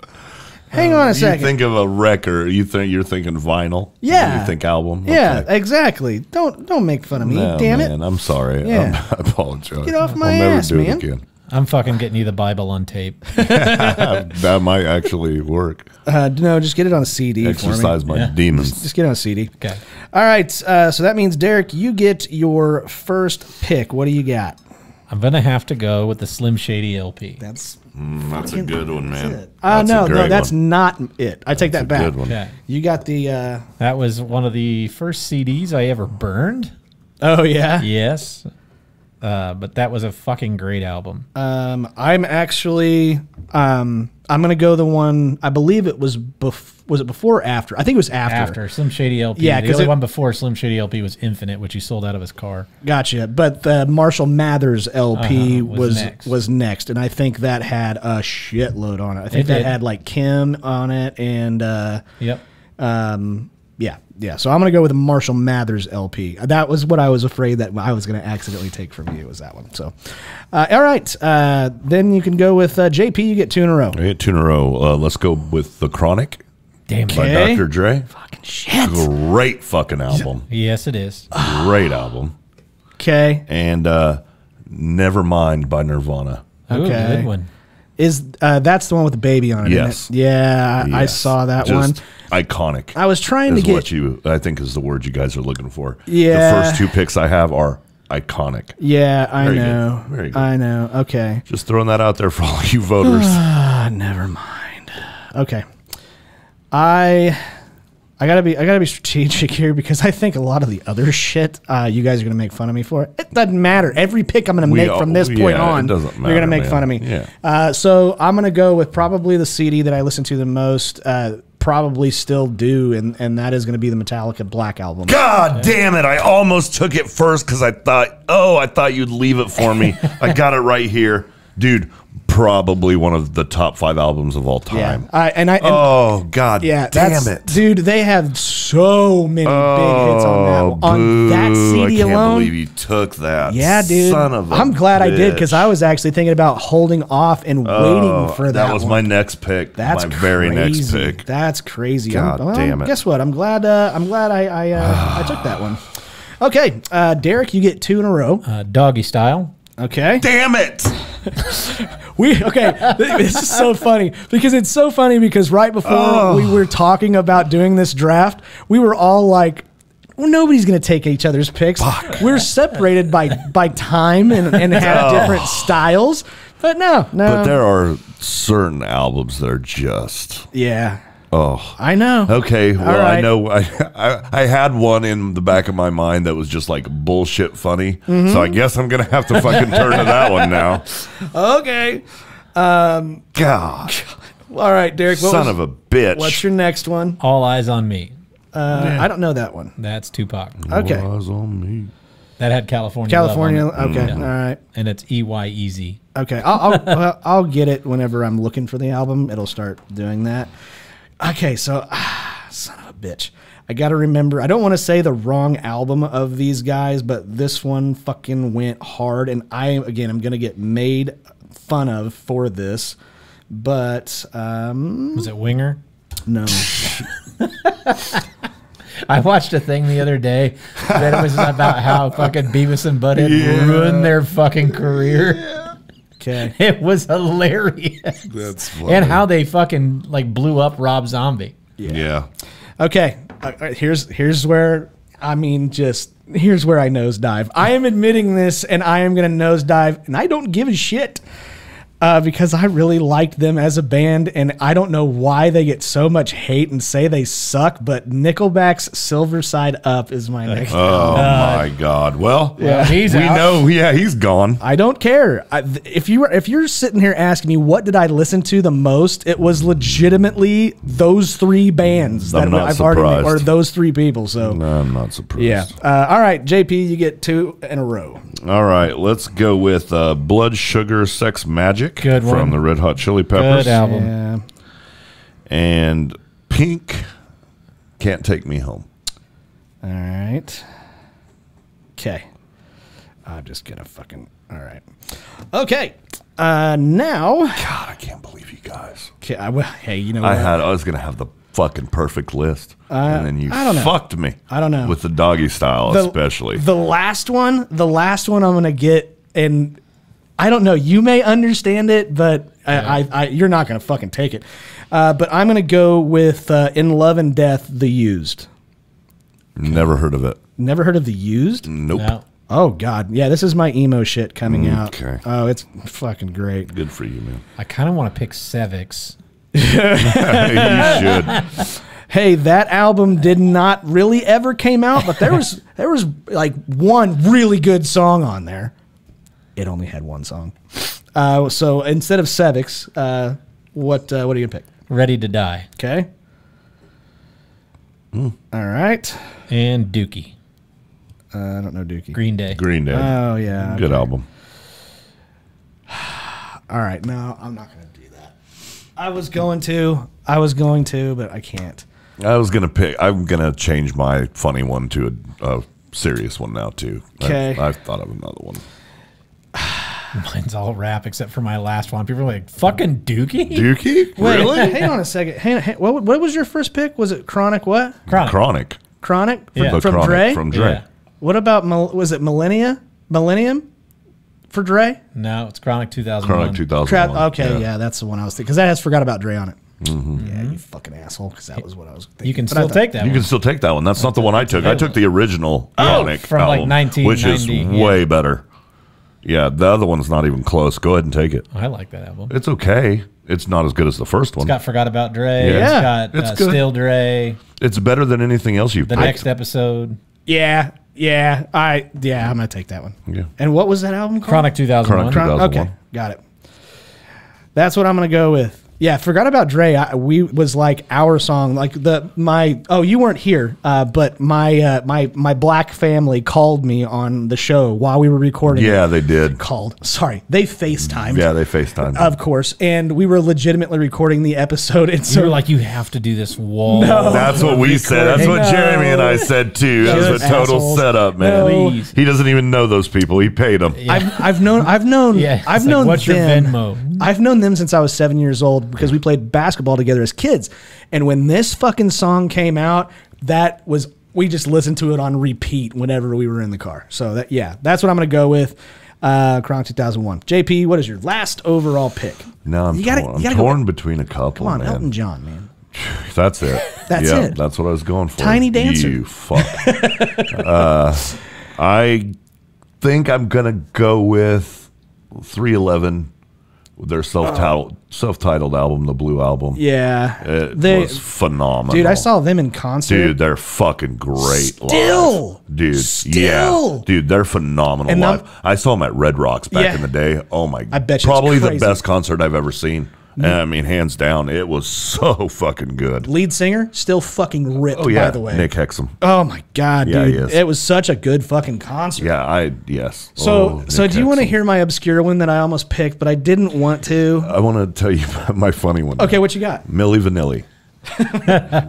Hang on a second. You think of a record. You think you're thinking vinyl. Yeah. You think album. Yeah, okay. Exactly. Don't don't make fun of me. No, damn man, it. I'm sorry. Yeah. I'm, I apologize. Get off my I'll never ass, do man. It again. I'm fucking getting you the Bible on tape. That might actually work. Uh, no, just get it on a C D. Exercise for me. my yeah. demons. Just, just get it on a C D. Okay. All right. Uh, so that means, Derek, you get your first pick. What do you got? I'm going to have to go with the Slim Shady L P. That's mm, that's a good one, man. Uh, that's no, no, that's one. not it. I take that's that back. Good one. Okay. You got the... Uh, that was one of the first C Ds I ever burned. Oh, yeah? Yes. Uh, but that was a fucking great album. Um, I'm actually... Um, I'm going to go the one... I believe it was... Bef was it before or after? I think it was after. After. Slim Shady L P. Yeah, the only it, one before Slim Shady L P was Infinite, which he sold out of his car. Gotcha. But the Marshall Mathers L P uh-huh, was was next. was next. And I think that had a shitload on it. I think it that did. had like Kim on it and... Uh, yep. Um, yeah. Yeah, so I'm going to go with the Marshall Mathers L P. That was what I was afraid that I was going to accidentally take from you, was that one. So, uh, all right, uh, then you can go with uh, J P. You get two in a row. I get two in a row. Uh, let's go with The Chronic. Damn it. By Doctor Dre. Fucking shit. Great fucking album. Yes, it is. Great album. Okay. And uh, Nevermind by Nirvana. Okay. Ooh, good one. Is uh, that's the one with the baby on it? Yes. Isn't it? Yeah, yes. I saw that Just one. Iconic. I was trying to get what you. I think is the word you guys are looking for. Yeah. The first two picks I have are iconic. Yeah, I Very know. Good. Very good. I know. Okay. Just throwing that out there for all you voters. Uh, never mind. Okay. I I gotta be I gotta be strategic here because I think a lot of the other shit uh, you guys are gonna make fun of me for. It doesn't matter. Every pick I'm gonna we make all, from this yeah, point on, it doesn't matter, you're gonna make man. fun of me. Yeah. Uh, so I'm gonna go with probably the C D that I listen to the most. Uh, probably still do, and and that is going to be the Metallica Black Album. God damn it, I almost took it first because I thought, oh, I thought you'd leave it for me. I got it right here. Dude, probably one of the top five albums of all time. Yeah. Uh, and I, and oh, God yeah, damn it. Dude, they have so many oh, big hits on that, one. on boo, that C D alone. I can't alone. believe you took that. Yeah, dude. Son of a I'm glad bitch. I did because I was actually thinking about holding off and oh, waiting for that That was one. my next pick. That's my crazy. very next pick. That's crazy. God well, damn it. Guess what? I'm glad, uh, I'm glad I, I, uh, I took that one. Okay, uh, Derek, you get two in a row. Uh, doggy style. Okay. Damn it. we okay. This is so funny because it's so funny because right before oh. we were talking about doing this draft, we were all like, well, nobody's going to take each other's picks. Fuck. We're separated by by time and, and have oh. different styles. But no, no. But there are certain albums that are just yeah. Oh, I know. Okay, well, right. I know. I, I I had one in the back of my mind that was just like bullshit funny. Mm-hmm. So I guess I'm gonna have to fucking turn to that one now. Okay. Um, God. All right, Derek. What Son was, of a bitch. What's your next one? All Eyes on Me. Uh, I don't know that one. That's Tupac. Okay. All Eyes on Me. That had California. California. Love on it. Okay. Mm-hmm. All right. And it's E Y E Z. Okay. I'll I'll, I'll get it whenever I'm looking for the album. It'll start doing that. Okay, so, ah, son of a bitch. I got to remember, I don't want to say the wrong album of these guys, but this one fucking went hard. And I, again, I'm going to get made fun of for this, but... Um, was it Winger? No. I watched a thing the other day that it was about how fucking Beavis and Butthead yeah. ruined their fucking career. Yeah. Okay. It was hilarious. That's funny. And how they fucking like blew up Rob Zombie. Yeah. yeah. Okay. Uh, here's here's where I mean just here's where I nosedive. I am admitting this, and I am gonna nosedive, and I don't give a shit uh, because I really liked them as a band, and I don't know why they get so much hate and say they suck. But Nickelback's "Silver Side Up" is my next. Oh uh, my god! Well, yeah, well, he's we out. know. Yeah, he's gone. I don't care. I, if you were, if you're sitting here asking me what did I listen to the most, it was legitimately those three bands. I'm that not I've surprised. Already, or those three people. So no, I'm not surprised. Yeah. Uh, all right, J P, you get two in a row. All right, let's go with uh, "Blood Sugar Sex Magic." Good one. From the Red Hot Chili Peppers. Good album. Yeah. And Pink, Can't Take Me Home. All right. Okay. I'm just going to fucking... All right. Okay. Uh, now... God, I can't believe you guys. Okay, I, well, hey, you know what? I, had, I was going to have the fucking perfect list. Uh, and then you I don't know. fucked me. I don't know. With the doggy style the, especially. The last one, the last one I'm going to get... and. I don't know. You may understand it, but yeah. I, I, I, you're not going to fucking take it. Uh, but I'm going to go with uh, In Love and Death, The Used. Never heard of it. Never heard of The Used? Nope. No. Oh, God. Yeah, this is my emo shit coming out. Okay. Oh, it's fucking great. Good for you, man. I kind of want to pick Sevix. You should. Hey, that album did not really ever came out, but there was, there was like one really good song on there. It only had one song. Uh, so instead of Sevix, uh, what, uh, what are you going to pick? Ready to Die. Okay. Mm. All right. And Dookie. Uh, I don't know Dookie. Green Day. Green Day. Oh, yeah. Good okay. album. All right. No, I'm not going to do that. I was going to. I was going to, but I can't. I was going to pick. I'm going to change my funny one to a, a serious one now, too. Okay. I've thought of another one. Mine's all rap except for my last one. People are like, fucking Dookie? Dookie? Wait, really? Hang on a second. Hang on, hang, what, what was your first pick? Was it Chronic what? Chronic. Chronic? Chronic? From, yeah. from Chronic, Dre? From Dre. Yeah. What about, was it Millennia? Millennium for Dre? No, it's Chronic two thousand one. Chronic two thousand one. Okay, yeah, yeah that's the one I was thinking. Because that has forgot about Dre on it. Mm-hmm. Yeah, you fucking asshole, because that was what I was thinking. You can still take that one. You can still take that one. That's not the one I took. I took the original Chronic from like nineteen ninety. Which is way better. Yeah, the other one's not even close. Go ahead and take it. I like that album. It's okay. It's not as good as the first one. It's got Forgot About Dre. Yeah. It's got uh, Still Dre. It's better than anything else you've picked. The next episode. Yeah. Yeah, I yeah, I'm gonna take that one. Yeah. And what was that album called? Chronic two thousand one. Chronic two thousand one. Okay, got it. That's what I'm gonna go with. Yeah, Forgot About Dre. I, we was like our song, like the my. Oh, you weren't here, uh, but my uh, my my black family called me on the show while we were recording. Yeah, it. they did. Called. Sorry, they FaceTimed. Yeah, they FaceTimed. Of course, and we were legitimately recording the episode. And so you were like, you have to do this wall. No, that's what we said. That's what no. Jeremy and I said too. That was a total assholes. setup, man. No. He doesn't even know those people. He paid them. Yeah. I've, I've known. I've known. Yeah, I've like, known. What's them. your Venmo? I've known them since I was seven years old. Because we played basketball together as kids. And when this fucking song came out, that was, we just listened to it on repeat whenever we were in the car. So, that yeah, that's what I'm going to go with. Uh, Chronic two thousand one. J P, what is your last overall pick? No, I'm you gotta, torn, you I'm torn between a couple. Come on, man. Elton John, man. That's it. That's yeah, it. That's what I was going for. Tiny Dancer. You fuck. uh, I think I'm going to go with three eleven. Their self-titled oh. self-titled album, the Blue Album. Yeah. It they, was phenomenal. Dude, I saw them in concert. Dude, they're fucking great live. Still. Dude, Still. yeah. Dude, they're phenomenal and live. I'm, I saw them at Red Rocks back yeah. in the day. Oh, my God. I bet you Probably the best concert I've ever seen. Mm-hmm. I mean, hands down, it was so fucking good. Lead singer, still fucking ripped, oh, yeah. by the way. Nick Hexum. Oh, my God, yeah, dude. It was such a good fucking concert. Yeah, I, yes. So, oh, so do you want to hear my obscure one that I almost picked, but I didn't want to? I want to tell you about my funny one. Okay, now. What you got? Milli Vanilli.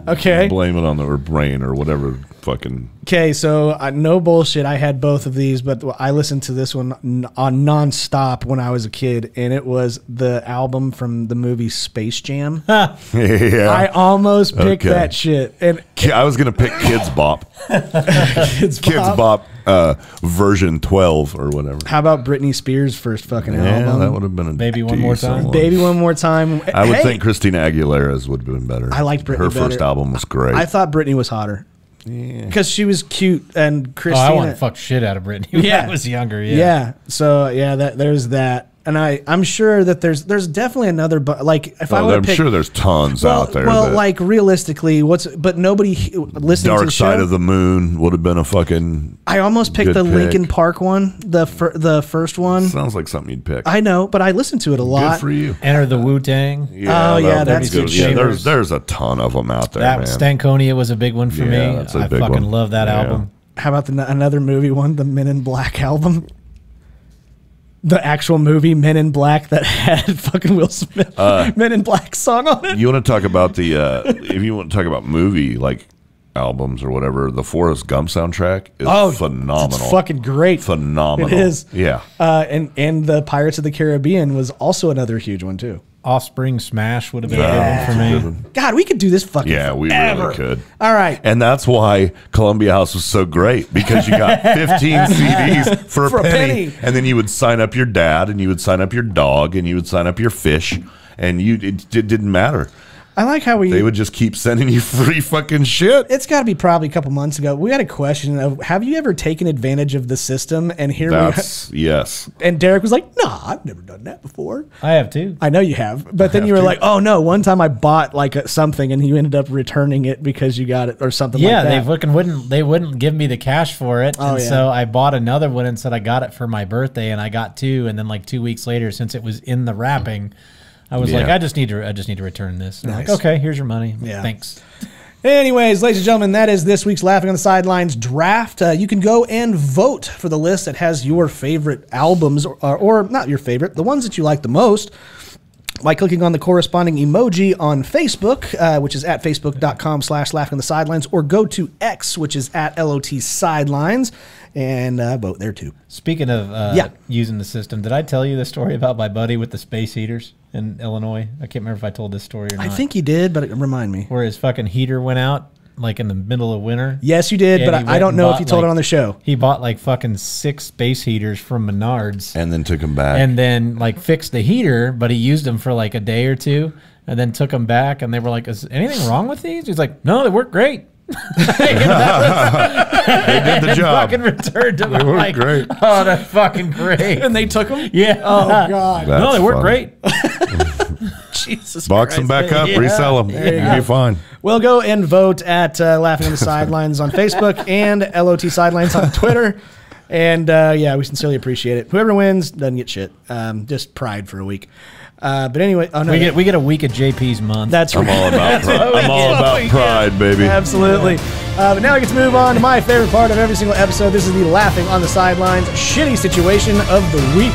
Okay. Blame it on their brain or whatever fucking. Okay, so uh, no bullshit. I had both of these, but I listened to this one on nonstop when I was a kid, and it was the album from the movie Space Jam. yeah. I almost picked okay. that shit. And I was gonna pick Kids Bop. Kids Bop. Kids Bop. Uh, version twelve or whatever. How about Britney Spears' first fucking yeah, album? That would have been a baby one more time. Baby one more time. I would hey. think Christina Aguilera's would have been better. I liked Britney. Her better. first album was great. I thought Britney was hotter because yeah. she was cute and Christina. Oh, I want to fuck shit out of Britney. When yeah, I was younger. Yeah. Yeah. So yeah, that there's that. And I, I'm sure that there's there's definitely another, but like if oh, I would, I'm pick, sure there's tons well, out there. Well, like realistically, what's but nobody listening Dark to the Side show, of the Moon would have been a fucking. I almost picked the pick. Linkin Park one, the fir the first one. Sounds like something you'd pick. I know, but I listened to it a lot. Good for you. Enter the Wu Tang. Yeah, oh yeah, that's good. Yeah, there's there's a ton of them out there. That man. Stankonia was a big one for yeah, me. That's a I big fucking one. love that yeah. album. How about the, another movie one, the Men in Black album? The actual movie Men in Black that had fucking Will Smith uh, Men in Black song on it. You want to talk about the uh, if you want to talk about movie like albums or whatever, the Forrest Gump soundtrack is oh, phenomenal. It's fucking great. Phenomenal. It is. Yeah. Uh, and and the Pirates of the Caribbean was also another huge one too. Offspring Smash would have been yeah. a good one for me. God, we could do this fucking Yeah, we forever. really could. All right. And that's why Columbia House was so great, because you got fifteen C Ds for, for a, penny, a penny. And then you would sign up your dad, and you would sign up your dog, and you would sign up your fish, and you it, it didn't matter. I like how we... They would just keep sending you free fucking shit. It's got to be probably a couple months ago. We had a question of, have you ever taken advantage of the system? And here That's, we are. Yes. And Derek was like, nah, I've never done that before. I have too. I know you have. But I then have you were too. like, oh no, one time I bought like a, something and you ended up returning it because you got it or something yeah, like that. Yeah, they fucking wouldn't, they wouldn't give me the cash for it. Oh, and yeah. so I bought another one and said I got it for my birthday and I got two. And then like two weeks later, since it was in the wrapping, I was yeah. like, I just need to, I just need to return this. And nice. I'm like, okay, here's your money. Yeah. Thanks. Anyways, ladies and gentlemen, that is this week's Laughing on the Sidelines draft. Uh, you can go and vote for the list that has your favorite albums, or, or, or not your favorite, the ones that you like the most, by clicking on the corresponding emoji on Facebook, uh, which is at facebook.com slash laughing on the sidelines, or go to X, which is at L O T sidelines, and uh, vote there too. Speaking of uh, yeah. using the system, did I tell you the story about my buddy with the space heaters in Illinois? I can't remember if I told this story or not. I think he did, but it, remind me. Where his fucking heater went out, like in the middle of winter. Yes, you did, yeah, but I don't know if you told like, it on the show. He bought like fucking six space heaters from Menards. And then took them back. And then like fixed the heater, but he used them for like a day or two and then took them back. And they were like, is anything wrong with these? He's like, no, they work great. They did the job. Fucking returned them. They worked like, great. Oh, that's fucking great. And they took them? Yeah. Oh, God. That's no, they worked funny. great. Jesus Box Christ. them back up, yeah. resell them. Yeah. You'll be fine. Well, go and vote at uh, Laughing on the Sidelines on Facebook and L O T Sidelines on Twitter. And, uh, yeah, we sincerely appreciate it. Whoever wins doesn't get shit. Um, just pride for a week. Uh, but anyway, oh no, we get we get a week of J P's month. That's right. I'm all about pride. I'm all about pride, baby. Absolutely. Uh, but now we get to move on to my favorite part of every single episode. This is the Laughing on the Sidelines shitty situation of the week.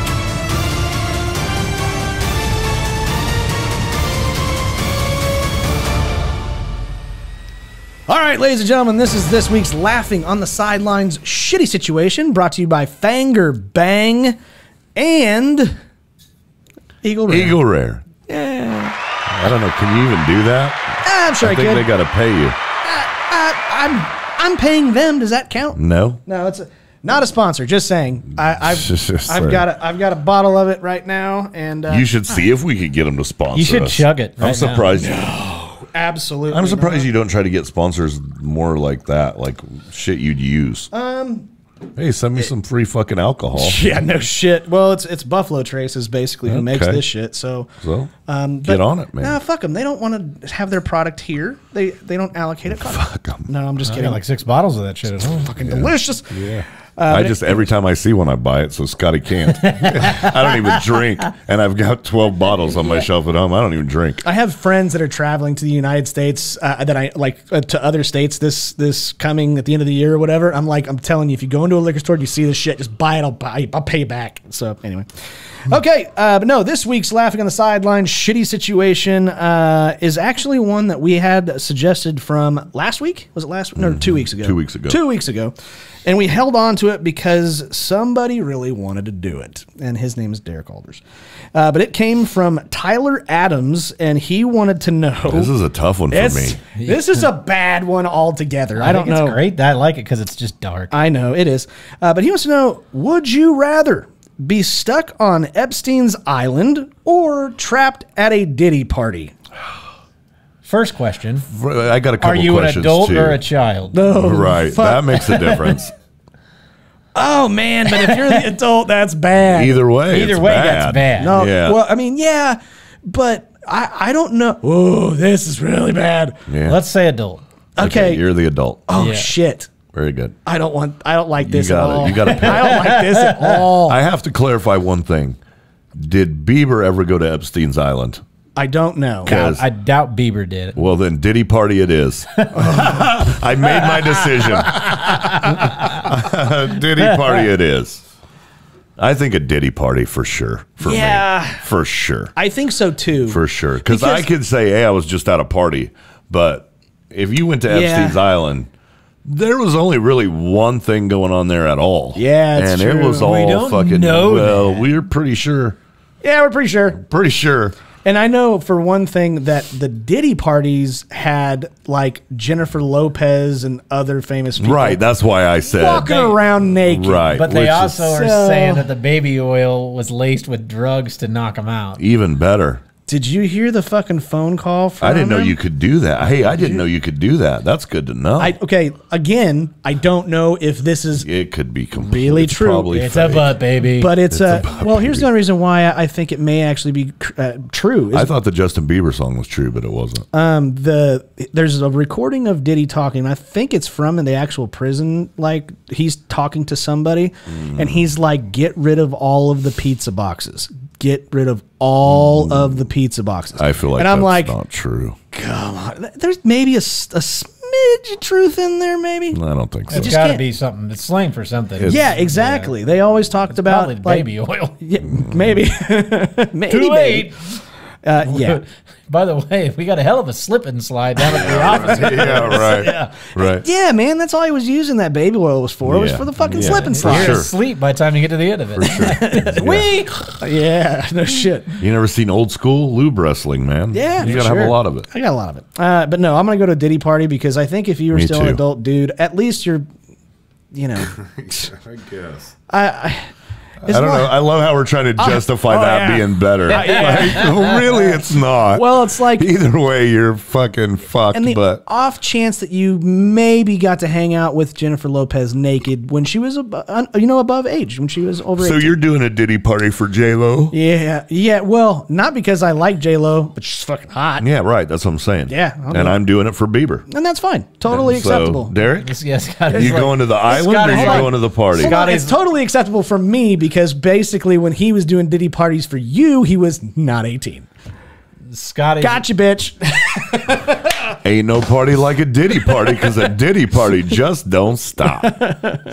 All right, ladies and gentlemen, this is this week's Laughing on the Sidelines shitty situation, brought to you by Fanger Bang and Eagle Rare. Eagle Rare. Yeah. I don't know. Can you even do that? I'm sure I, I think could. They got to pay you. I, I, I'm I'm paying them. Does that count? No. No, it's a, not a sponsor. Just saying. I, I've I've got a I've got a bottle of it right now, and uh, you should see if we could get them to sponsor. You should us. chug it. Right I'm surprised. Now. You. Absolutely. I'm surprised not. you don't try to get sponsors more like that, like shit you'd use. Um, hey, send me it, some free fucking alcohol. Yeah, no shit. Well, it's it's Buffalo Trace is basically who okay. makes this shit. So, so um, but, get on it, man. Nah, fuck them. They don't want to have their product here. They they don't allocate it. Fuck them. No, I'm just I kidding. Got like six bottles of that shit at home. Fucking yeah. delicious. Yeah. Uh, I just, it, every time I see one, I buy it, so Scotty can't. I don't even drink, and I've got twelve bottles on my yeah. shelf at home. I don't even drink. I have friends that are traveling to the United States, uh, that I like, uh, to other states this this coming at the end of the year or whatever. I'm like, I'm telling you, if you go into a liquor store and you see this shit, just buy it, I'll buy I'll pay back. So, anyway. Okay, uh, but no, this week's Laughing on the Sidelines shitty situation uh, is actually one that we had suggested from last week. Was it last week? No, mm-hmm. two weeks ago. Two weeks ago. Two weeks ago. And we held on to it because somebody really wanted to do it. And his name is Derek Alders. Uh, but it came from Tyler Adams, and he wanted to know. This is a tough one for me. This is a bad one altogether. I, I don't think know. It's great. I like it because it's just dark. I know, it is. Uh, but he wants to know, would you rather be stuck on Epstein's Island or trapped at a Diddy party? First question. I got a couple questions. Are you an adult too. or a child? No, right. Fuck. That makes a difference. Oh man, but if you're the adult, that's bad. Either way, either it's way, bad. that's bad. No, yeah. well, I mean, yeah, but I, I don't know. Oh, this is really bad. Yeah. Let's say adult. Okay. okay, you're the adult. Oh yeah. shit. Very good. I don't want. I don't like this you gotta, at all. You got to. I don't like this at all. I have to clarify one thing. Did Bieber ever go to Epstein's Island? I don't know. God, I doubt Bieber did it. Well, then Diddy Party it is. I made my decision. Diddy Party it is. I think a Diddy Party for sure. For yeah. me. For sure. I think so too. For sure. Because I could say, hey, I was just at a party. But if you went to Epstein's yeah. Island, there was only really one thing going on there at all. Yeah, it's and true. it was all we don't fucking know. Well, that. we're pretty sure. Yeah, we're pretty sure. Pretty sure. And I know for one thing that the Diddy parties had like Jennifer Lopez and other famous people. Right, that's why I said walking they, around naked. Right, but they also is, are so, saying that the baby oil was laced with drugs to knock them out. Even better. Did you hear the fucking phone call from I didn't know him? You could do that. Hey, I didn't know you could do that. That's good to know. I, okay, again, I don't know if this is it could be completely really true. Probably it's fake. A butt, baby. But it's, it's a, a well, baby. Here's the only reason why I think it may actually be uh, true. It's, I thought the Justin Bieber song was true, but it wasn't. Um, the There's a recording of Diddy talking. I think it's from in the actual prison. Like, he's talking to somebody, mm. and he's like, get rid of all of the pizza boxes. Get rid of all mm. of the pizza boxes. I feel like and that's I'm like, not true. Come on. There's maybe a, a smidge of truth in there, maybe. I don't think so. It's got to be something. It's slang for something. It's, yeah, exactly. Yeah. They always talked it's about like, baby oil. Yeah, maybe. maybe. Too late. Uh, yeah. By the way, we got a hell of a slip and slide down at the office. yeah, right. Yeah. Right. Yeah, man, that's all he was using that baby oil was for. Yeah. It was for the fucking yeah. slip and slide. You're sure. asleep by the time you get to the end of it. For sure. we yeah. yeah, no shit. You never seen old school lube wrestling, man. Yeah. You gotta sure. have a lot of it. I got a lot of it. Uh, but no, I'm gonna go to a Diddy party because I think if you were Me still too. an adult dude, at least you're you know I guess. I, I It's I don't not, know. I love how we're trying to justify I, oh, that yeah. being better. Yeah, yeah. Like, really, it's not. Well, it's like either way, you're fucking fucked. And the but. off chance that you maybe got to hang out with Jennifer Lopez naked when she was, you know, above age, when she was over. So eighteen. You're doing a Diddy party for J Lo? Yeah, yeah. Well, not because I like J Lo, but she's fucking hot. Yeah, right. That's what I'm saying. Yeah, I'm and doing I'm doing it for Bieber, and that's fine. Totally and acceptable. So, Derek, yes, yeah, Scott, you like, going to the island Scott, or you going to the party? Scott, it's totally acceptable for me because. Because basically when he was doing Diddy parties for you, he was not eighteen. Scotty. Gotcha, bitch. Ain't no party like a Diddy party because a Diddy party just don't stop.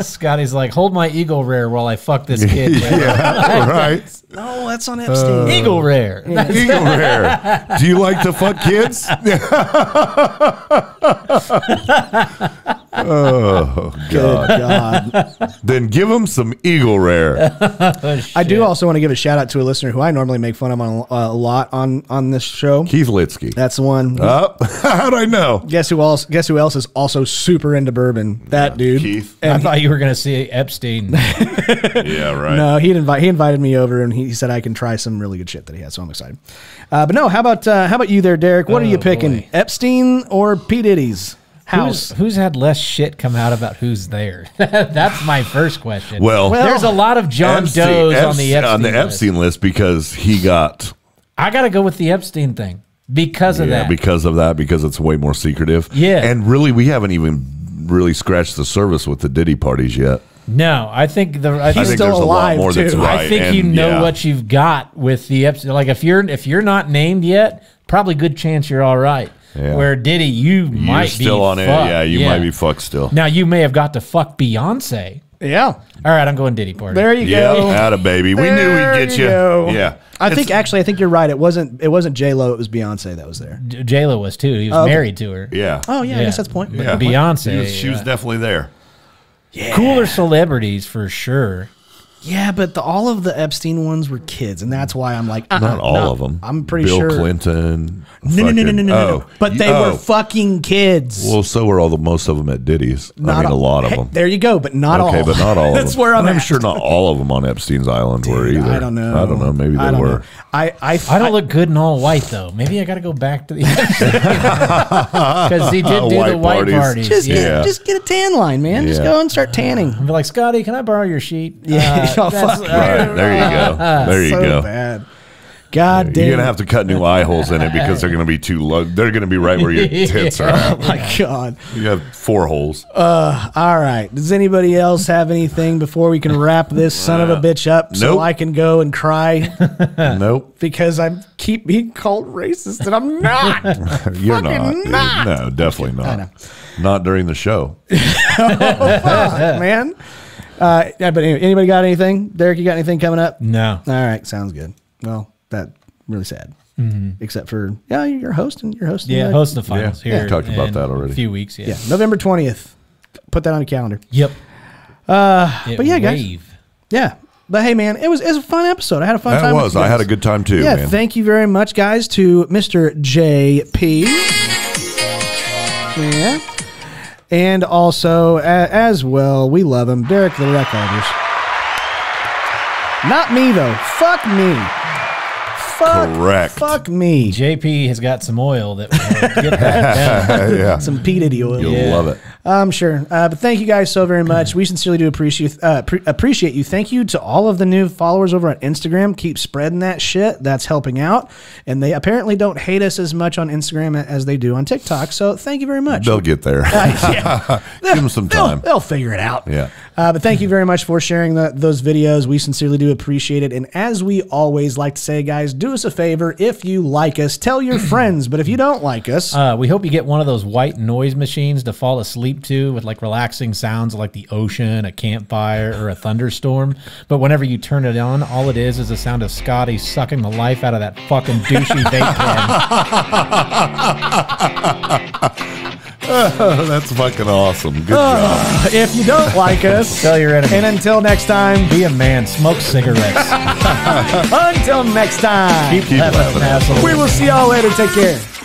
Scotty's like, hold my Eagle Rare while I fuck this kid. yeah, right. No, that's on Epstein. Uh, Eagle Rare. That's Eagle Rare. Do you like to fuck kids? Oh, God. Good God. Then give them some Eagle Rare. oh, I do also want to give a shout out to a listener who I normally make fun of on, uh, a lot on, on this show. Keith Litsky. That's the one. Uh, how'd I know? Guess who else Guess who else is also super into bourbon? That yeah, dude. Keith. And I he, thought you were going to see Epstein. yeah, right. No, he'd invite, he invited me over, and he said I can try some really good shit that he has, so I'm excited. Uh, but no, how about, uh, how about you there, Derek? What oh, are you picking? Boy. Epstein or P. Diddy's? Who's, who's had less shit come out about who's there? That's my first question. Well, there's a lot of John Epstein, Doe's Epstein, on the Epstein on the list. Epstein list because he got. I got to go with the Epstein thing because of yeah, that. Yeah, because of that, because it's way more secretive. Yeah, and really, we haven't even really scratched the surface with the Diddy parties yet. No, I think the I he's think still alive a lot more too. That's right. I think and, you know yeah. what you've got with the Epstein. Like if you're if you're not named yet, probably good chance you're all right. Yeah. Where Diddy, you You're might still be still on fucked. it. Yeah, you yeah. might be fucked still. Now you may have got to fuck Beyonce. Yeah. All right, I'm going Diddy party. There you yeah, go. Yeah, atta baby. We there knew we'd get you. you. Yeah. I it's, think actually, I think you're right. It wasn't. It wasn't J Lo. It was Beyonce that was there. J Lo was too. He was oh, married okay. to her. Yeah. Oh yeah, yeah. I guess that's the point. Yeah. Beyonce. She was, she was yeah. definitely there. Yeah. Cooler celebrities for sure. Yeah, but the, all of the Epstein ones were kids, and that's why I'm like, uh-uh, not all no, of them. I'm pretty Bill sure Bill Clinton. No, fucking, no, no, no, no, oh, no. But they oh. were fucking kids. Well, so were all the most of them at Diddy's. Not I mean, all, a lot of them. Hey, there you go, but not okay, all. Okay, but not all. that's of them. where I'm. I'm at. sure not all of them on Epstein's Island Dude, were either. I don't know. I don't know. Maybe they I were. I, I I don't look good in all white though. Maybe I got to go back to the because he did do white the white parties. parties. Just, yeah. get, just get a tan line, man. Yeah. Just go and start tanning. I'd be like, Scotty, can I borrow your sheet? Yeah. Uh, Oh, fuck. Right, there you go. There you so go. Bad. God yeah, damn. You're gonna have to cut new eye holes in it because they're gonna be too low. They're gonna be right where your tits yeah. are. At. Oh my God. You have four holes. Uh, all right. Does anybody else have anything before we can wrap this son of a bitch up so nope. I can go and cry? Nope. Because I keep being called racist and I'm not. You're not, not. No, definitely not. I know. Not during the show. oh, fuck, man. Uh, yeah, but anyway, anybody got anything? Derek, you got anything coming up? No. All right, sounds good. Well, that's really sad. Mm-hmm. Except for yeah, you're hosting. You're hosting. Yeah, hosting the finals yeah. here. We talked about that already. A few weeks. Yeah, yeah. November twentieth. Put that on the calendar. Yep. Uh, it but yeah, wave. guys. Yeah. But hey, man, it was, it was a fun episode. I had a fun that time. It was. I had a good time, too. Yeah, man. Thank you very much, guys, to Mister J P. Yeah. And also, uh, as well, we love him, Derek the Wreck Alders. Not me, though. Fuck me. Fuck, Correct. Fuck me. J P has got some oil that will get that down. Yeah. Some P. Diddy oil. You'll yeah. love it. I'm sure. Uh, but thank you guys so very much. We sincerely do appreciate uh, pre appreciate you. Thank you to all of the new followers over on Instagram. Keep spreading that shit. That's helping out. And they apparently don't hate us as much on Instagram as they do on TikTok. So thank you very much. They'll get there. Uh, yeah. Give them some time. They'll, they'll figure it out. Yeah. Uh, but thank you very much for sharing the, those videos. We sincerely do appreciate it. And as we always like to say, guys, do us a favor. If you like us, tell your friends. But if you don't like us, uh, we hope you get one of those white noise machines to fall asleep to with like relaxing sounds like the ocean, a campfire, or a thunderstorm. But whenever you turn it on, all it is is the sound of Scotty sucking the life out of that fucking douchey vape pen. Oh, that's fucking awesome. Good oh, job. If you don't like us, tell your enemy. And until next time, be a man. Smoke cigarettes. Until next time, keep, keep laughing, asshole. We will see y'all later. Take care.